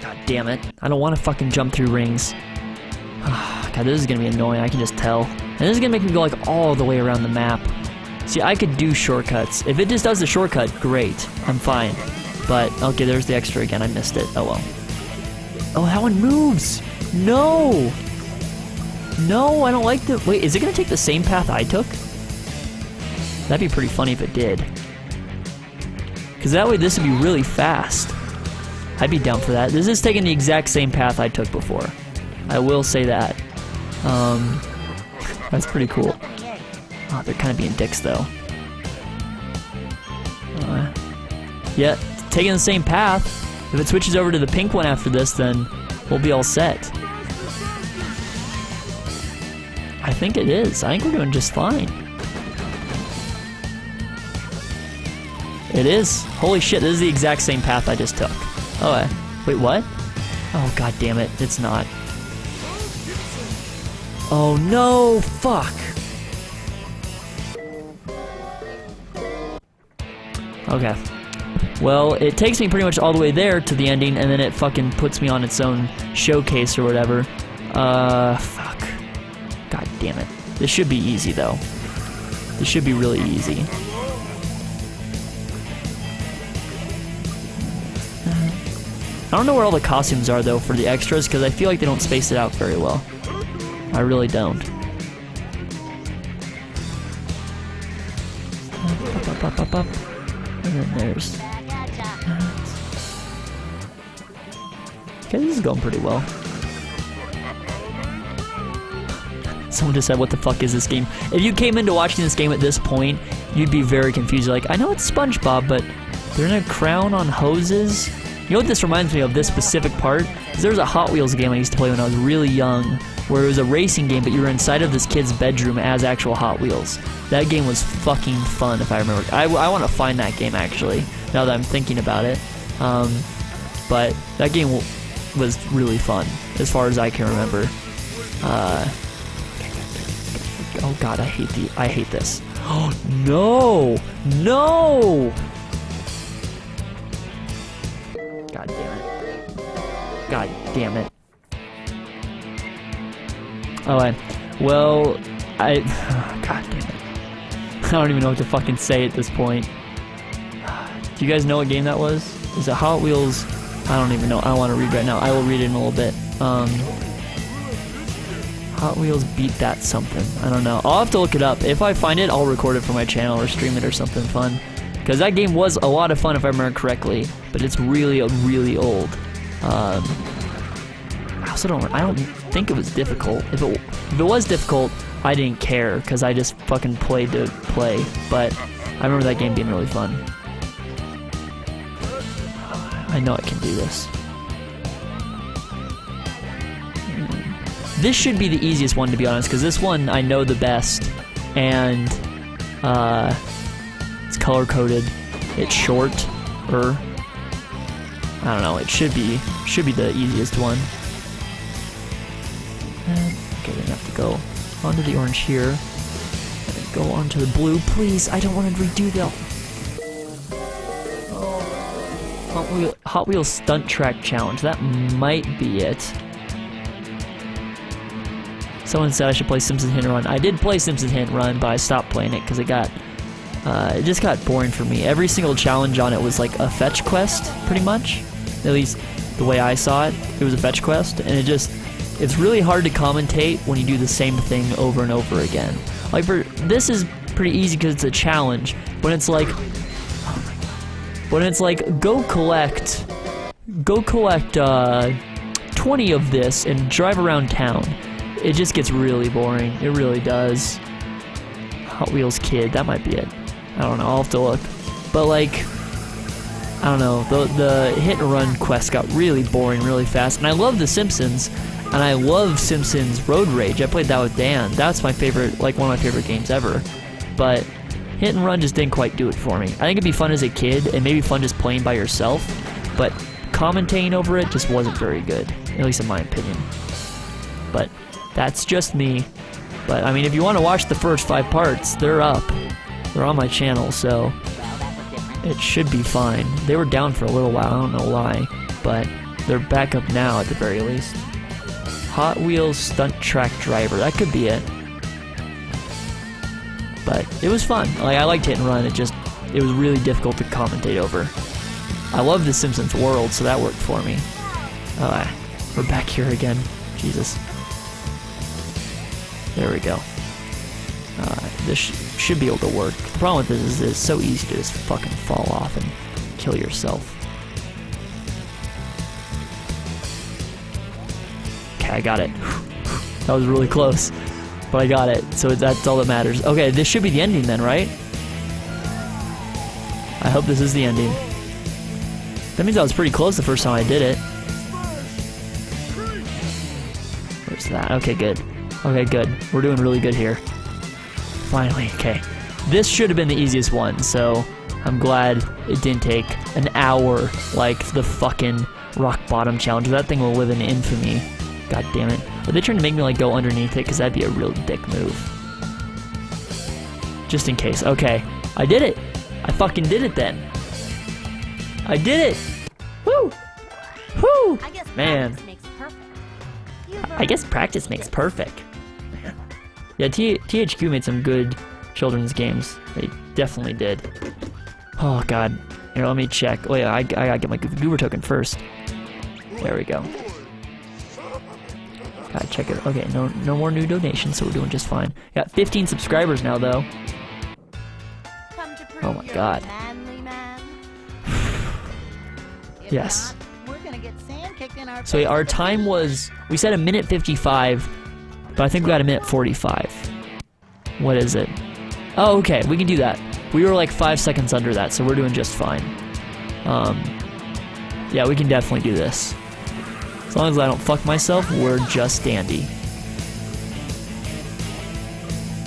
God damn it. I don't want to fucking jump through rings. God, this is going to be annoying. I can just tell. And this is going to make me go, like, all the way around the map. See, I could do shortcuts. If it just does the shortcut, great. I'm fine. But, okay, there's the extra again. I missed it. Oh, well. Oh, that one moves! No! No, I don't like the... Wait, is it going to take the same path I took? That'd be pretty funny if it did. Because that way this would be really fast. I'd be down for that. This is taking the exact same path I took before. I will say that. Um... That's pretty cool. Oh, they're kind of being dicks, though. Uh, yeah, taking the same path. If it switches over to the pink one after this, then we'll be all set. I think it is. I think we're doing just fine. It is. Holy shit, this is the exact same path I just took. Oh, uh, wait, what? Oh, god damn it. It's not. Oh no, fuck! Okay. Well, it takes me pretty much all the way there to the ending, and then it fucking puts me on its own showcase or whatever. Uh, fuck. God damn it. This should be easy, though. This should be really easy. I don't know where all the costumes are, though, for the extras, because I feel like they don't space it out very well. I really don't. Up, up, up, up. And then there's... Okay, this is going pretty well. Someone just said, what the fuck is this game? If you came into watching this game at this point, you'd be very confused. You're like, I know it's SpongeBob, but they're in a crown on hoses? You know what this reminds me of, this specific part? Is there was a Hot Wheels game I used to play when I was really young, where it was a racing game, but you were inside of this kid's bedroom as actual Hot Wheels. That game was fucking fun, if I remember. I, I want to find that game, actually, now that I'm thinking about it. Um, but that game w was really fun, as far as I can remember. Uh, oh god, I hate the- I hate this. Oh, no! No! God damn it. God damn it. Oh, I, well, I, oh, god damn it. I don't even know what to fucking say at this point. Do you guys know what game that was? Is it Hot Wheels? I don't even know. I don't want to read right now. I will read it in a little bit. Um, Hot Wheels beat that something. I don't know. I'll have to look it up. If I find it, I'll record it for my channel or stream it or something fun. Because that game was a lot of fun, if I remember correctly, but it's really, really old. Um, I also don't. I don't think it was difficult. If it if it was difficult, I didn't care because I just fucking played to play. But I remember that game being really fun. I know I can do this. This should be the easiest one, to be honest, because this one I know the best, and uh. color-coded. It's short, or I don't know, it should be should be the easiest one. And, okay, we're gonna have to go onto the orange here. And go onto the blue. Please, I don't want to redo that. Oh. Hot Wheel, Hot Wheels Stunt Track Challenge. That might be it. Someone said I should play Simpsons Hit and Run. I did play Simpsons Hit and Run, but I stopped playing it because it got Uh, it just got boring for me. Every single challenge on it was like a fetch quest, pretty much. At least the way I saw it, it was a fetch quest, and it just, it's really hard to commentate when you do the same thing over and over again. Like, for, this is pretty easy because it's a challenge, but it's like, oh my god. But it's like, go collect, go collect, uh, twenty of this and drive around town. It just gets really boring. It really does. Hot Wheels Kid, that might be it. I don't know, I'll have to look. But like, I don't know, the, the hit and run quest got really boring really fast. And I love The Simpsons, and I love Simpsons Road Rage. I played that with Dan. That's my favorite, like one of my favorite games ever. But hit and run just didn't quite do it for me. I think it'd be fun as a kid, and maybe fun just playing by yourself, but commentating over it just wasn't very good, at least in my opinion. But that's just me. But I mean, if you want to watch the first five parts, they're up. They're on my channel, so it should be fine. They were down for a little while, I don't know why, but they're back up now at the very least. Hot Wheels Stunt Track Driver, that could be it. But it was fun. Like, I liked Hit and Run, it just, it was really difficult to commentate over. I love The Simpsons World, so that worked for me. Uh, we're back here again. Jesus. There we go. Uh, this sh should be able to work. The problem with this is it's so easy to just fucking fall off and kill yourself. Okay, I got it. That was really close. But I got it, so that's all that matters. Okay, this should be the ending then, right? I hope this is the ending. That means I was pretty close the first time I did it. Where's that? Okay, good. Okay, good. We're doing really good here. Finally, okay. This should have been the easiest one, so I'm glad it didn't take an hour like the fucking rock bottom challenge. That thing will live in infamy. God damn it. Are they trying to make me like go underneath it? Because that'd be a real dick move. Just in case. Okay. I did it. I fucking did it then. I did it. Woo. Woo. Man. I guess practice makes perfect. Yeah, T THQ made some good children's games. They definitely did. Oh, God. Here, let me check. Oh, yeah, I, I gotta get my Goofy Goober token first. There we go. Gotta check it. Okay, no, no more new donations, so we're doing just fine. Got fifteen subscribers now, though. Oh my God. Yes. So our time was, we said a minute fifty-five, but I think we got a minute forty-five. What is it? Oh, okay, we can do that. We were like five seconds under that, so we're doing just fine. Um, yeah, we can definitely do this. As long as I don't fuck myself, we're just dandy.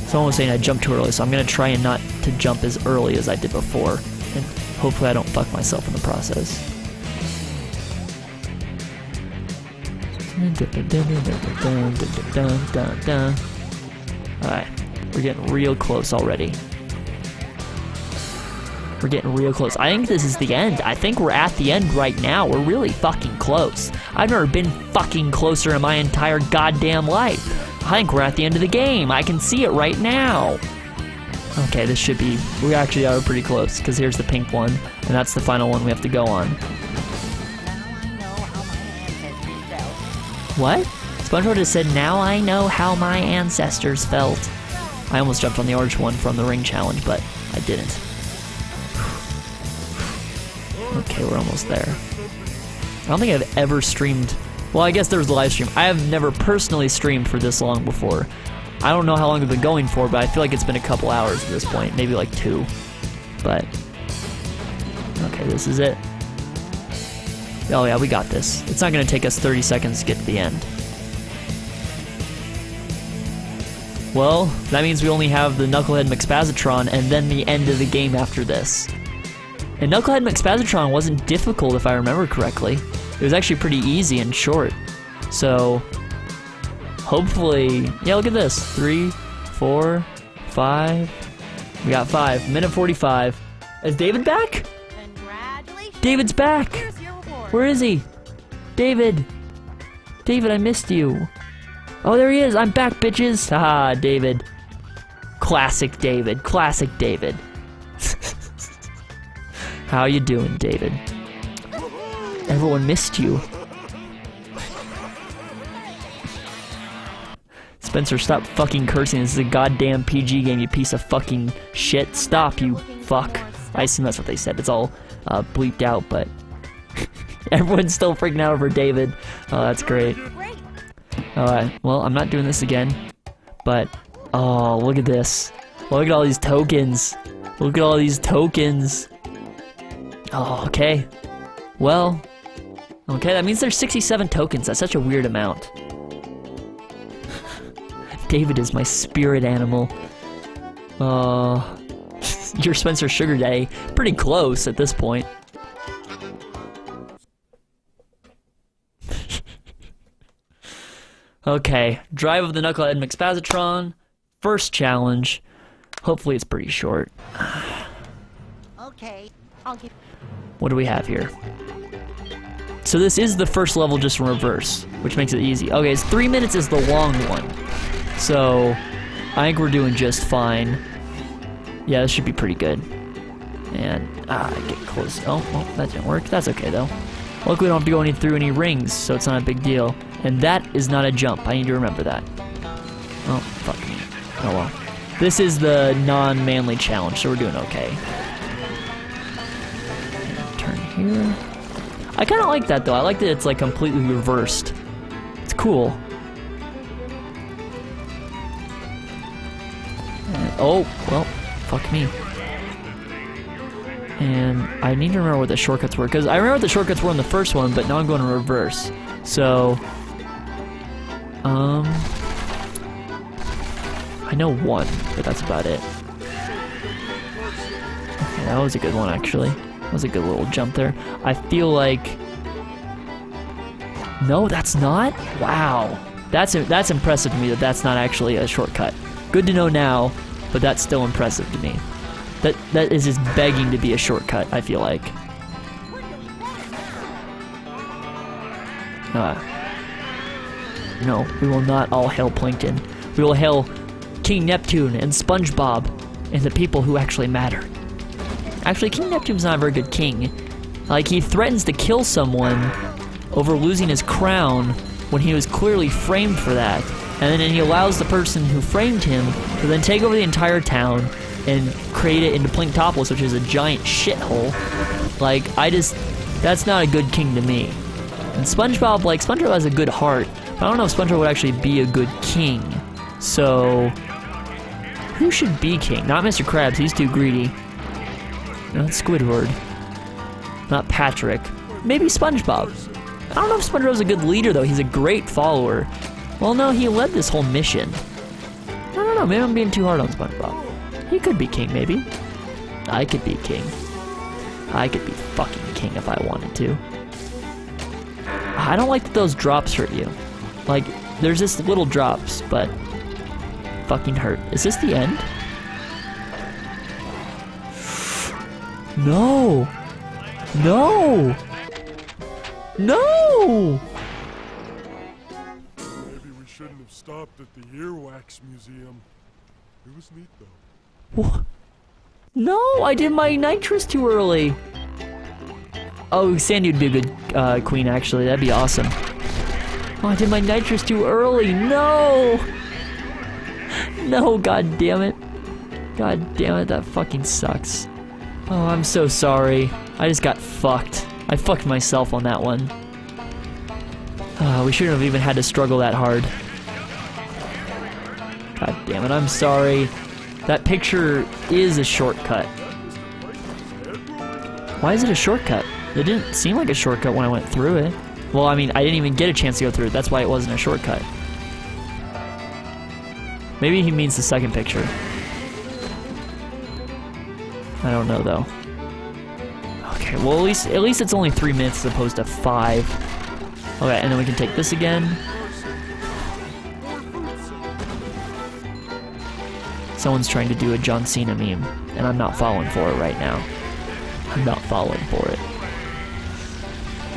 Someone was saying I jumped too early, so I'm gonna try and not to jump as early as I did before, and hopefully I don't fuck myself in the process. Alright, we're getting real close already. We're getting real close. I think this is the end. I think we're at the end right now. We're really fucking close. I've never been fucking closer in my entire goddamn life. I think we're at the end of the game. I can see it right now. Okay, this should be... We actually are pretty close, because here's the pink one, and that's the final one we have to go on. What? SpongeBob just said, now I know how my ancestors felt. I almost jumped on the orange one from the ring challenge, but I didn't. Okay, we're almost there. I don't think I've ever streamed... Well, I guess there was a live stream. I have never personally streamed for this long before. I don't know how long I've been going for, but I feel like it's been a couple hours at this point. Maybe like two. But... Okay, this is it. Oh yeah, we got this. It's not going to take us thirty seconds to get to the end. Well, that means we only have the Knucklehead McSpazitron and then the end of the game after this. And Knucklehead McSpazitron wasn't difficult if I remember correctly. It was actually pretty easy and short. So, hopefully... Yeah, look at this. Three, four, five... We got five. Minute forty-five. Is David back? David's back! Where is he? David! David, I missed you. Oh, there he is! I'm back, bitches! Haha, David. Classic David. Classic David. How you doing, David? Everyone missed you. Spencer, stop fucking cursing. This is a goddamn P G game, you piece of fucking shit. Stop, you fuck. I assume that's what they said. It's all uh, bleeped out, but... Everyone's still freaking out over David. Oh, that's great. Alright, well, I'm not doing this again. But, oh, look at this. Look at all these tokens. Look at all these tokens. Oh, okay. Well, okay, that means there's sixty-seven tokens. That's such a weird amount. David is my spirit animal. Uh, your Spencer Sugar Daddy. Pretty close at this point. Okay, drive of the Knucklehead McSpazitron. First challenge. Hopefully it's pretty short. Okay, I'll give. What do we have here? So this is the first level just in reverse, which makes it easy. Okay, it's three minutes is the long one. So I think we're doing just fine. Yeah, this should be pretty good. And ah, get close. Oh, oh, that didn't work. That's okay though. Luckily we don't have to go any through any rings, so it's not a big deal. And that is not a jump. I need to remember that. Oh, fuck me. Oh, well. This is the non-manly challenge, so we're doing okay. And turn here. I kind of like that, though. I like that it's, like, completely reversed. It's cool. And, oh, well, fuck me. And I need to remember what the shortcuts were, because I remember what the shortcuts were in the first one, but now I'm going to reverse. So... Um, I know one, but that's about it. Okay, that was a good one, actually. That was a good little jump there. I feel like... No, that's not? Wow. That's that's impressive to me that that's not actually a shortcut. Good to know now, but that's still impressive to me. That That is just begging to be a shortcut, I feel like. Ah. No, we will not all hail Plankton. We will hail King Neptune and SpongeBob and the people who actually matter. Actually, King Neptune's not a very good king. Like, he threatens to kill someone over losing his crown when he was clearly framed for that. And then he allows the person who framed him to then take over the entire town and create it into Planktopolis, which is a giant shithole. Like, I just... that's not a good king to me. And SpongeBob, like, SpongeBob has a good heart, but I don't know if SpongeBob would actually be a good king. So... who should be king? Not Mister Krabs, he's too greedy. Not Squidward. Not Patrick. Maybe SpongeBob. I don't know if SpongeBob's a good leader, though. He's a great follower. Well, no, he led this whole mission. I don't know, maybe I'm being too hard on SpongeBob. He could be king, maybe. I could be king. I could be fucking king if I wanted to. I don't like that those drops hurt you. Like, there's just little drops, but... fucking hurt. Is this the end? No! No! No! Shouldn't have stopped at the Earwax Museum. It was neat, though. What? No, I did my nitrous too early. Oh, Sandy would be a good uh, queen, actually. That'd be awesome. Oh, I did my nitrous too early. No! No, god damn it. God damn it, that fucking sucks. Oh, I'm so sorry. I just got fucked. I fucked myself on that one. Uh, we shouldn't have even had to struggle that hard. God damn it, I'm sorry. That picture is a shortcut. Why is it a shortcut? It didn't seem like a shortcut when I went through it. Well, I mean, I didn't even get a chance to go through it. That's why it wasn't a shortcut. Maybe he means the second picture. I don't know, though. Okay, well, at least, at least it's only three minutes as opposed to five. Okay, and then we can take this again. Someone's trying to do a John Cena meme, and I'm not falling for it right now. I'm not falling for it.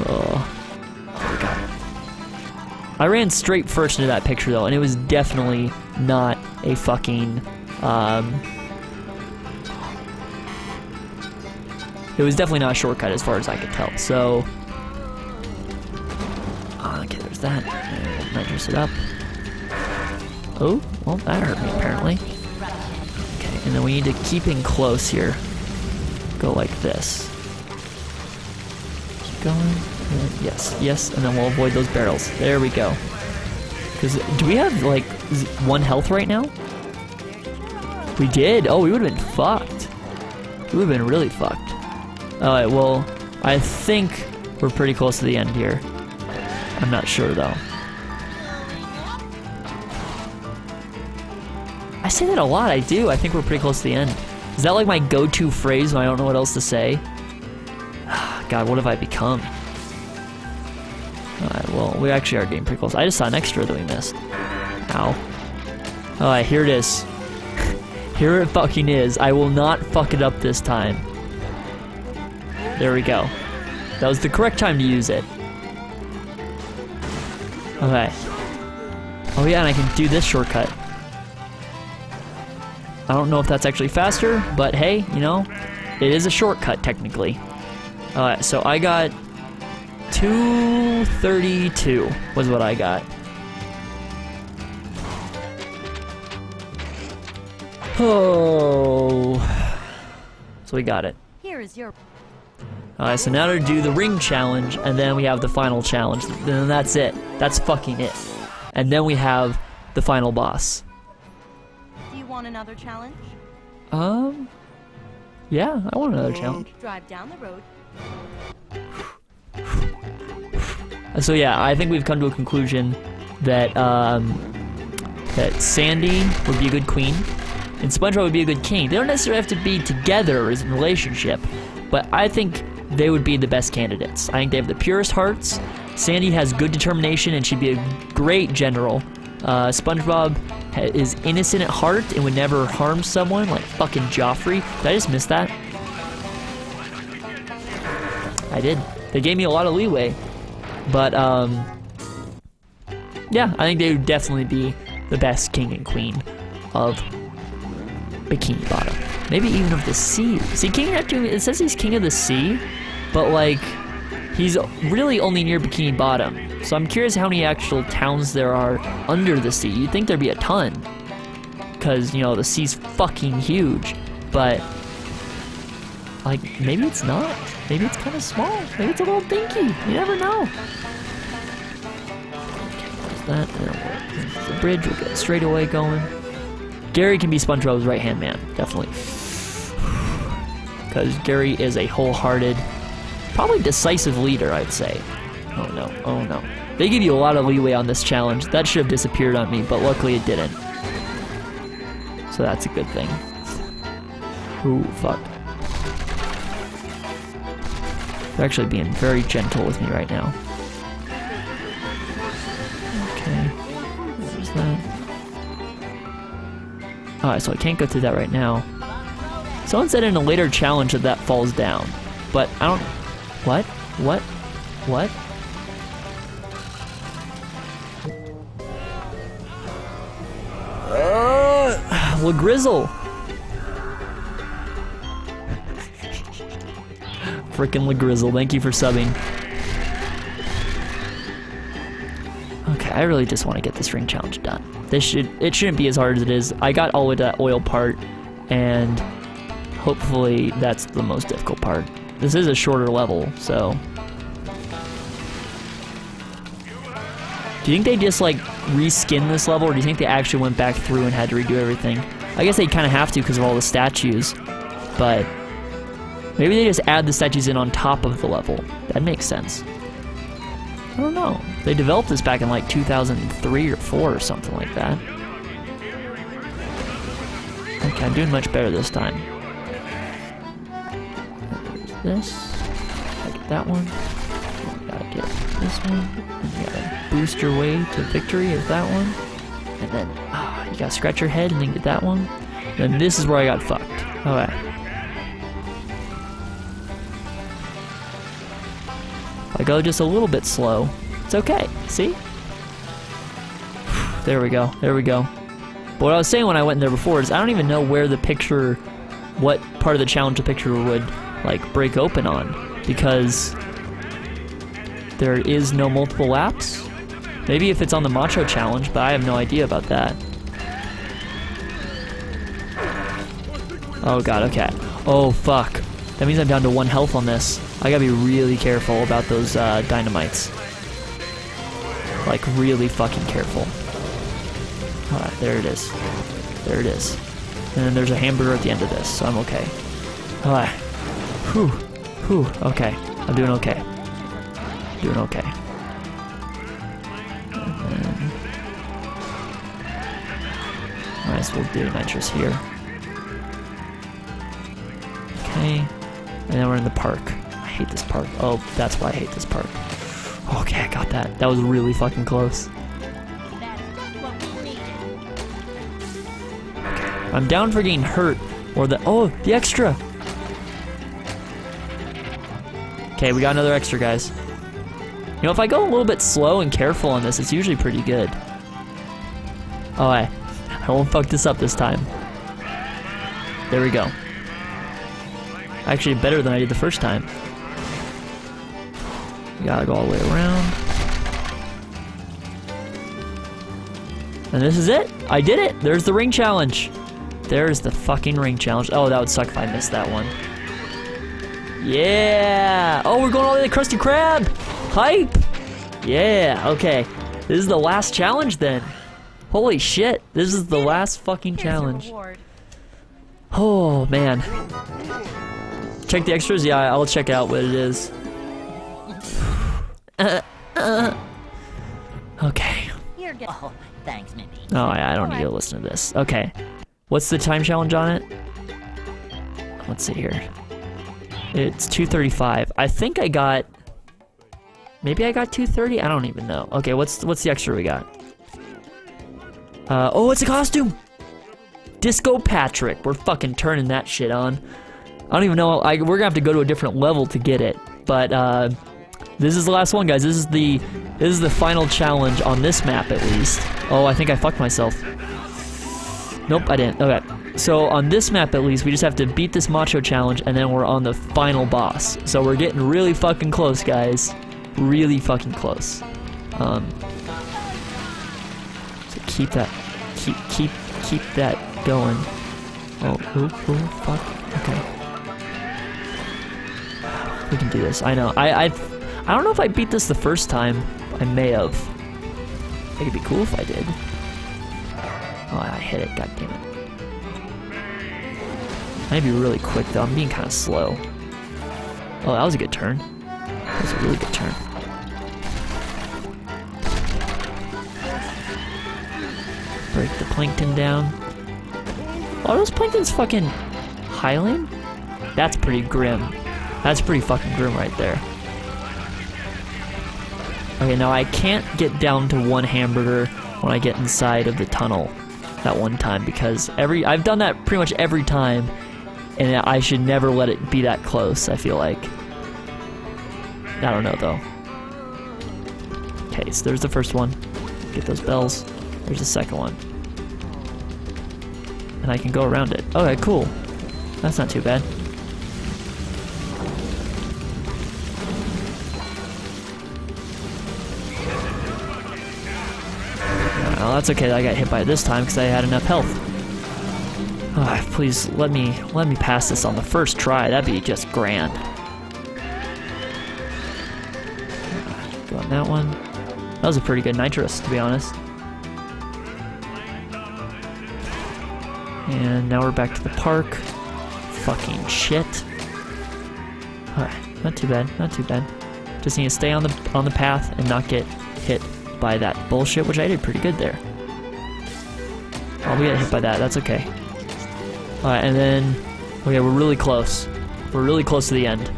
Oh, oh God. I ran straight first into that picture, though, and it was definitely not a fucking, um... it was definitely not a shortcut as far as I could tell, so... okay, there's that. And measures it up. Oh, well, that hurt me, apparently. Okay, and then we need to keep in close here. Go like this. Keep going. And yes, yes, and then we'll avoid those barrels. There we go. Because, do we have, like, one health right now? We did. Oh, we would have been fucked. We would have been really fucked. Alright, well, I think we're pretty close to the end here. I'm not sure, though. I say that a lot, I do. I think we're pretty close to the end. Is that like my go-to phrase when I don't know what else to say? God, what have I become? Alright, well, we actually are getting pretty close. I just saw an extra that we missed. Ow. Alright, here it is. Here it fucking is. I will not fuck it up this time. There we go. That was the correct time to use it. Okay. Oh yeah, and I can do this shortcut. I don't know if that's actually faster, but hey, you know, it is a shortcut, technically. Alright, so I got... two thirty-two was what I got. Oh... so we got it. Here is your... alright, so now to do the ring challenge, and then we have the final challenge. Then that's it. That's fucking it. And then we have the final boss. Do you want another challenge? Um... Yeah, I want another challenge. Drive down the road. So yeah, I think we've come to a conclusion that, um... that Sandy would be a good queen, and SpongeBob would be a good king. They don't necessarily have to be together as a relationship, but I think... they would be the best candidates. I think they have the purest hearts. Sandy has good determination and she'd be a great general. Uh, SpongeBob ha is innocent at heart and would never harm someone, like fucking Joffrey. Did I just miss that? I did. They gave me a lot of leeway. But, um... yeah, I think they would definitely be the best king and queen of Bikini Bottom. Maybe even of the sea. See, King Neptune, it says he's king of the sea, but like, He's really only near Bikini Bottom, so I'm curious how many actual towns there are under the sea. You'd think there'd be a ton, because, you know, the sea's fucking huge, but, like, maybe it's not. Maybe it's kind of small. Maybe it's a little dinky. You never know. That, the bridge will get straight away going. Gary can be SpongeBob's right-hand man, definitely. Because Gary is a wholehearted, probably decisive leader, I'd say. Oh no, oh no. They give you a lot of leeway on this challenge. That should have disappeared on me, but luckily it didn't. So that's a good thing. Ooh, fuck. They're actually being very gentle with me right now. Alright, so I can't go through that right now. Someone said in a later challenge that that falls down, but I don't... What? What? What? Uh, LaGrizzle! Frickin' LaGrizzle, thank you for subbing. Okay, I really just want to get this ring challenge done. This should, it shouldn't be as hard as it is. I got all the way to that oil part, and hopefully that's the most difficult part. This is a shorter level, so... Do you think they just, like, reskin this level, or do you think they actually went back through and had to redo everything? I guess they kind of have to because of all the statues, but... Maybe they just add the statues in on top of the level. That makes sense. I don't know. They developed this back in like two thousand three or four or something like that. Okay, I'm doing much better this time. There's this. I get that one. I gotta get this one. And you gotta boost your way to victory with that one. And then oh, you gotta scratch your head and then get that one. And then this is where I got fucked. Alright. If I go just a little bit slow, it's okay. See? There we go. There we go. But what I was saying when I went in there before is I don't even know where the picture, what part of the challenge the picture would, like, break open on. Because there is no multiple laps. Maybe if it's on the Macho Challenge, but I have no idea about that. Oh god, okay. Oh fuck. That means I'm down to one health on this. I gotta be really careful about those uh, dynamites. Like, really fucking careful. Alright, there it is. There it is. And then there's a hamburger at the end of this, so I'm okay. Alright. Whew. Whew. Okay. I'm doing okay. Doing okay. And then... Might as well do nitrous here. Okay. And then we're in the park. I hate this park. Oh, that's why I hate this park. Okay, I got that. That was really fucking close. Okay. I'm down for getting hurt. Or the... Oh, the extra! Okay, we got another extra, guys. You know, if I go a little bit slow and careful on this, it's usually pretty good. Oh, I... I won't fuck this up this time. There we go. Actually, better than I did the first time. You gotta go all the way around. And this is it! I did it! There's the ring challenge! There's the fucking ring challenge. Oh, that would suck if I missed that one. Yeah! Oh, we're going all the way to Krusty Krab! Hype! Yeah, okay. This is the last challenge then. Holy shit, this is the last fucking challenge. Oh, man. Check the extras? Yeah, I'll check out what it is. Uh, uh. Okay. Oh, thanks, Mimi. Oh, yeah, I don't need to listen to this. Okay. What's the time challenge on it? Let's see here. It's two thirty-five. I think I got... Maybe I got two thirty? I don't even know. Okay, what's what's the extra we got? Uh, oh, it's a costume! Disco Patrick. We're fucking turning that shit on. I don't even know. I, we're gonna have to go to a different level to get it. But uh, this is the last one, guys. This is the this is the final challenge on this map, at least. Oh, I think I fucked myself. Nope, I didn't. Okay. So on this map at least, we just have to beat this macho challenge and then we're on the final boss. So we're getting really fucking close, guys. Really fucking close. Um, so keep that, keep, keep, keep that going. Oh, oh, oh, fuck. Okay. We can do this. I know. I, I, I don't know if I beat this the first time. I may have. It'd be cool if I did. Oh, I hit it. God damn it. I need to be really quick though. I'm being kind of slow. Oh, that was a good turn. That was a really good turn. Break the plankton down. Oh, those planktons fucking highland? That's pretty grim. That's pretty fucking grim right there. Okay, now I can't get down to one hamburger when I get inside of the tunnel that one time, because every I've done that pretty much every time, and I should never let it be that close, I feel like. I don't know, though. Okay, so there's the first one. Get those bells. There's the second one. And I can go around it. Okay, cool. That's not too bad. Well, that's okay that I got hit by it this time because I had enough health. Oh, please let me let me pass this on the first try. That'd be just grand. Go on that one. That was a pretty good nitrous, to be honest. And now we're back to the park. Fucking shit. Alright, not too bad, not too bad. Just need to stay on the on the path and not get hit by that bullshit, which I did pretty good there. Oh, we got hit by that. That's okay. Alright, and then... Okay, we're really close. We're really close to the end.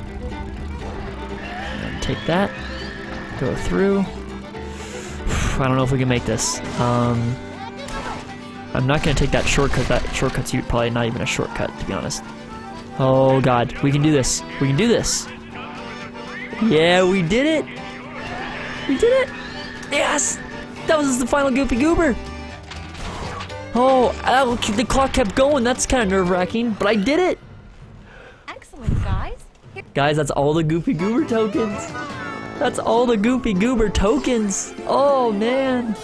And take that. Go through. I don't know if we can make this. Um, I'm not going to take that shortcut. That shortcut's probably not even a shortcut, to be honest. Oh, God. We can do this. We can do this. Yeah, we did it! We did it! Yes! That was the final Goofy Goober! Oh, ow, the clock kept going. That's kind of nerve-wracking, but I did it! Excellent, guys. Here guys, that's all the Goofy Goober tokens. That's all the Goofy Goober tokens. Oh, man.